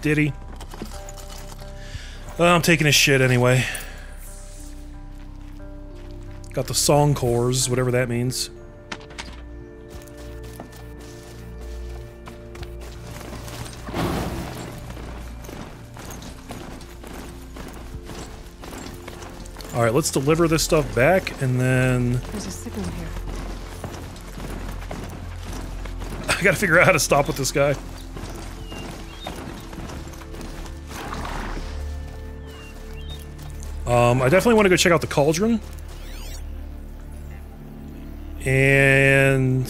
Did he? Well, I'm taking his shit anyway. Got the Songcores, whatever that means. All right, let's deliver this stuff back, and then. There's a signal here. I gotta figure out how to stop with this guy. Um, I definitely want to go check out the cauldron. And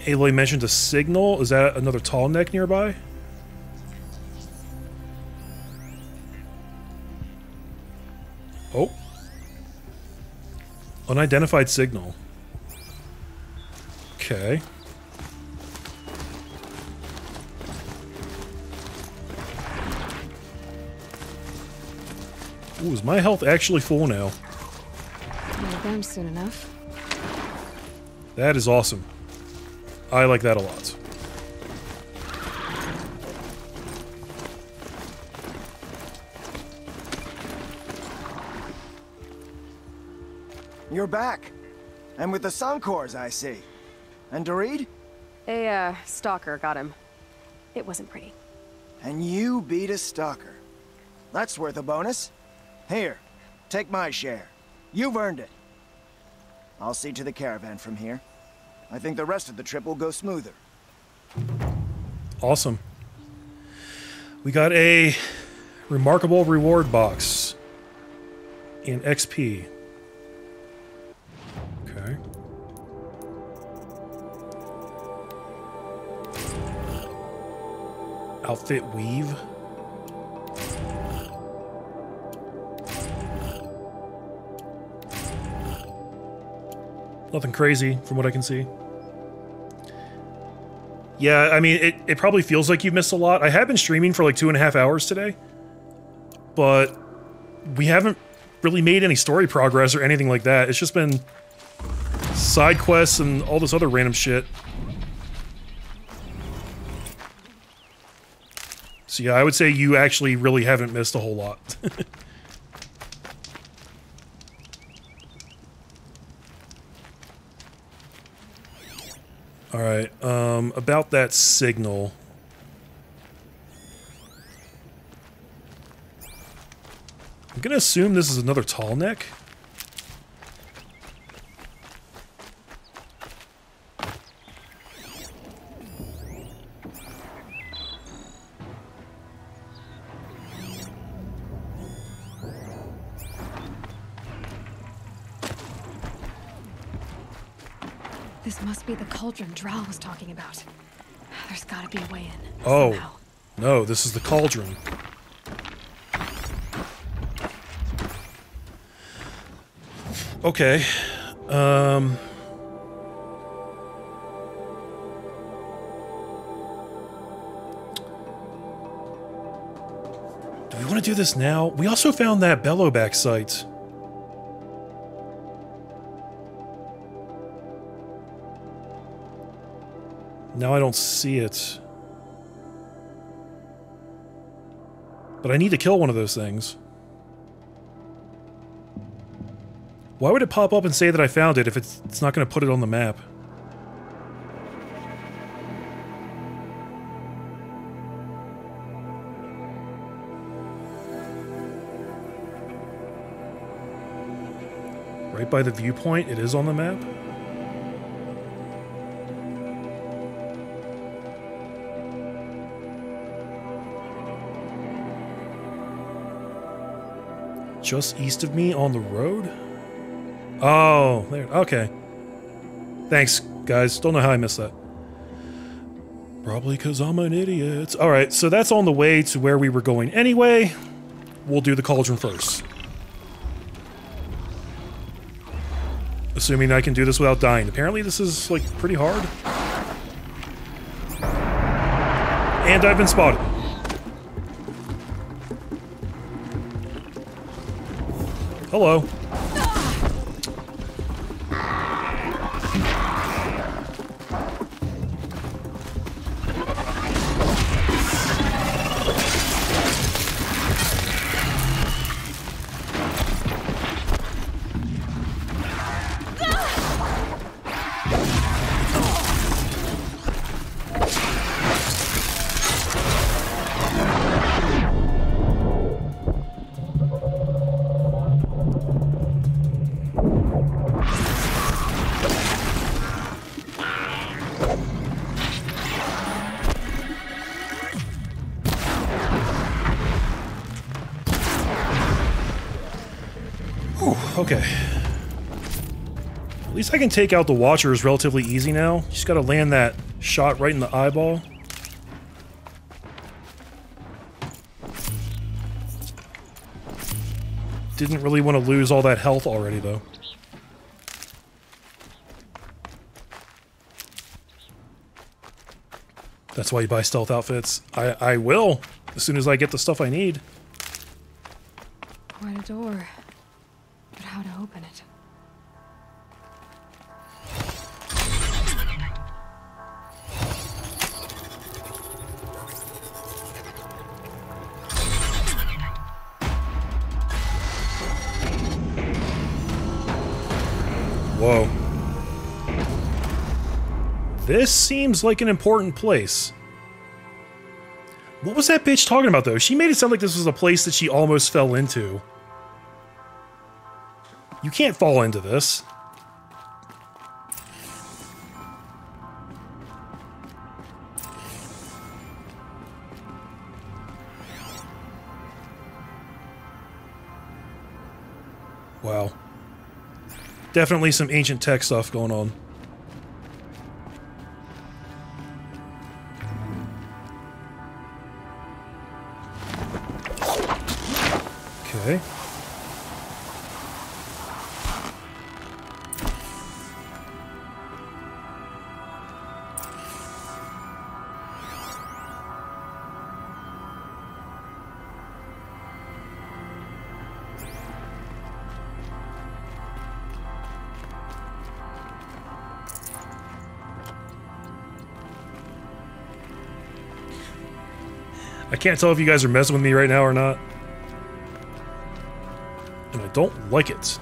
Aloy mentioned a signal. Is that another Tallneck nearby? Oh. Unidentified signal. Okay. Ooh, is my health actually full now? Well, damn soon enough. That is awesome. I like that a lot. You're back. And with the Songcores, I see. And Doreed? A, uh, stalker got him. It wasn't pretty. And you beat a stalker. That's worth a bonus. Here, take my share. You've earned it. I'll see to the caravan from here. I think the rest of the trip will go smoother. Awesome. We got a remarkable reward box. And X P. Okay. Outfit weave. Nothing crazy from what I can see. Yeah, I mean, it, it probably feels like you've missed a lot. I have been streaming for like two and a half hours today, but we haven't really made any story progress or anything like that. It's just been side quests and all this other random shit. So yeah, I would say you actually really haven't missed a whole lot. All right, um, about that signal. I'm gonna assume this is another Tallneck. This must be the cauldron Drow was talking about. There's gotta be a way in. Oh, somehow. No, this is the cauldron. Okay. Um... Do we want to do this now? We also found that Bellowback site. Now I don't see it. But I need to kill one of those things. Why would it pop up and say that I found it if it's, it's not going to put it on the map? Right by the viewpoint, it is on the map? Just east of me on the road? Oh, there. Okay. Thanks, guys. Don't know how I missed that. Probably because I'm an idiot. All right, so that's on the way to where we were going anyway. We'll do the cauldron first. Assuming I can do this without dying. Apparently this is, like, pretty hard. And I've been spotted. Hello. Okay. At least I can take out the Watchers relatively easy now. Just gotta land that shot right in the eyeball. Didn't really want to lose all that health already, though. That's why you buy stealth outfits. I, I will, as soon as I get the stuff I need. What a door. How to open it. Whoa. This seems like an important place. What was that bitch talking about, though? She made it sound like this was a place that she almost fell into. You can't fall into this. Wow. Definitely some ancient tech stuff going on. Okay. I can't tell if you guys are messing with me right now or not. And I don't like it.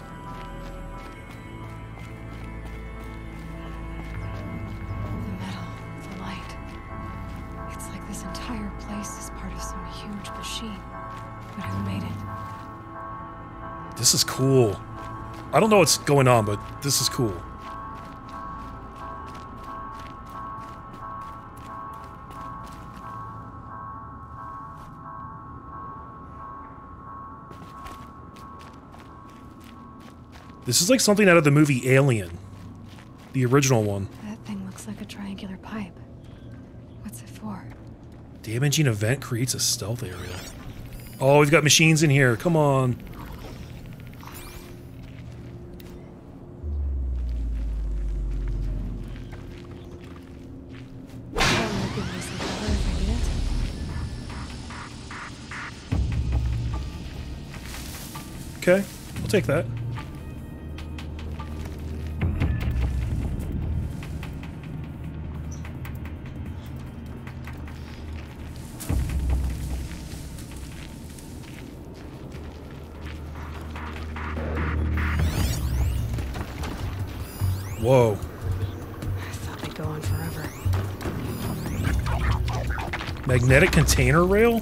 This is cool. I don't know what's going on, but this is cool. This is like something out of the movie Alien, the original one. That thing looks like a triangular pipe. What's it for? Damaging a vent creates a stealth area. Oh, we've got machines in here. Come on. Okay, I'll take that. Whoa. I thought I'd go on forever. Magnetic container rail?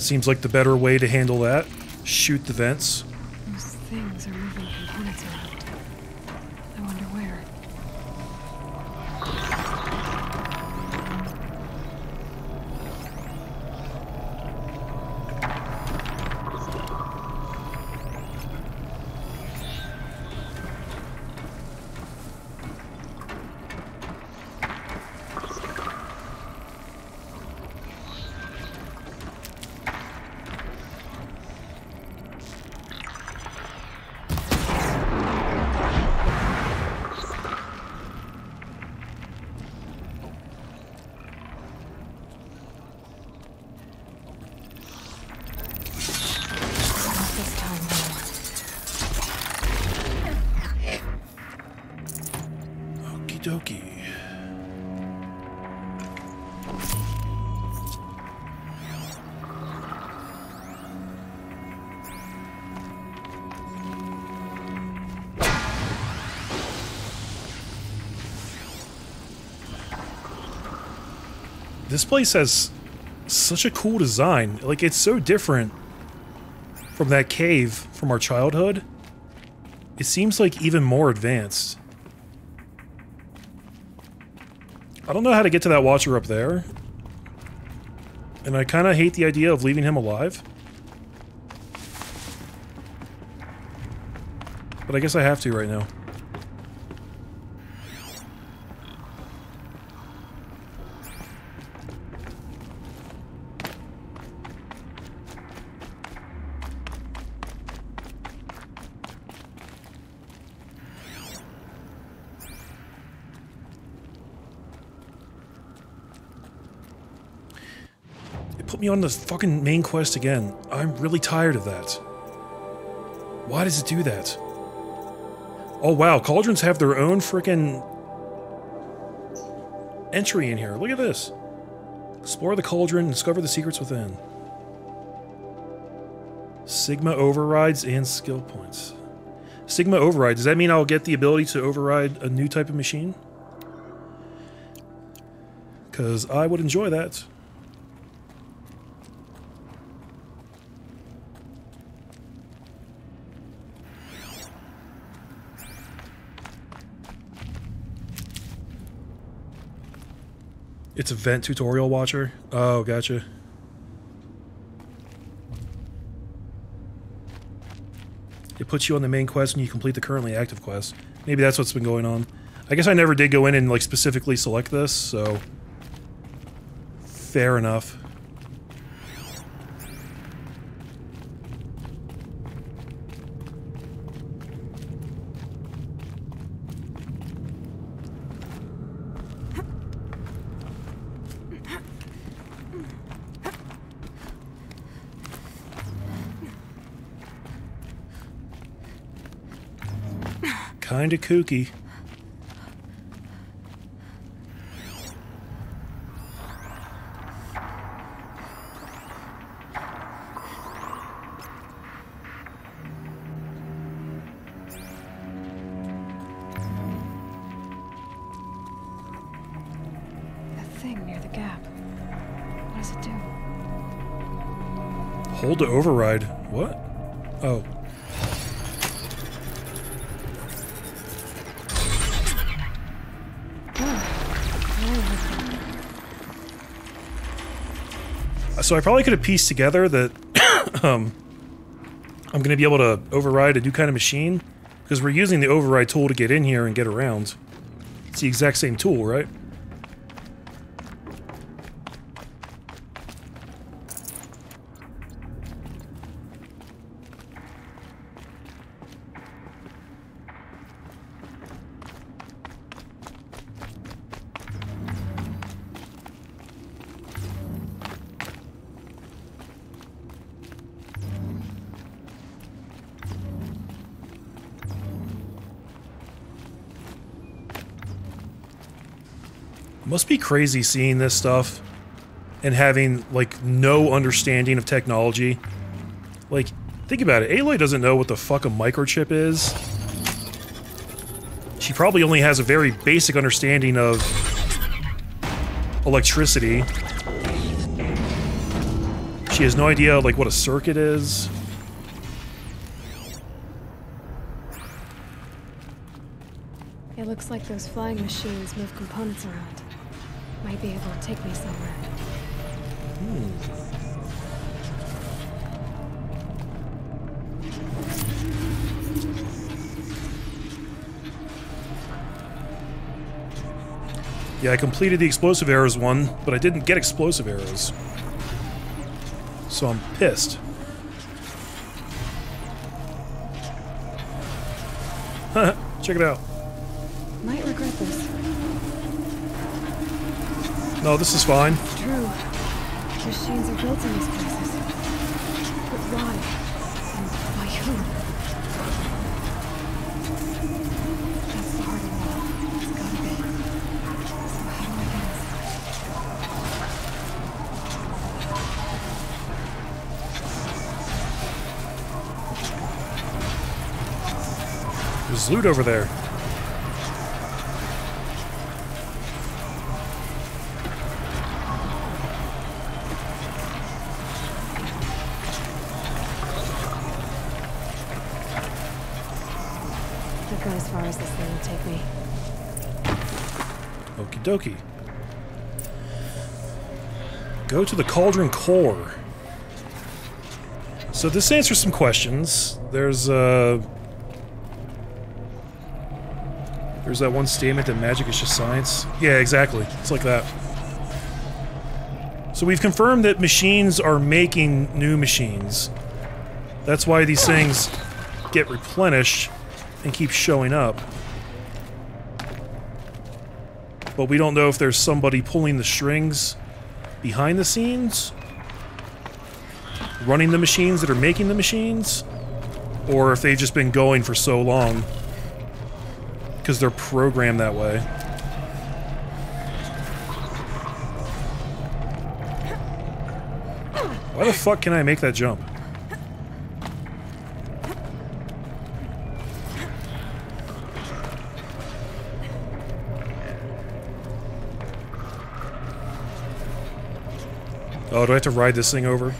Seems like the better way to handle that. Shoot the vents. Those things are moving components around. I wonder this place has such a cool design. Like, it's so different from that cave from our childhood. It seems like even more advanced. I don't know how to get to that Watcher up there. And I kind of hate the idea of leaving him alive. But I guess I have to right now. Me on the fucking main quest again. I'm really tired of that. Why does it do that? Oh wow, cauldrons have their own freaking entry in here. Look at this. Explore the cauldron and discover the secrets within. Sigma overrides and skill points. Sigma override. Does that mean I'll get the ability to override a new type of machine? Because I would enjoy that. It's a vent tutorial, Watcher. Oh, gotcha. It puts you on the main quest and you complete the currently active quest. Maybe that's what's been going on. I guess I never did go in and like specifically select this, so... fair enough. Kinda kooky. To override. What? Oh. So I probably could have pieced together that um, I'm going to be able to override a new kind of machine because we're using the override tool to get in here and get around. It's the exact same tool, right? Must be crazy seeing this stuff and having, like, no understanding of technology. Like, think about it. Aloy doesn't know what the fuck a microchip is. She probably only has a very basic understanding of electricity. She has no idea, like, what a circuit is. It looks like those flying machines move components around. Might be able to take me somewhere. Hmm. Yeah, I completed the explosive arrows one, but I didn't get explosive arrows. So I'm pissed. Haha, check it out. Might regret this. No, this is fine. True. Machines are built in these places. But why? And by who? That's the hard one. It's gotta be. So how do I get inside? There's loot over there. Doki. Go to the Cauldron Core. So this answers some questions. There's uh, there's that one statement that magic is just science. Yeah, exactly. It's like that. So we've confirmed that machines are making new machines. That's why these things get replenished and keep showing up. But we don't know if there's somebody pulling the strings behind the scenes, running the machines that are making the machines, or if they've just been going for so long because they're programmed that way. Why the fuck can I make that jump? Oh, do I have to ride this thing over?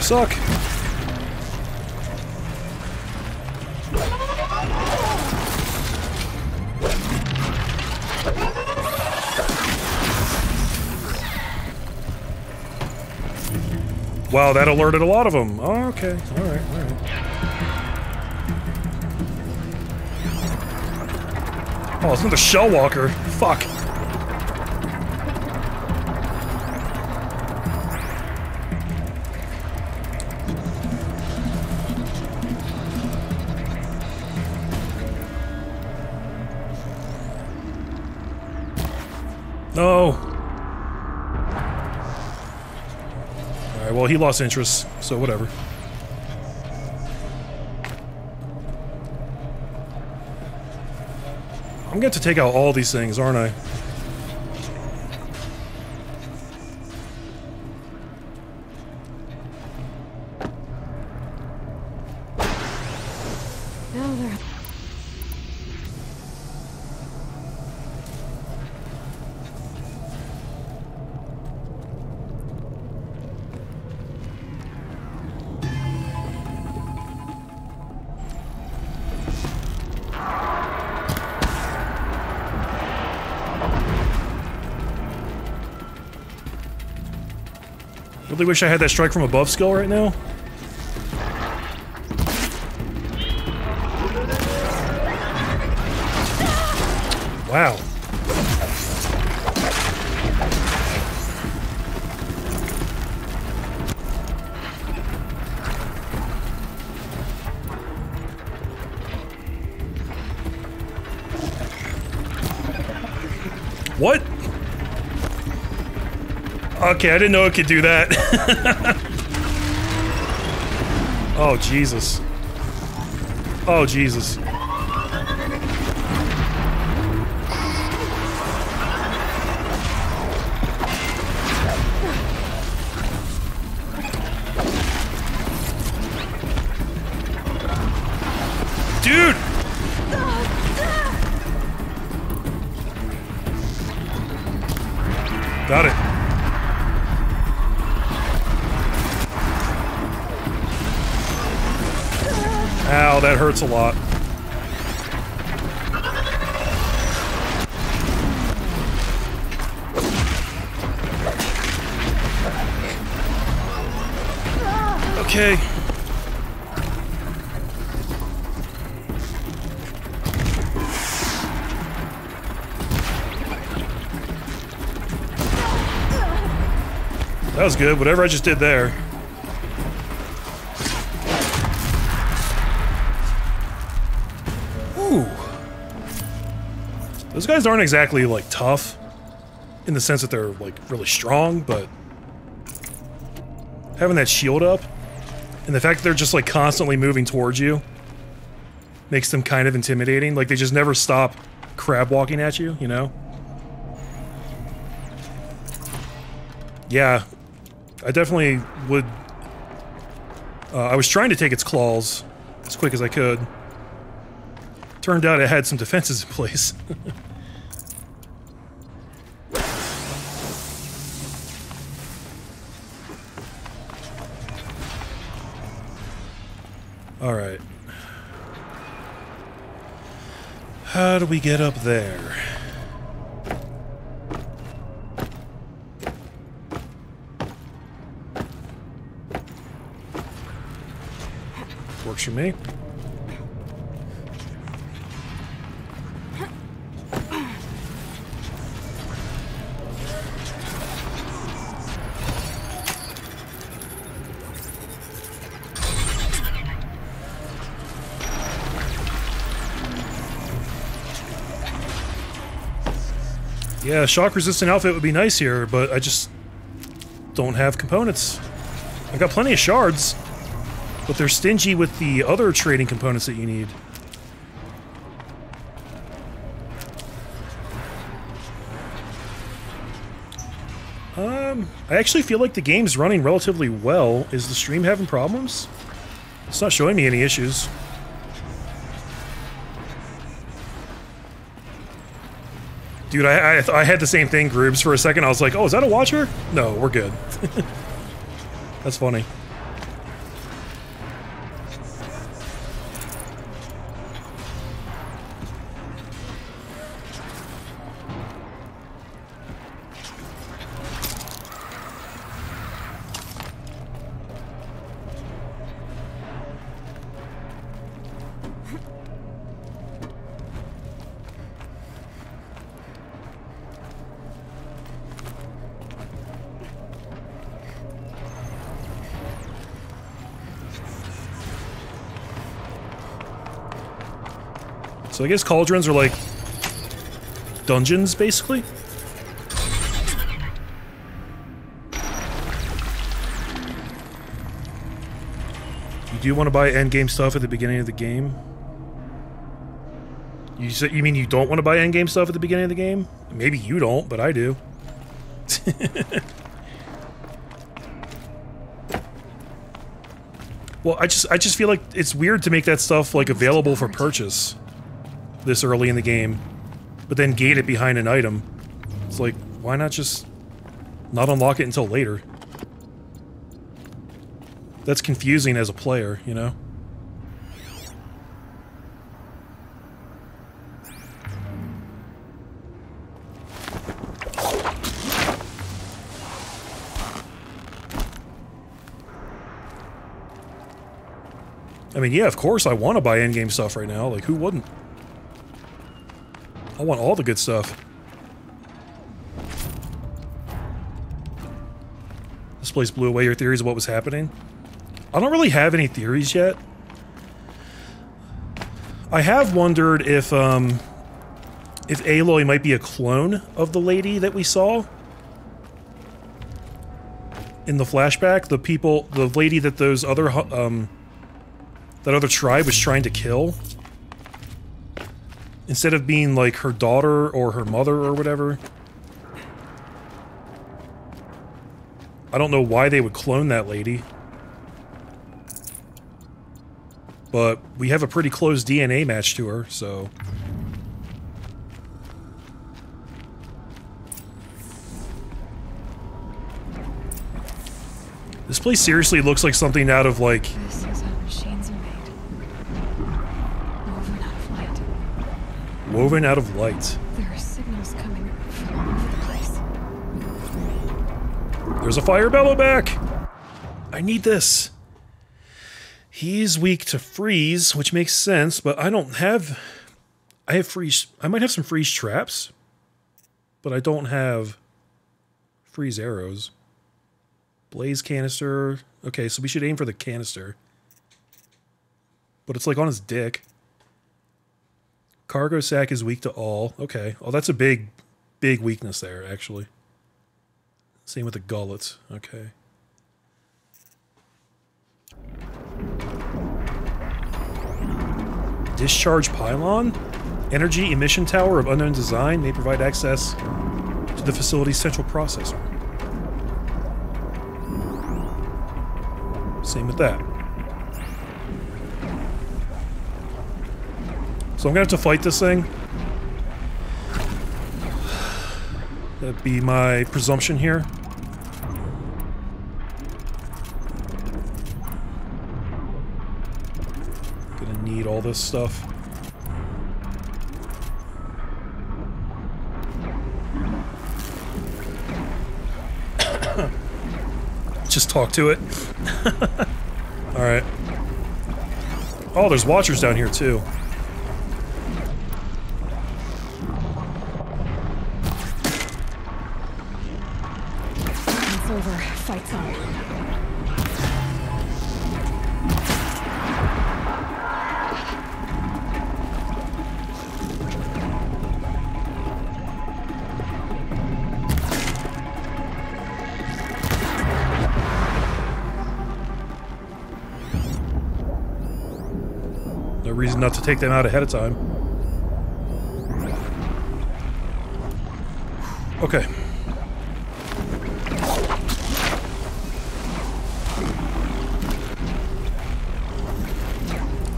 Suck. Wow, that alerted a lot of them. Oh, okay. All right, all right. Oh, it's another Shell Walker. Fuck. No. Alright, well, he lost interest, so whatever. I'm gonna have to take out all these things, aren't I? I wish I had that strike from above skill right now. Wow. What? Okay, I didn't know it could do that. Oh, Jesus. Oh, Jesus. Dude! Got it. Ow, that hurts a lot. Okay. That was good, whatever I just did there. Those guys aren't exactly, like, tough, in the sense that they're, like, really strong, but having that shield up, and the fact that they're just, like, constantly moving towards you, makes them kind of intimidating. Like, they just never stop crab walking at you, you know? Yeah, I definitely would... Uh, I was trying to take its claws as quick as I could. Turned out it had some defenses in place. All right. How do we get up there? Works for me. Yeah, shock-resistant outfit would be nice here, but I just don't have components. I've got plenty of shards, but they're stingy with the other trading components that you need. Um, I actually feel like the game's running relatively well. Is the stream having problems? It's not showing me any issues. Dude, I, I I had the same thing, Groobs, for a second. I was like, oh, is that a Watcher? No, we're good. That's funny. So I guess cauldrons are like dungeons, basically. You do want to buy endgame stuff at the beginning of the game. You say, you mean you don't want to buy endgame stuff at the beginning of the game? Maybe you don't, but I do. Well, I just I just feel like it's weird to make that stuff like available for purchase this early in the game, but then gate it behind an item. It's like, why not just not unlock it until later? That's confusing as a player, you know? I mean, yeah, of course I want to buy endgame stuff right now. Like, who wouldn't? I want all the good stuff. This place blew away your theories of what was happening. I don't really have any theories yet. I have wondered if, um... if Aloy might be a clone of the lady that we saw in the flashback. The people... the lady that those other, um... that other tribe was trying to kill. Instead of being like her daughter or her mother or whatever. I don't know why they would clone that lady. But we have a pretty close D N A match to her, so... This place seriously looks like something out of like... woven out of light. There are signals coming from all over the place. There's a Fire Bellowback! I need this. He's weak to freeze, which makes sense, but I don't have... I have freeze... I might have some freeze traps, but I don't have freeze arrows. Blaze canister... Okay, so we should aim for the canister. But it's like on his dick. Cargo sack is weak to all. Okay. Oh, that's a big, big weakness there, actually. Same with the gullets. Okay. Discharge pylon? Energy emission tower of unknown design may provide access to the facility's central processor. Same with that. So I'm gonna have to fight this thing. That'd be my presumption here. Gonna need all this stuff. Just talk to it. Alright. Oh, there's Watchers down here too. Not to take them out ahead of time. Okay.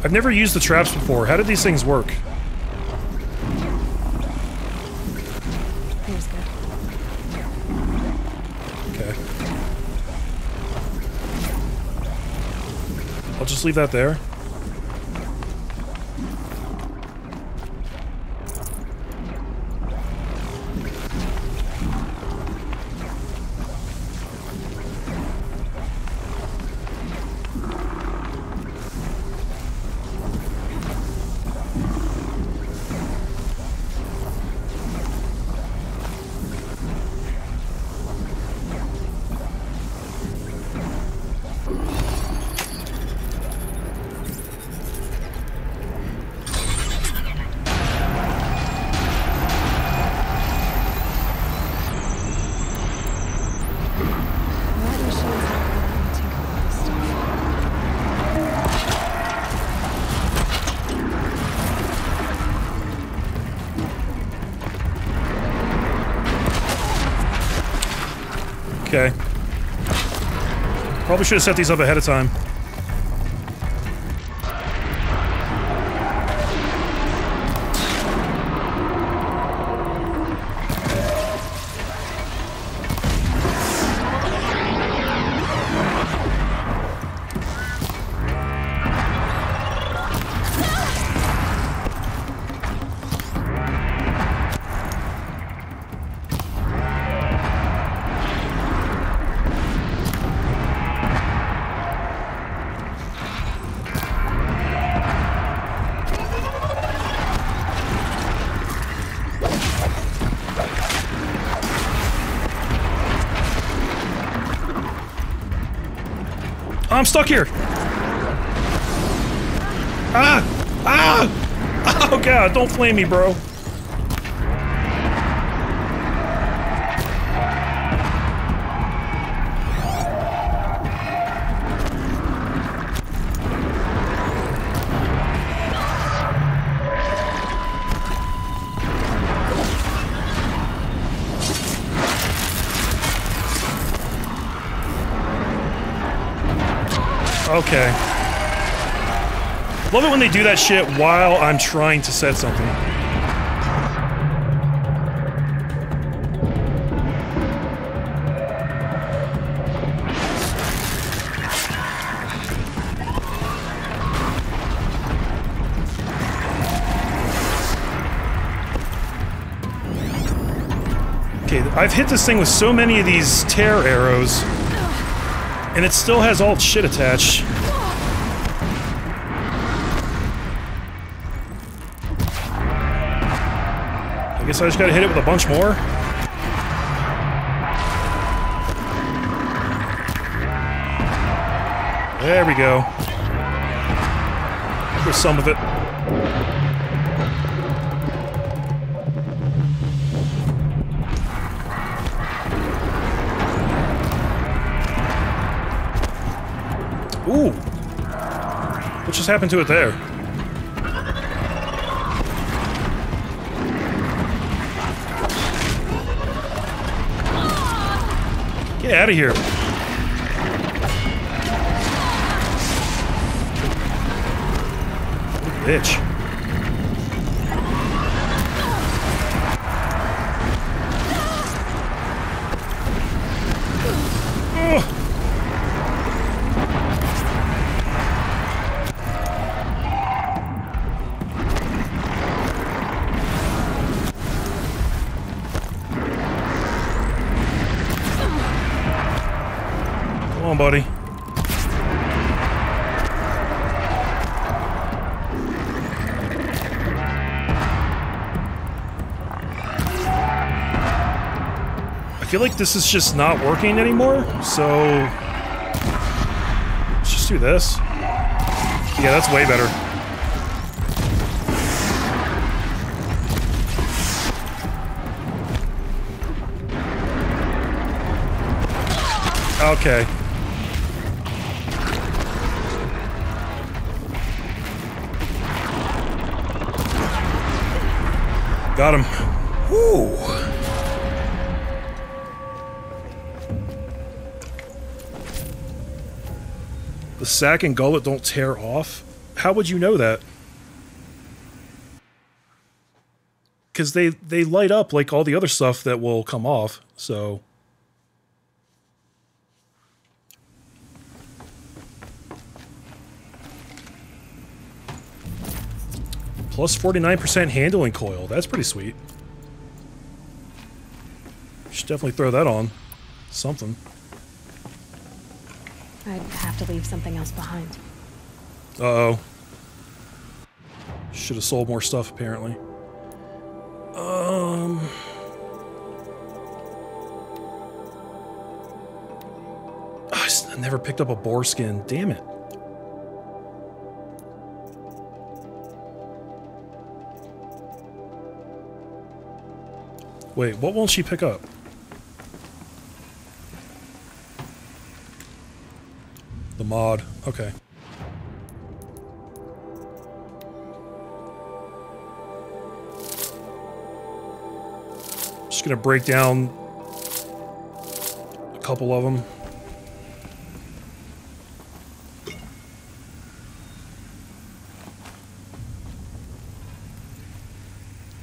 I've never used the traps before. How did these things work? Okay. I'll just leave that there. Okay. Probably should have set these up ahead of time. I'm stuck here. Ah! Ah! Oh god, don't flame me, bro. Okay. Love it when they do that shit while I'm trying to set something. Okay, I've hit this thing with so many of these tear arrows, and it still has all its shit attached. I guess I just gotta hit it with a bunch more. There we go. There's some of it. Ooh! What just happened to it there? Get out of here! Bitch. Buddy. I feel like this is just not working anymore, so let's just do this. Yeah, that's way better. Okay. Got him. Woo! The sack and gullet don't tear off? How would you know that? Because they, they light up like all the other stuff that will come off, so... Plus forty-nine percent handling coil. That's pretty sweet. Should definitely throw that on. Something. I'd have to leave something else behind. Uh-oh. Should have sold more stuff, apparently. Um... I never picked up a boar skin. Damn it. Wait, what won't she pick up? The mod. Okay. Just gonna break down a A couple of them.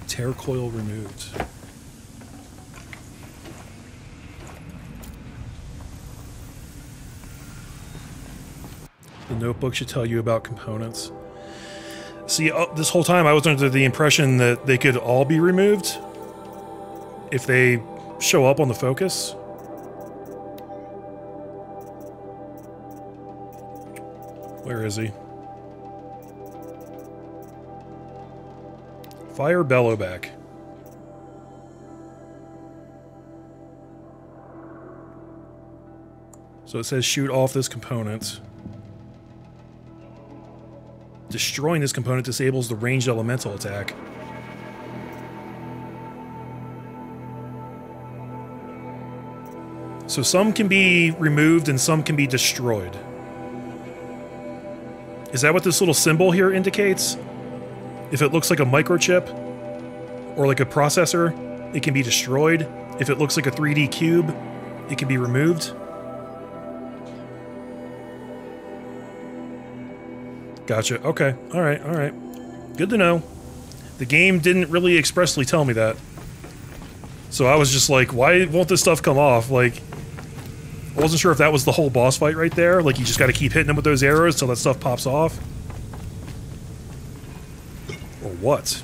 Tear coil removed. The notebook should tell you about components. See, uh, this whole time I was under the impression that they could all be removed if they show up on the focus. Where is he? Fire Bellowback. So it says shoot off this component. Destroying this component disables the ranged elemental attack. So some can be removed and some can be destroyed. Is that what this little symbol here indicates? If it looks like a microchip or like a processor, it can be destroyed. If it looks like a three D cube, it can be removed. Gotcha. Okay. All right. All right. Good to know. The game didn't really expressly tell me that. So I was just like, why won't this stuff come off? Like, I wasn't sure if that was the whole boss fight right there. Like, you just got to keep hitting them with those arrows till that stuff pops off. Or what?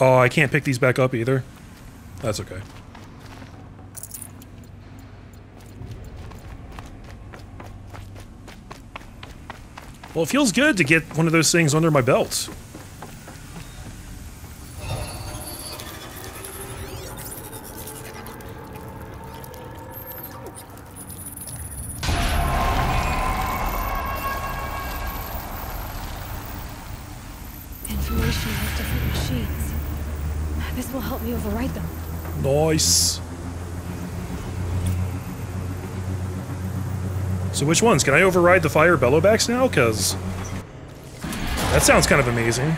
Oh, I can't pick these back up either. That's okay. Well, it feels good to get one of those things under my belt. Information with different machines. This will help me override them. Nice. So which ones? Can I override the Fire Bellowbacks now? Because that sounds kind of amazing.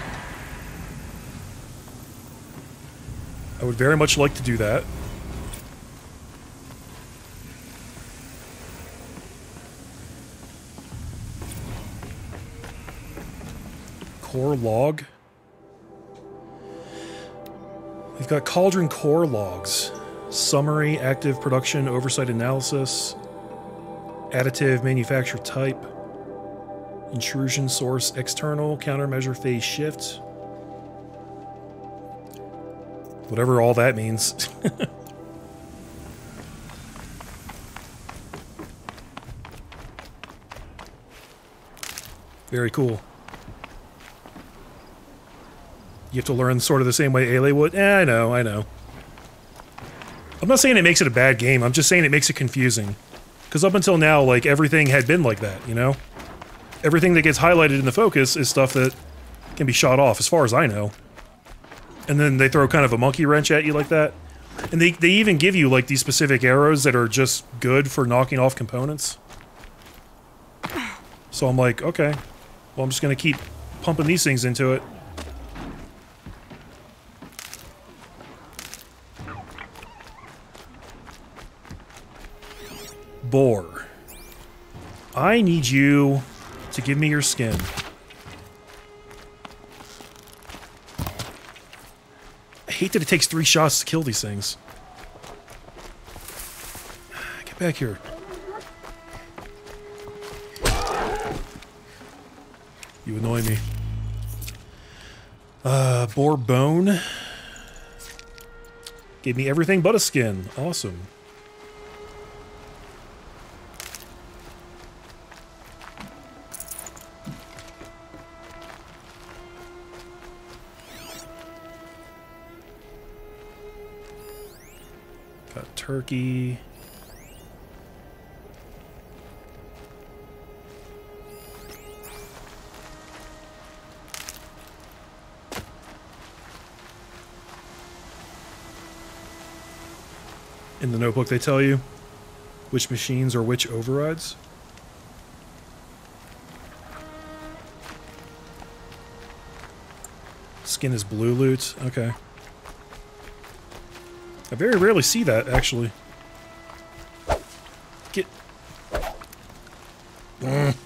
I would very much like to do that. Core log. We've got Cauldron core logs. Summary, active production, oversight analysis. Additive, manufacture type, intrusion source, external, countermeasure phase shift. Whatever all that means. Very cool. You have to learn sort of the same way Aloy would. Eh, I know, I know. I'm not saying it makes it a bad game, I'm just saying it makes it confusing. Because up until now, like, everything had been like that, you know? Everything that gets highlighted in the focus is stuff that can be shot off, as far as I know. And then they throw kind of a monkey wrench at you like that. And they, they even give you, like, these specific arrows that are just good for knocking off components. So I'm like, okay. Well, I'm just gonna keep pumping these things into it. Boar. I need you to give me your skin. I hate that it takes three shots to kill these things. Get back here. You annoy me. Uh, boar bone. Gave me everything but a skin. Awesome. Turkey. In the notebook they tell you which machines or which overrides. skin is blue loot. Okay. I very rarely see that, actually. Get... Mm.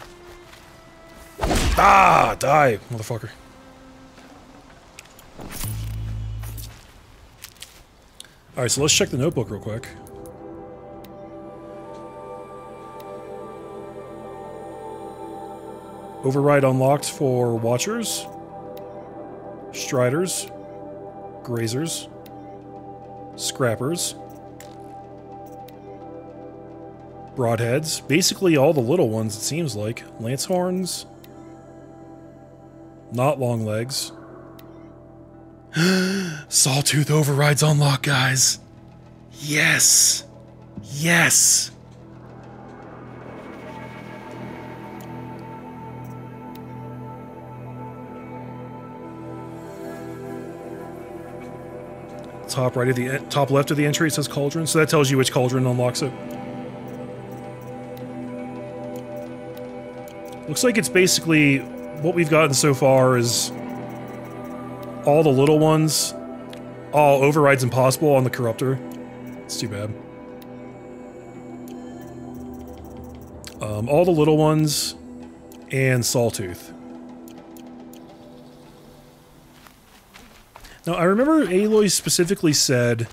Ah! Die, motherfucker. Alright, so let's check the notebook real quick. Override unlocked for Watchers, Striders, Grazers, Scrappers, Broadheads, basically all the little ones it seems like. Lancehorns, not Long Legs. Sawtooth overrides unlock, guys. Yes. Yes. Top right of the top left of the entry it says cauldron, so that tells you which cauldron unlocks it. Looks like it's basically what we've gotten so far is all the little ones. All overrides impossible on the Corruptor. It's too bad. Um, all the little ones and Sawtooth. Now, I remember Aloy specifically said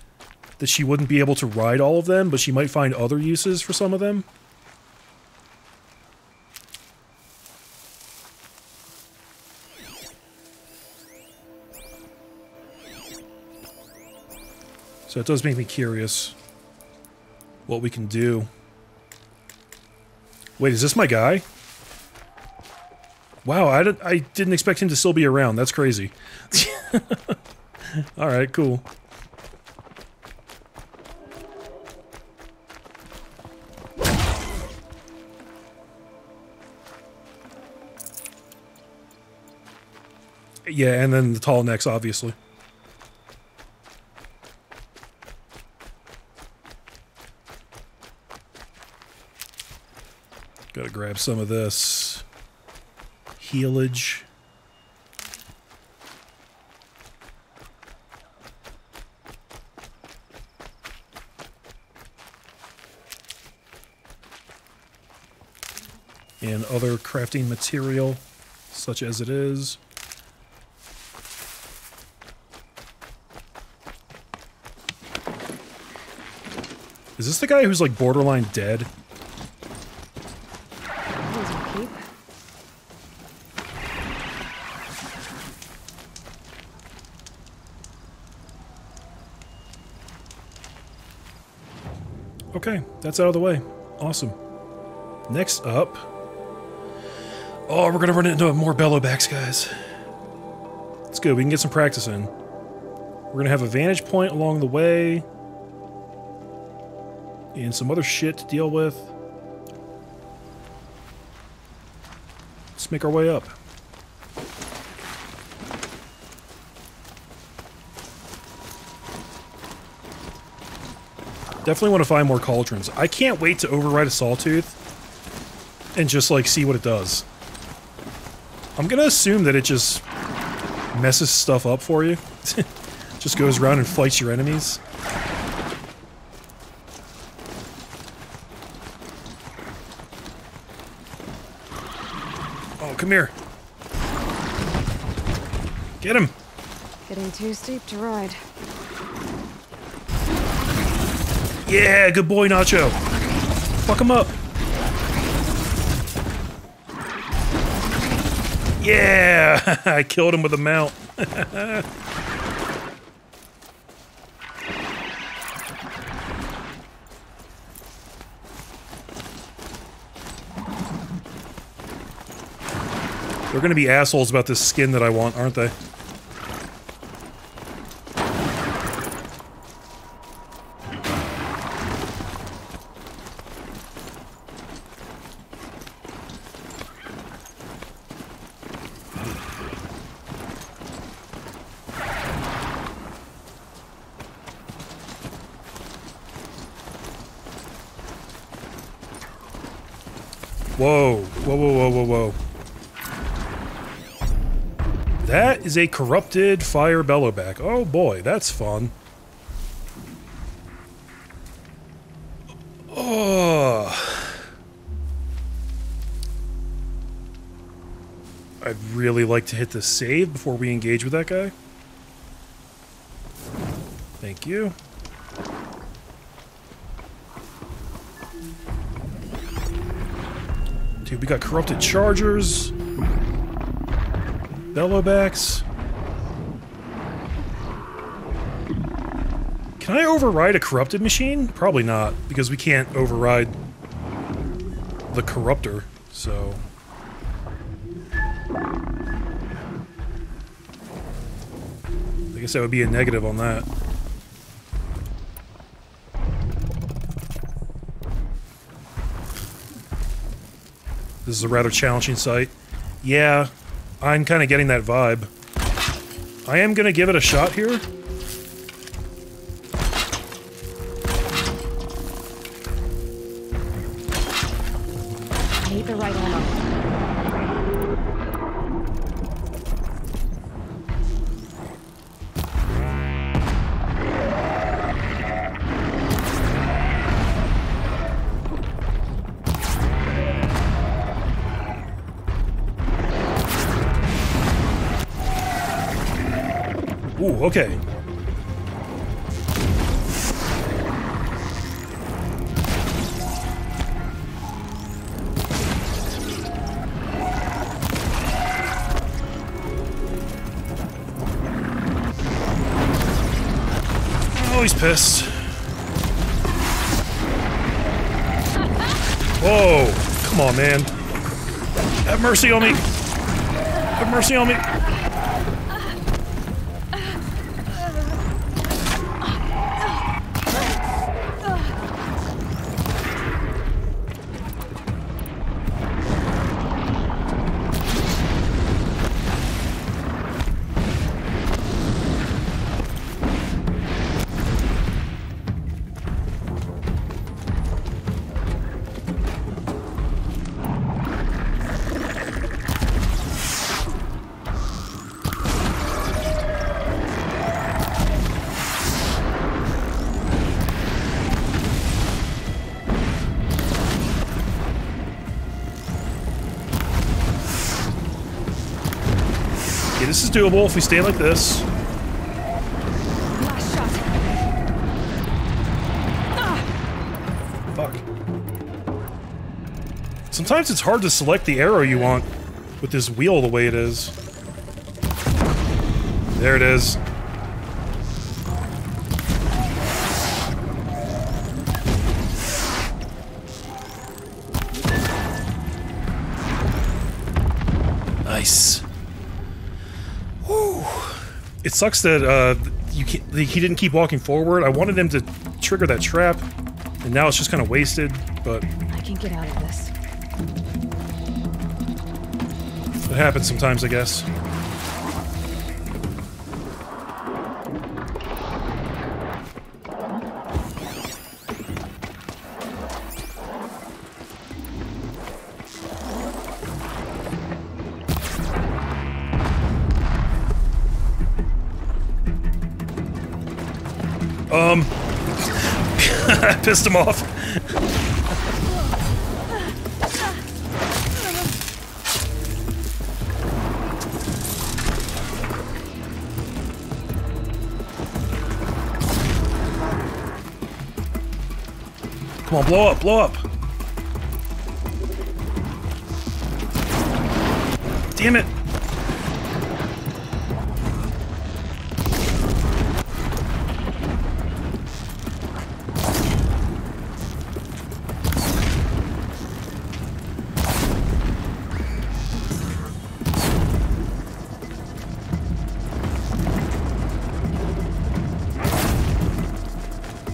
that she wouldn't be able to ride all of them, but she might find other uses for some of them. So it does make me curious what we can do. Wait, is this my guy? Wow, I didn't, I didn't expect him to still be around. That's crazy. Alright, cool. Yeah, and then the Tallnecks, obviously. Gotta grab some of this healage. And other crafting material, such as it is. Is this the guy who's like borderline dead? Okay, that's out of the way. Awesome. Next up... Oh, we're gonna run into more Bellowbacks, guys. It's good, we can get some practice in. We're gonna have a vantage point along the way. And some other shit to deal with. Let's make our way up. Definitely want to find more cauldrons. I can't wait to override a Sawtooth and just like see what it does. I'm gonna assume that it just messes stuff up for you. Just goes around and fights your enemies. Oh, come here. Get him. Getting too steep to ride. Yeah, good boy, Nacho. Fuck him up. Yeah, I killed him with a mount. They're gonna be assholes about this skin that I want, aren't they? Whoa, whoa, whoa, whoa, whoa, whoa. That is a corrupted Fire Bellowback. Oh boy, that's fun. Oh. I'd really like to hit the save before we engage with that guy. Thank you. Dude, we got corrupted chargers. Bellowbacks. Can I override a corrupted machine? Probably not, because we can't override the corruptor, so. I guess that would be a negative on that. This is a rather challenging sight. Yeah, I'm kind of getting that vibe. I am going to give it a shot here. Need the right okay. Oh, he's pissed. Whoa. Come on, man. Have mercy on me. Have mercy on me. This is doable if we stay like this. Last shot. Ah. Fuck. Sometimes it's hard to select the arrow you want with this wheel the way it is. There it is. It sucks that uh, you can't, he didn't keep walking forward. I wanted him to trigger that trap, and now it's just kind of wasted, but... I can get out of this. It happens sometimes, I guess. Um, I pissed him off. Come on, blow up, blow up. Damn it.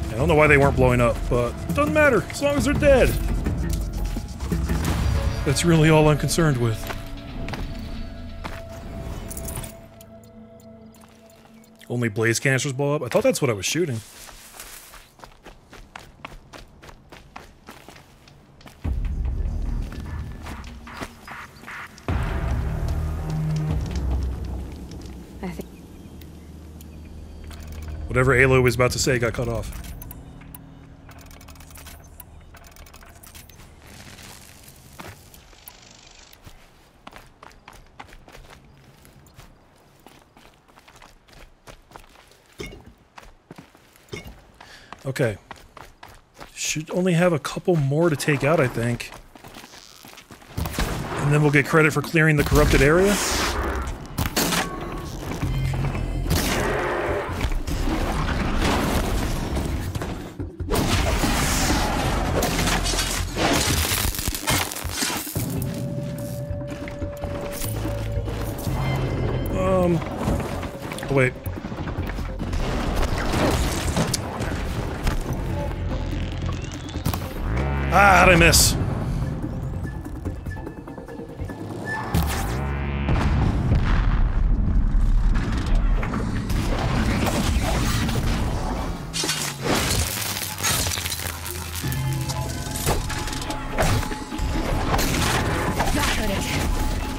I don't know why they weren't blowing up, but it doesn't matter, as long as they're dead. That's really all I'm concerned with. Only blaze canisters blow up? I thought that's what I was shooting. Whatever Aloy was about to say got cut off. Okay. Should only have a couple more to take out, I think. And then we'll get credit for clearing the corrupted area. Um... Oh wait. Ah, how'd I miss?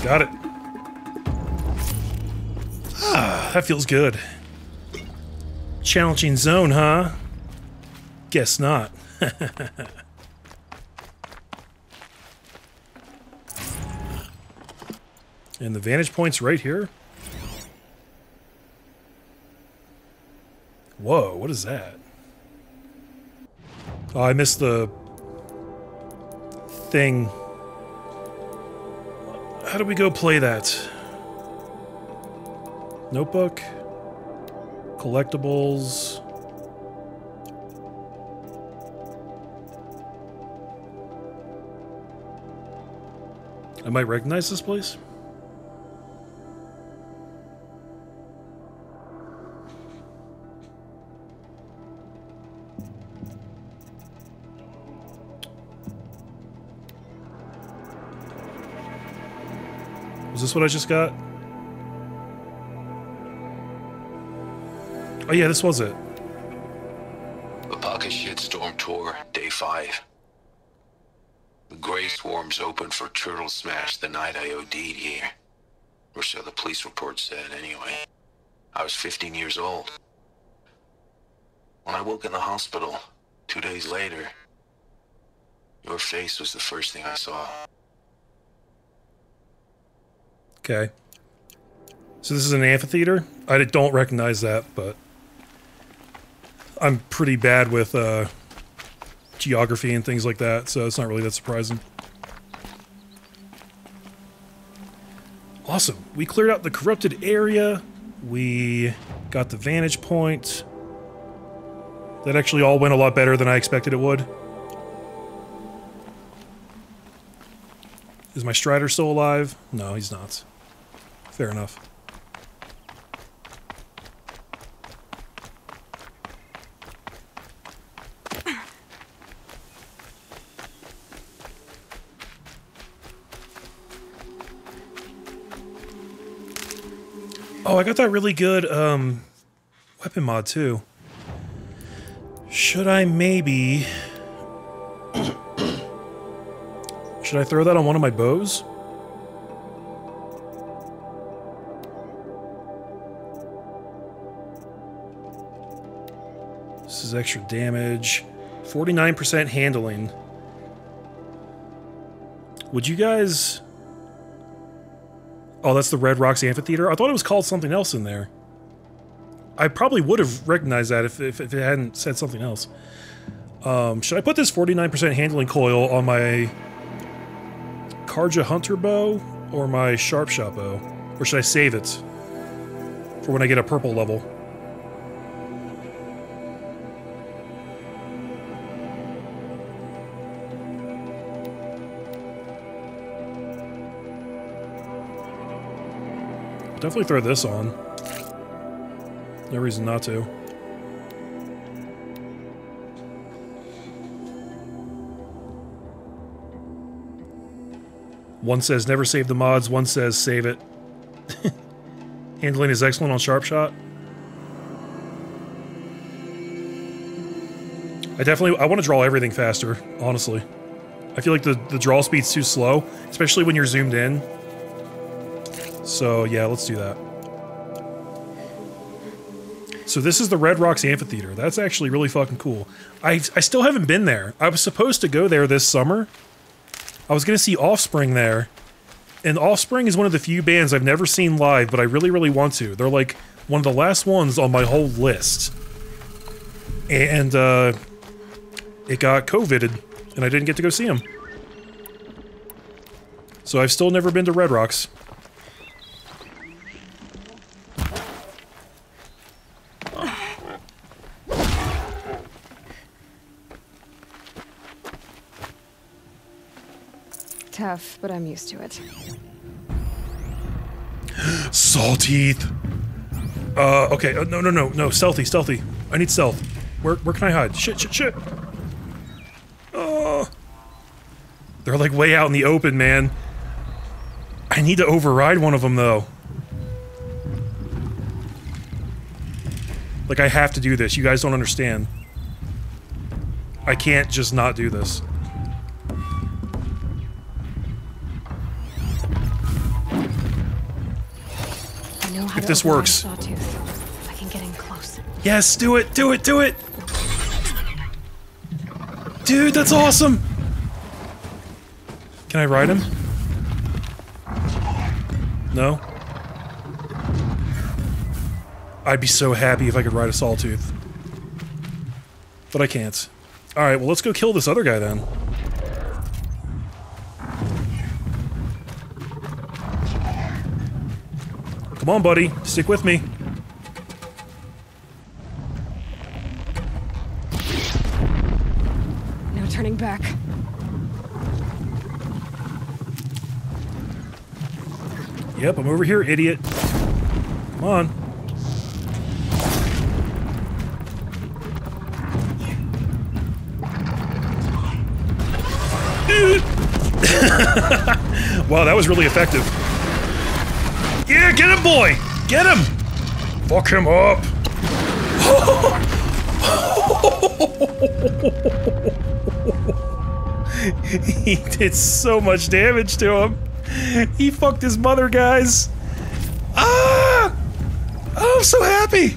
Got it. Ah, that feels good. Challenging zone, huh? Guess not. And the vantage point's right here. Whoa, what is that? Oh, I missed the thing. How do we go play that? Notebook, collectibles. I might recognize this place. Is this what I just got? Oh yeah, this was it. Apaka Shitstorm Tour, Day five. The Grey Swarm's open for Turtle Smash the night I O D'd here. Or so the police report said, anyway. I was fifteen years old. When I woke in the hospital, two days later, your face was the first thing I saw. Okay. So this is an amphitheater? I don't recognize that, but I'm pretty bad with uh, geography and things like that, so it's not really that surprising. Awesome. We cleared out the corrupted area. We got the vantage point. That actually all went a lot better than I expected it would. Is my Strider still alive? No, he's not. Fair enough. Oh, I got that really good um, weapon mod too. Should I maybe... Should I throw that on one of my bows? This is extra damage. forty-nine percent handling. Would you guys... Oh, that's the Red Rocks Amphitheater? I thought it was called something else in there. I probably would have recognized that if, if, if it hadn't said something else. Um, should I put this forty-nine percent handling coil on my... Karja Hunter bow or my Sharpshot bow? Or should I save it for when I get a purple level? Definitely throw this on. No reason not to. One says never save the mods, one says save it. Handling is excellent on Sharpshot. I definitely, I want to draw everything faster, honestly. I feel like the, the draw speed's too slow, especially when you're zoomed in. So yeah, let's do that. So this is the Red Rocks Amphitheater. That's actually really fucking cool. I, I still haven't been there. I was supposed to go there this summer. I was going to see Offspring there. And Offspring is one of the few bands I've never seen live, but I really, really want to. They're like one of the last ones on my whole list. And uh, it got COVIDed, and I didn't get to go see them. So I've still never been to Red Rocks. Tough, but I'm used to it. Sawtooth. Uh, okay. Uh, no, no, no, no. Stealthy, stealthy. I need stealth. Where, where can I hide? Shit, shit, shit. Oh. They're like way out in the open, man. I need to override one of them though. Like I have to do this. You guys don't understand. I can't just not do this. If this works. I can get in close. Yes, do it, do it, do it! Dude, that's awesome! Can I ride him? No? I'd be so happy if I could ride a Sawtooth. But I can't. Alright, well let's go kill this other guy then. Come on, buddy. Stick with me. No turning back. Yep, I'm over here, idiot. Come on. Wow, that was really effective. Yeah, get him, boy! Get him! Fuck him up! He did so much damage to him. He fucked his mother, guys. Ah! Oh, I'm so happy!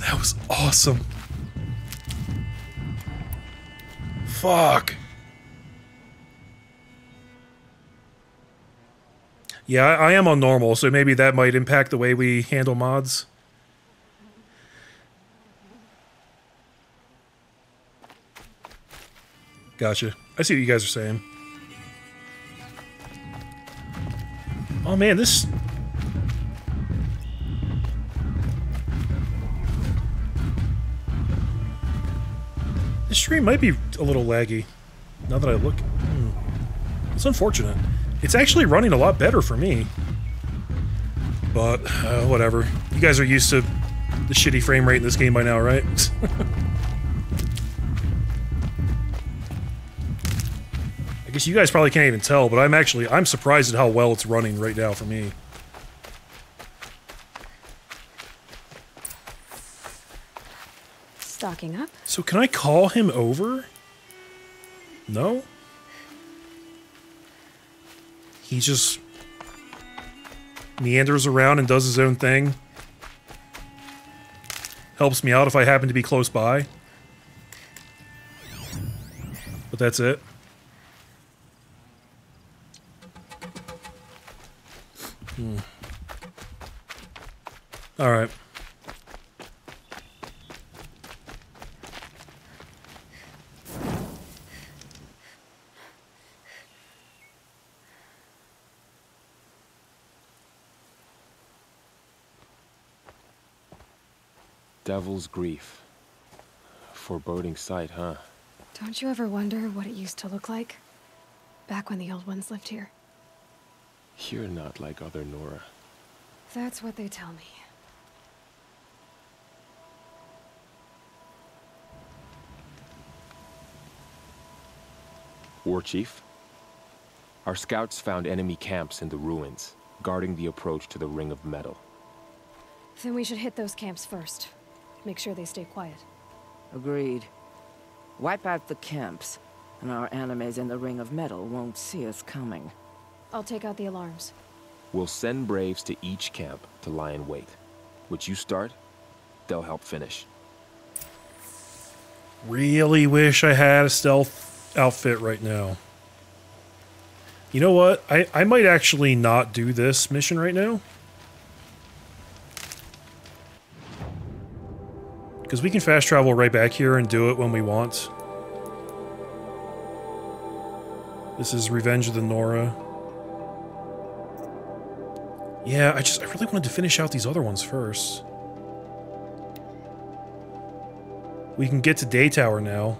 That was awesome. Fuck. Yeah, I am on normal, so maybe that might impact the way we handle mods. Gotcha. I see what you guys are saying. Oh man, this... This stream might be a little laggy. Now that I look... Hmm. It's unfortunate. It's actually running a lot better for me. But, uh, whatever. You guys are used to the shitty frame rate in this game by now, right? I guess you guys probably can't even tell, but I'm actually, I'm surprised at how well it's running right now for me. Stocking up. So can I call him over? No? He just meanders around and does his own thing. Helps me out if I happen to be close by. But that's it. Hmm. Alright. Devil's grief. Foreboding sight, huh? Don't you ever wonder what it used to look like? Back when the old ones lived here. You're not like other Nora. That's what they tell me. War Chief? Our scouts found enemy camps in the ruins, guarding the approach to the Ring of Metal. Then we should hit those camps first. Make sure they stay quiet. Agreed. Wipe out the camps, and our enemies in the Ring of Metal won't see us coming. I'll take out the alarms. We'll send Braves to each camp to lie in wait. What you start, they'll help finish. Really wish I had a stealth outfit right now. You know what? I, I might actually not do this mission right now. Because we can fast travel right back here and do it when we want. This is Revenge of the Nora. Yeah, I just, I really wanted to finish out these other ones first. We can get to Day Tower now.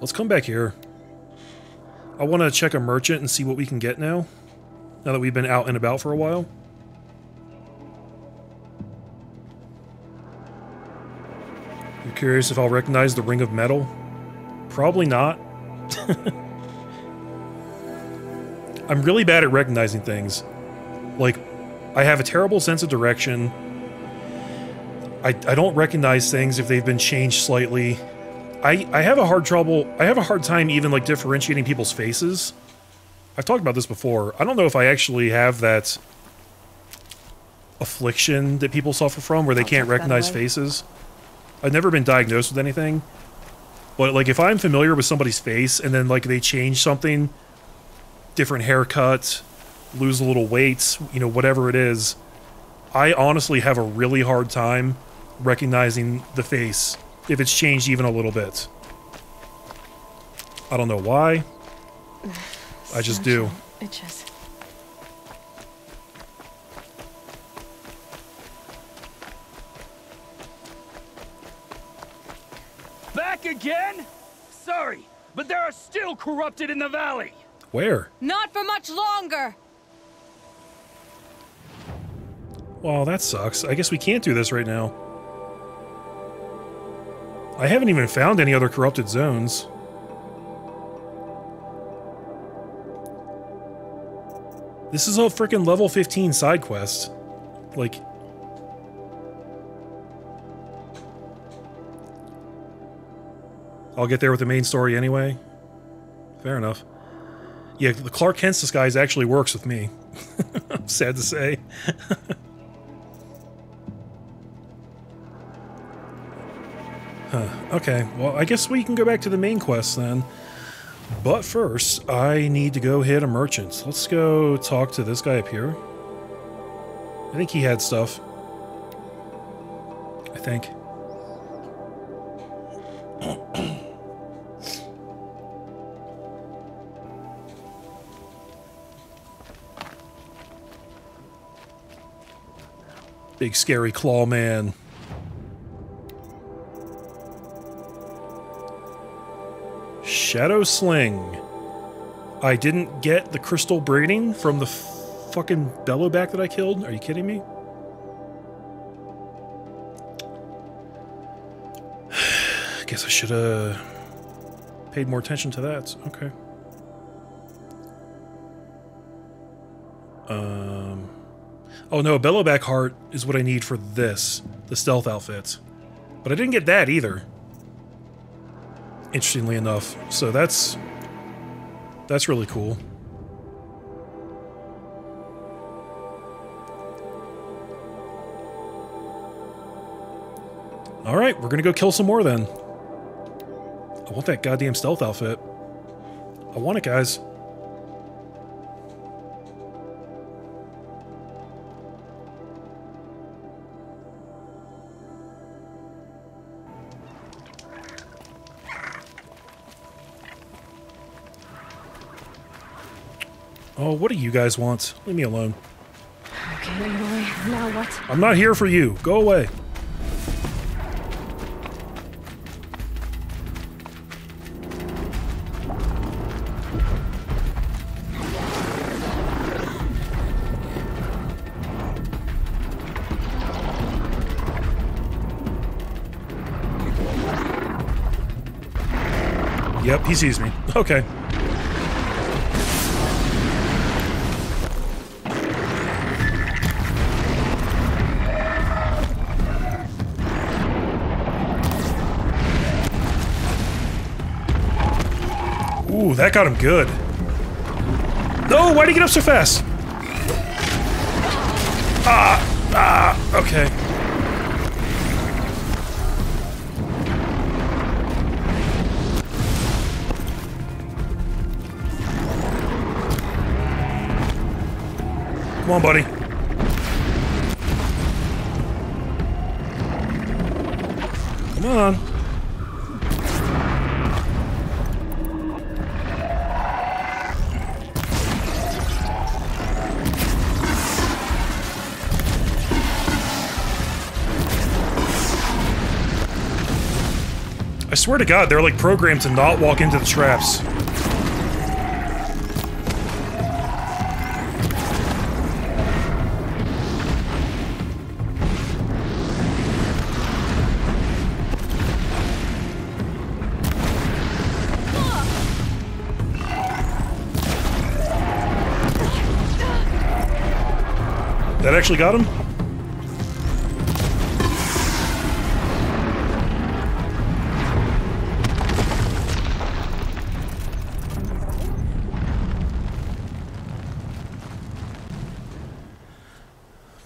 Let's come back here. I want to check a merchant and see what we can get now. Now that we've been out and about for a while. I'm curious if I'll recognize the Ring of Metal. Probably not. I'm really bad at recognizing things. Like, I have a terrible sense of direction. I, I don't recognize things if they've been changed slightly. I, I have a hard trouble, I have a hard time even like differentiating people's faces. I've talked about this before. I don't know if I actually have that affliction that people suffer from where they can't recognize faces. I've never been diagnosed with anything. But like if I'm familiar with somebody's face and then like they change something, different haircut, lose a little weight, you know, whatever it is, I honestly have a really hard time recognizing the face if it's changed even a little bit. I don't know why. I just do. It just... Back again? Sorry, but there are still corrupted in the valley. Where? Not for much longer. Well, that sucks. I guess we can't do this right now. I haven't even found any other corrupted zones. This is a freaking level fifteen side quest. Like... I'll get there with the main story anyway. Fair enough. Yeah, the Clark Kent's disguise actually works with me. I'm sad to say. Huh. Okay, well, I guess we can go back to the main quest then. But first, I need to go hit a merchant. Let's go talk to this guy up here. I think he had stuff. I think. Big scary claw man. Shadow Sling. I didn't get the crystal braiding from the fucking Bellowback that I killed. Are you kidding me? I guess I should have paid more attention to that. Okay. Um. Oh no, Bellowback heart is what I need for this, the stealth outfit. But I didn't get that either. Interestingly enough, so that's that's really cool. All right, we're gonna go kill some more then. I want that goddamn stealth outfit. I want it, guys. Oh, what do you guys want? Leave me alone. Okay, Aloy, now what? I'm not here for you. Go away. Yep, he sees me. Okay. Ooh, that got him good. No, why'd he get up so fast? Ah! Ah! Okay. Come on, buddy. Come on. I swear to God, they're like programmed to not walk into the traps. That actually got him?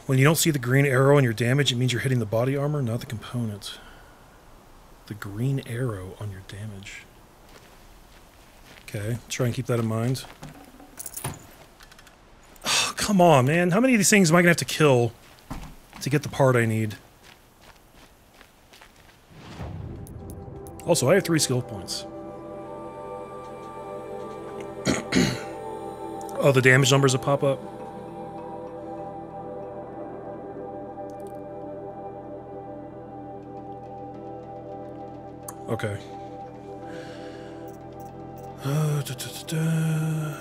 When you don't see the green arrow on your damage, it means you're hitting the body armor, not the component. The green arrow on your damage. Okay, try and keep that in mind. Come on, man. How many of these things am I gonna have to kill to get the part I need? Also, I have three skill points. Oh, the damage numbers that pop up. Okay. Uh, da, da, da, da.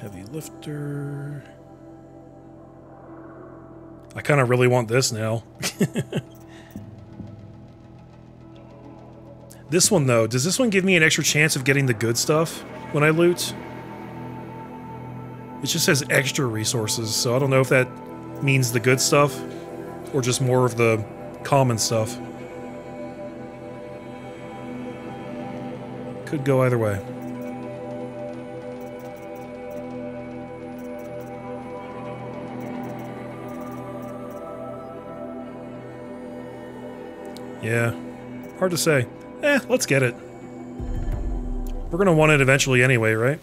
Heavy lifter. I kind of really want this now. This one though, does this one give me an extra chance of getting the good stuff when I loot? It just says extra resources, so I don't know if that means the good stuff or just more of the common stuff. Could go either way. Yeah, hard to say. Eh, let's get it. We're gonna want it eventually anyway, right?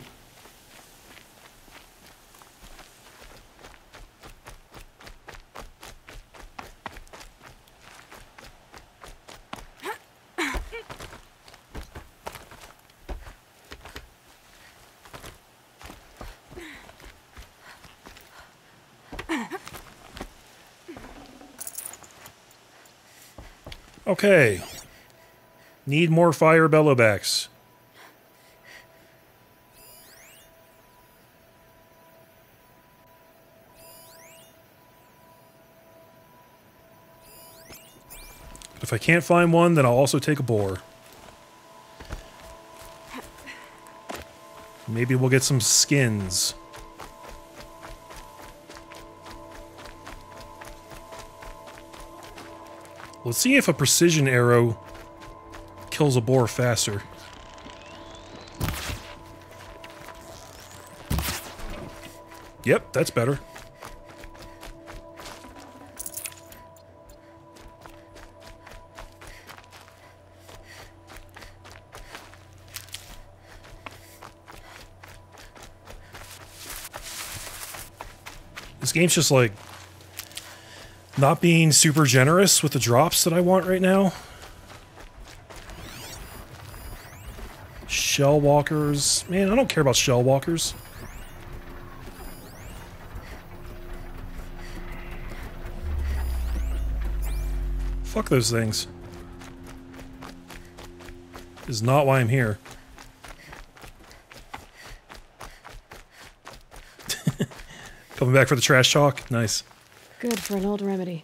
Okay. Need more fire bellowbacks. But if I can't find one, then I'll also take a boar. Maybe we'll get some skins. Let's see if a precision arrow kills a boar faster. Yep, that's better. This game's just like not being super generous with the drops that I want right now. Shell walkers. Man, I don't care about shell walkers. Fuck those things. This is not why I'm here. Coming back for the trash talk? Nice. Good for an old remedy.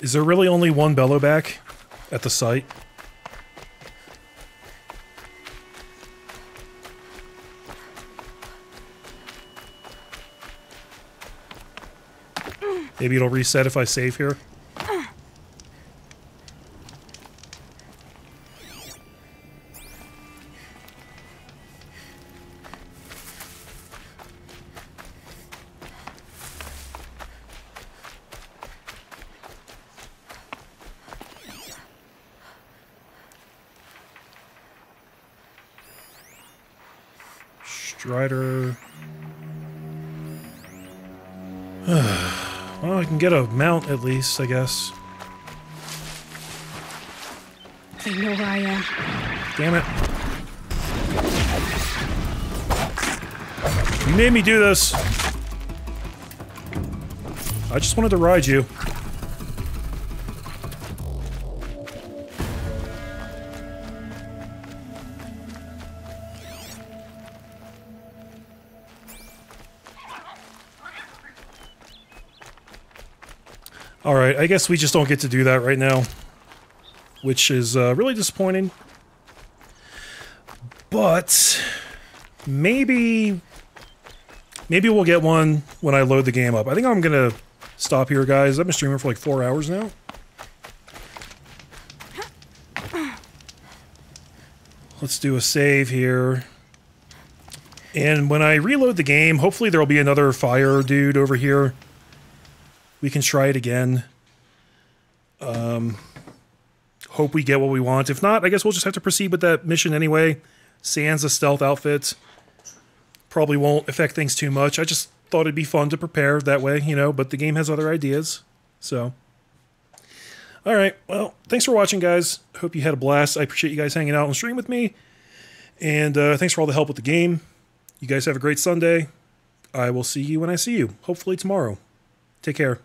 Is there really only one bellowback at the site? Maybe it'll reset if I save here. Strider. Well, I can get a mount at least, I guess. They know where I am. Damn it. You made me do this. I just wanted to ride you. Alright, I guess we just don't get to do that right now, which is uh, really disappointing, but maybe, maybe we'll get one when I load the game up. I think I'm gonna stop here, guys. I've been streaming for like four hours now. Let's do a save here. And when I reload the game, hopefully there'll be another fire dude over here. We can try it again. Um, hope we get what we want. If not, I guess we'll just have to proceed with that mission anyway. Sans the stealth outfit. Probably won't affect things too much. I just thought it'd be fun to prepare that way, you know, but the game has other ideas. So, all right. Well, thanks for watching, guys. Hope you had a blast. I appreciate you guys hanging out and stream with me. And uh, thanks for all the help with the game. You guys have a great Sunday. I will see you when I see you. Hopefully tomorrow. Take care.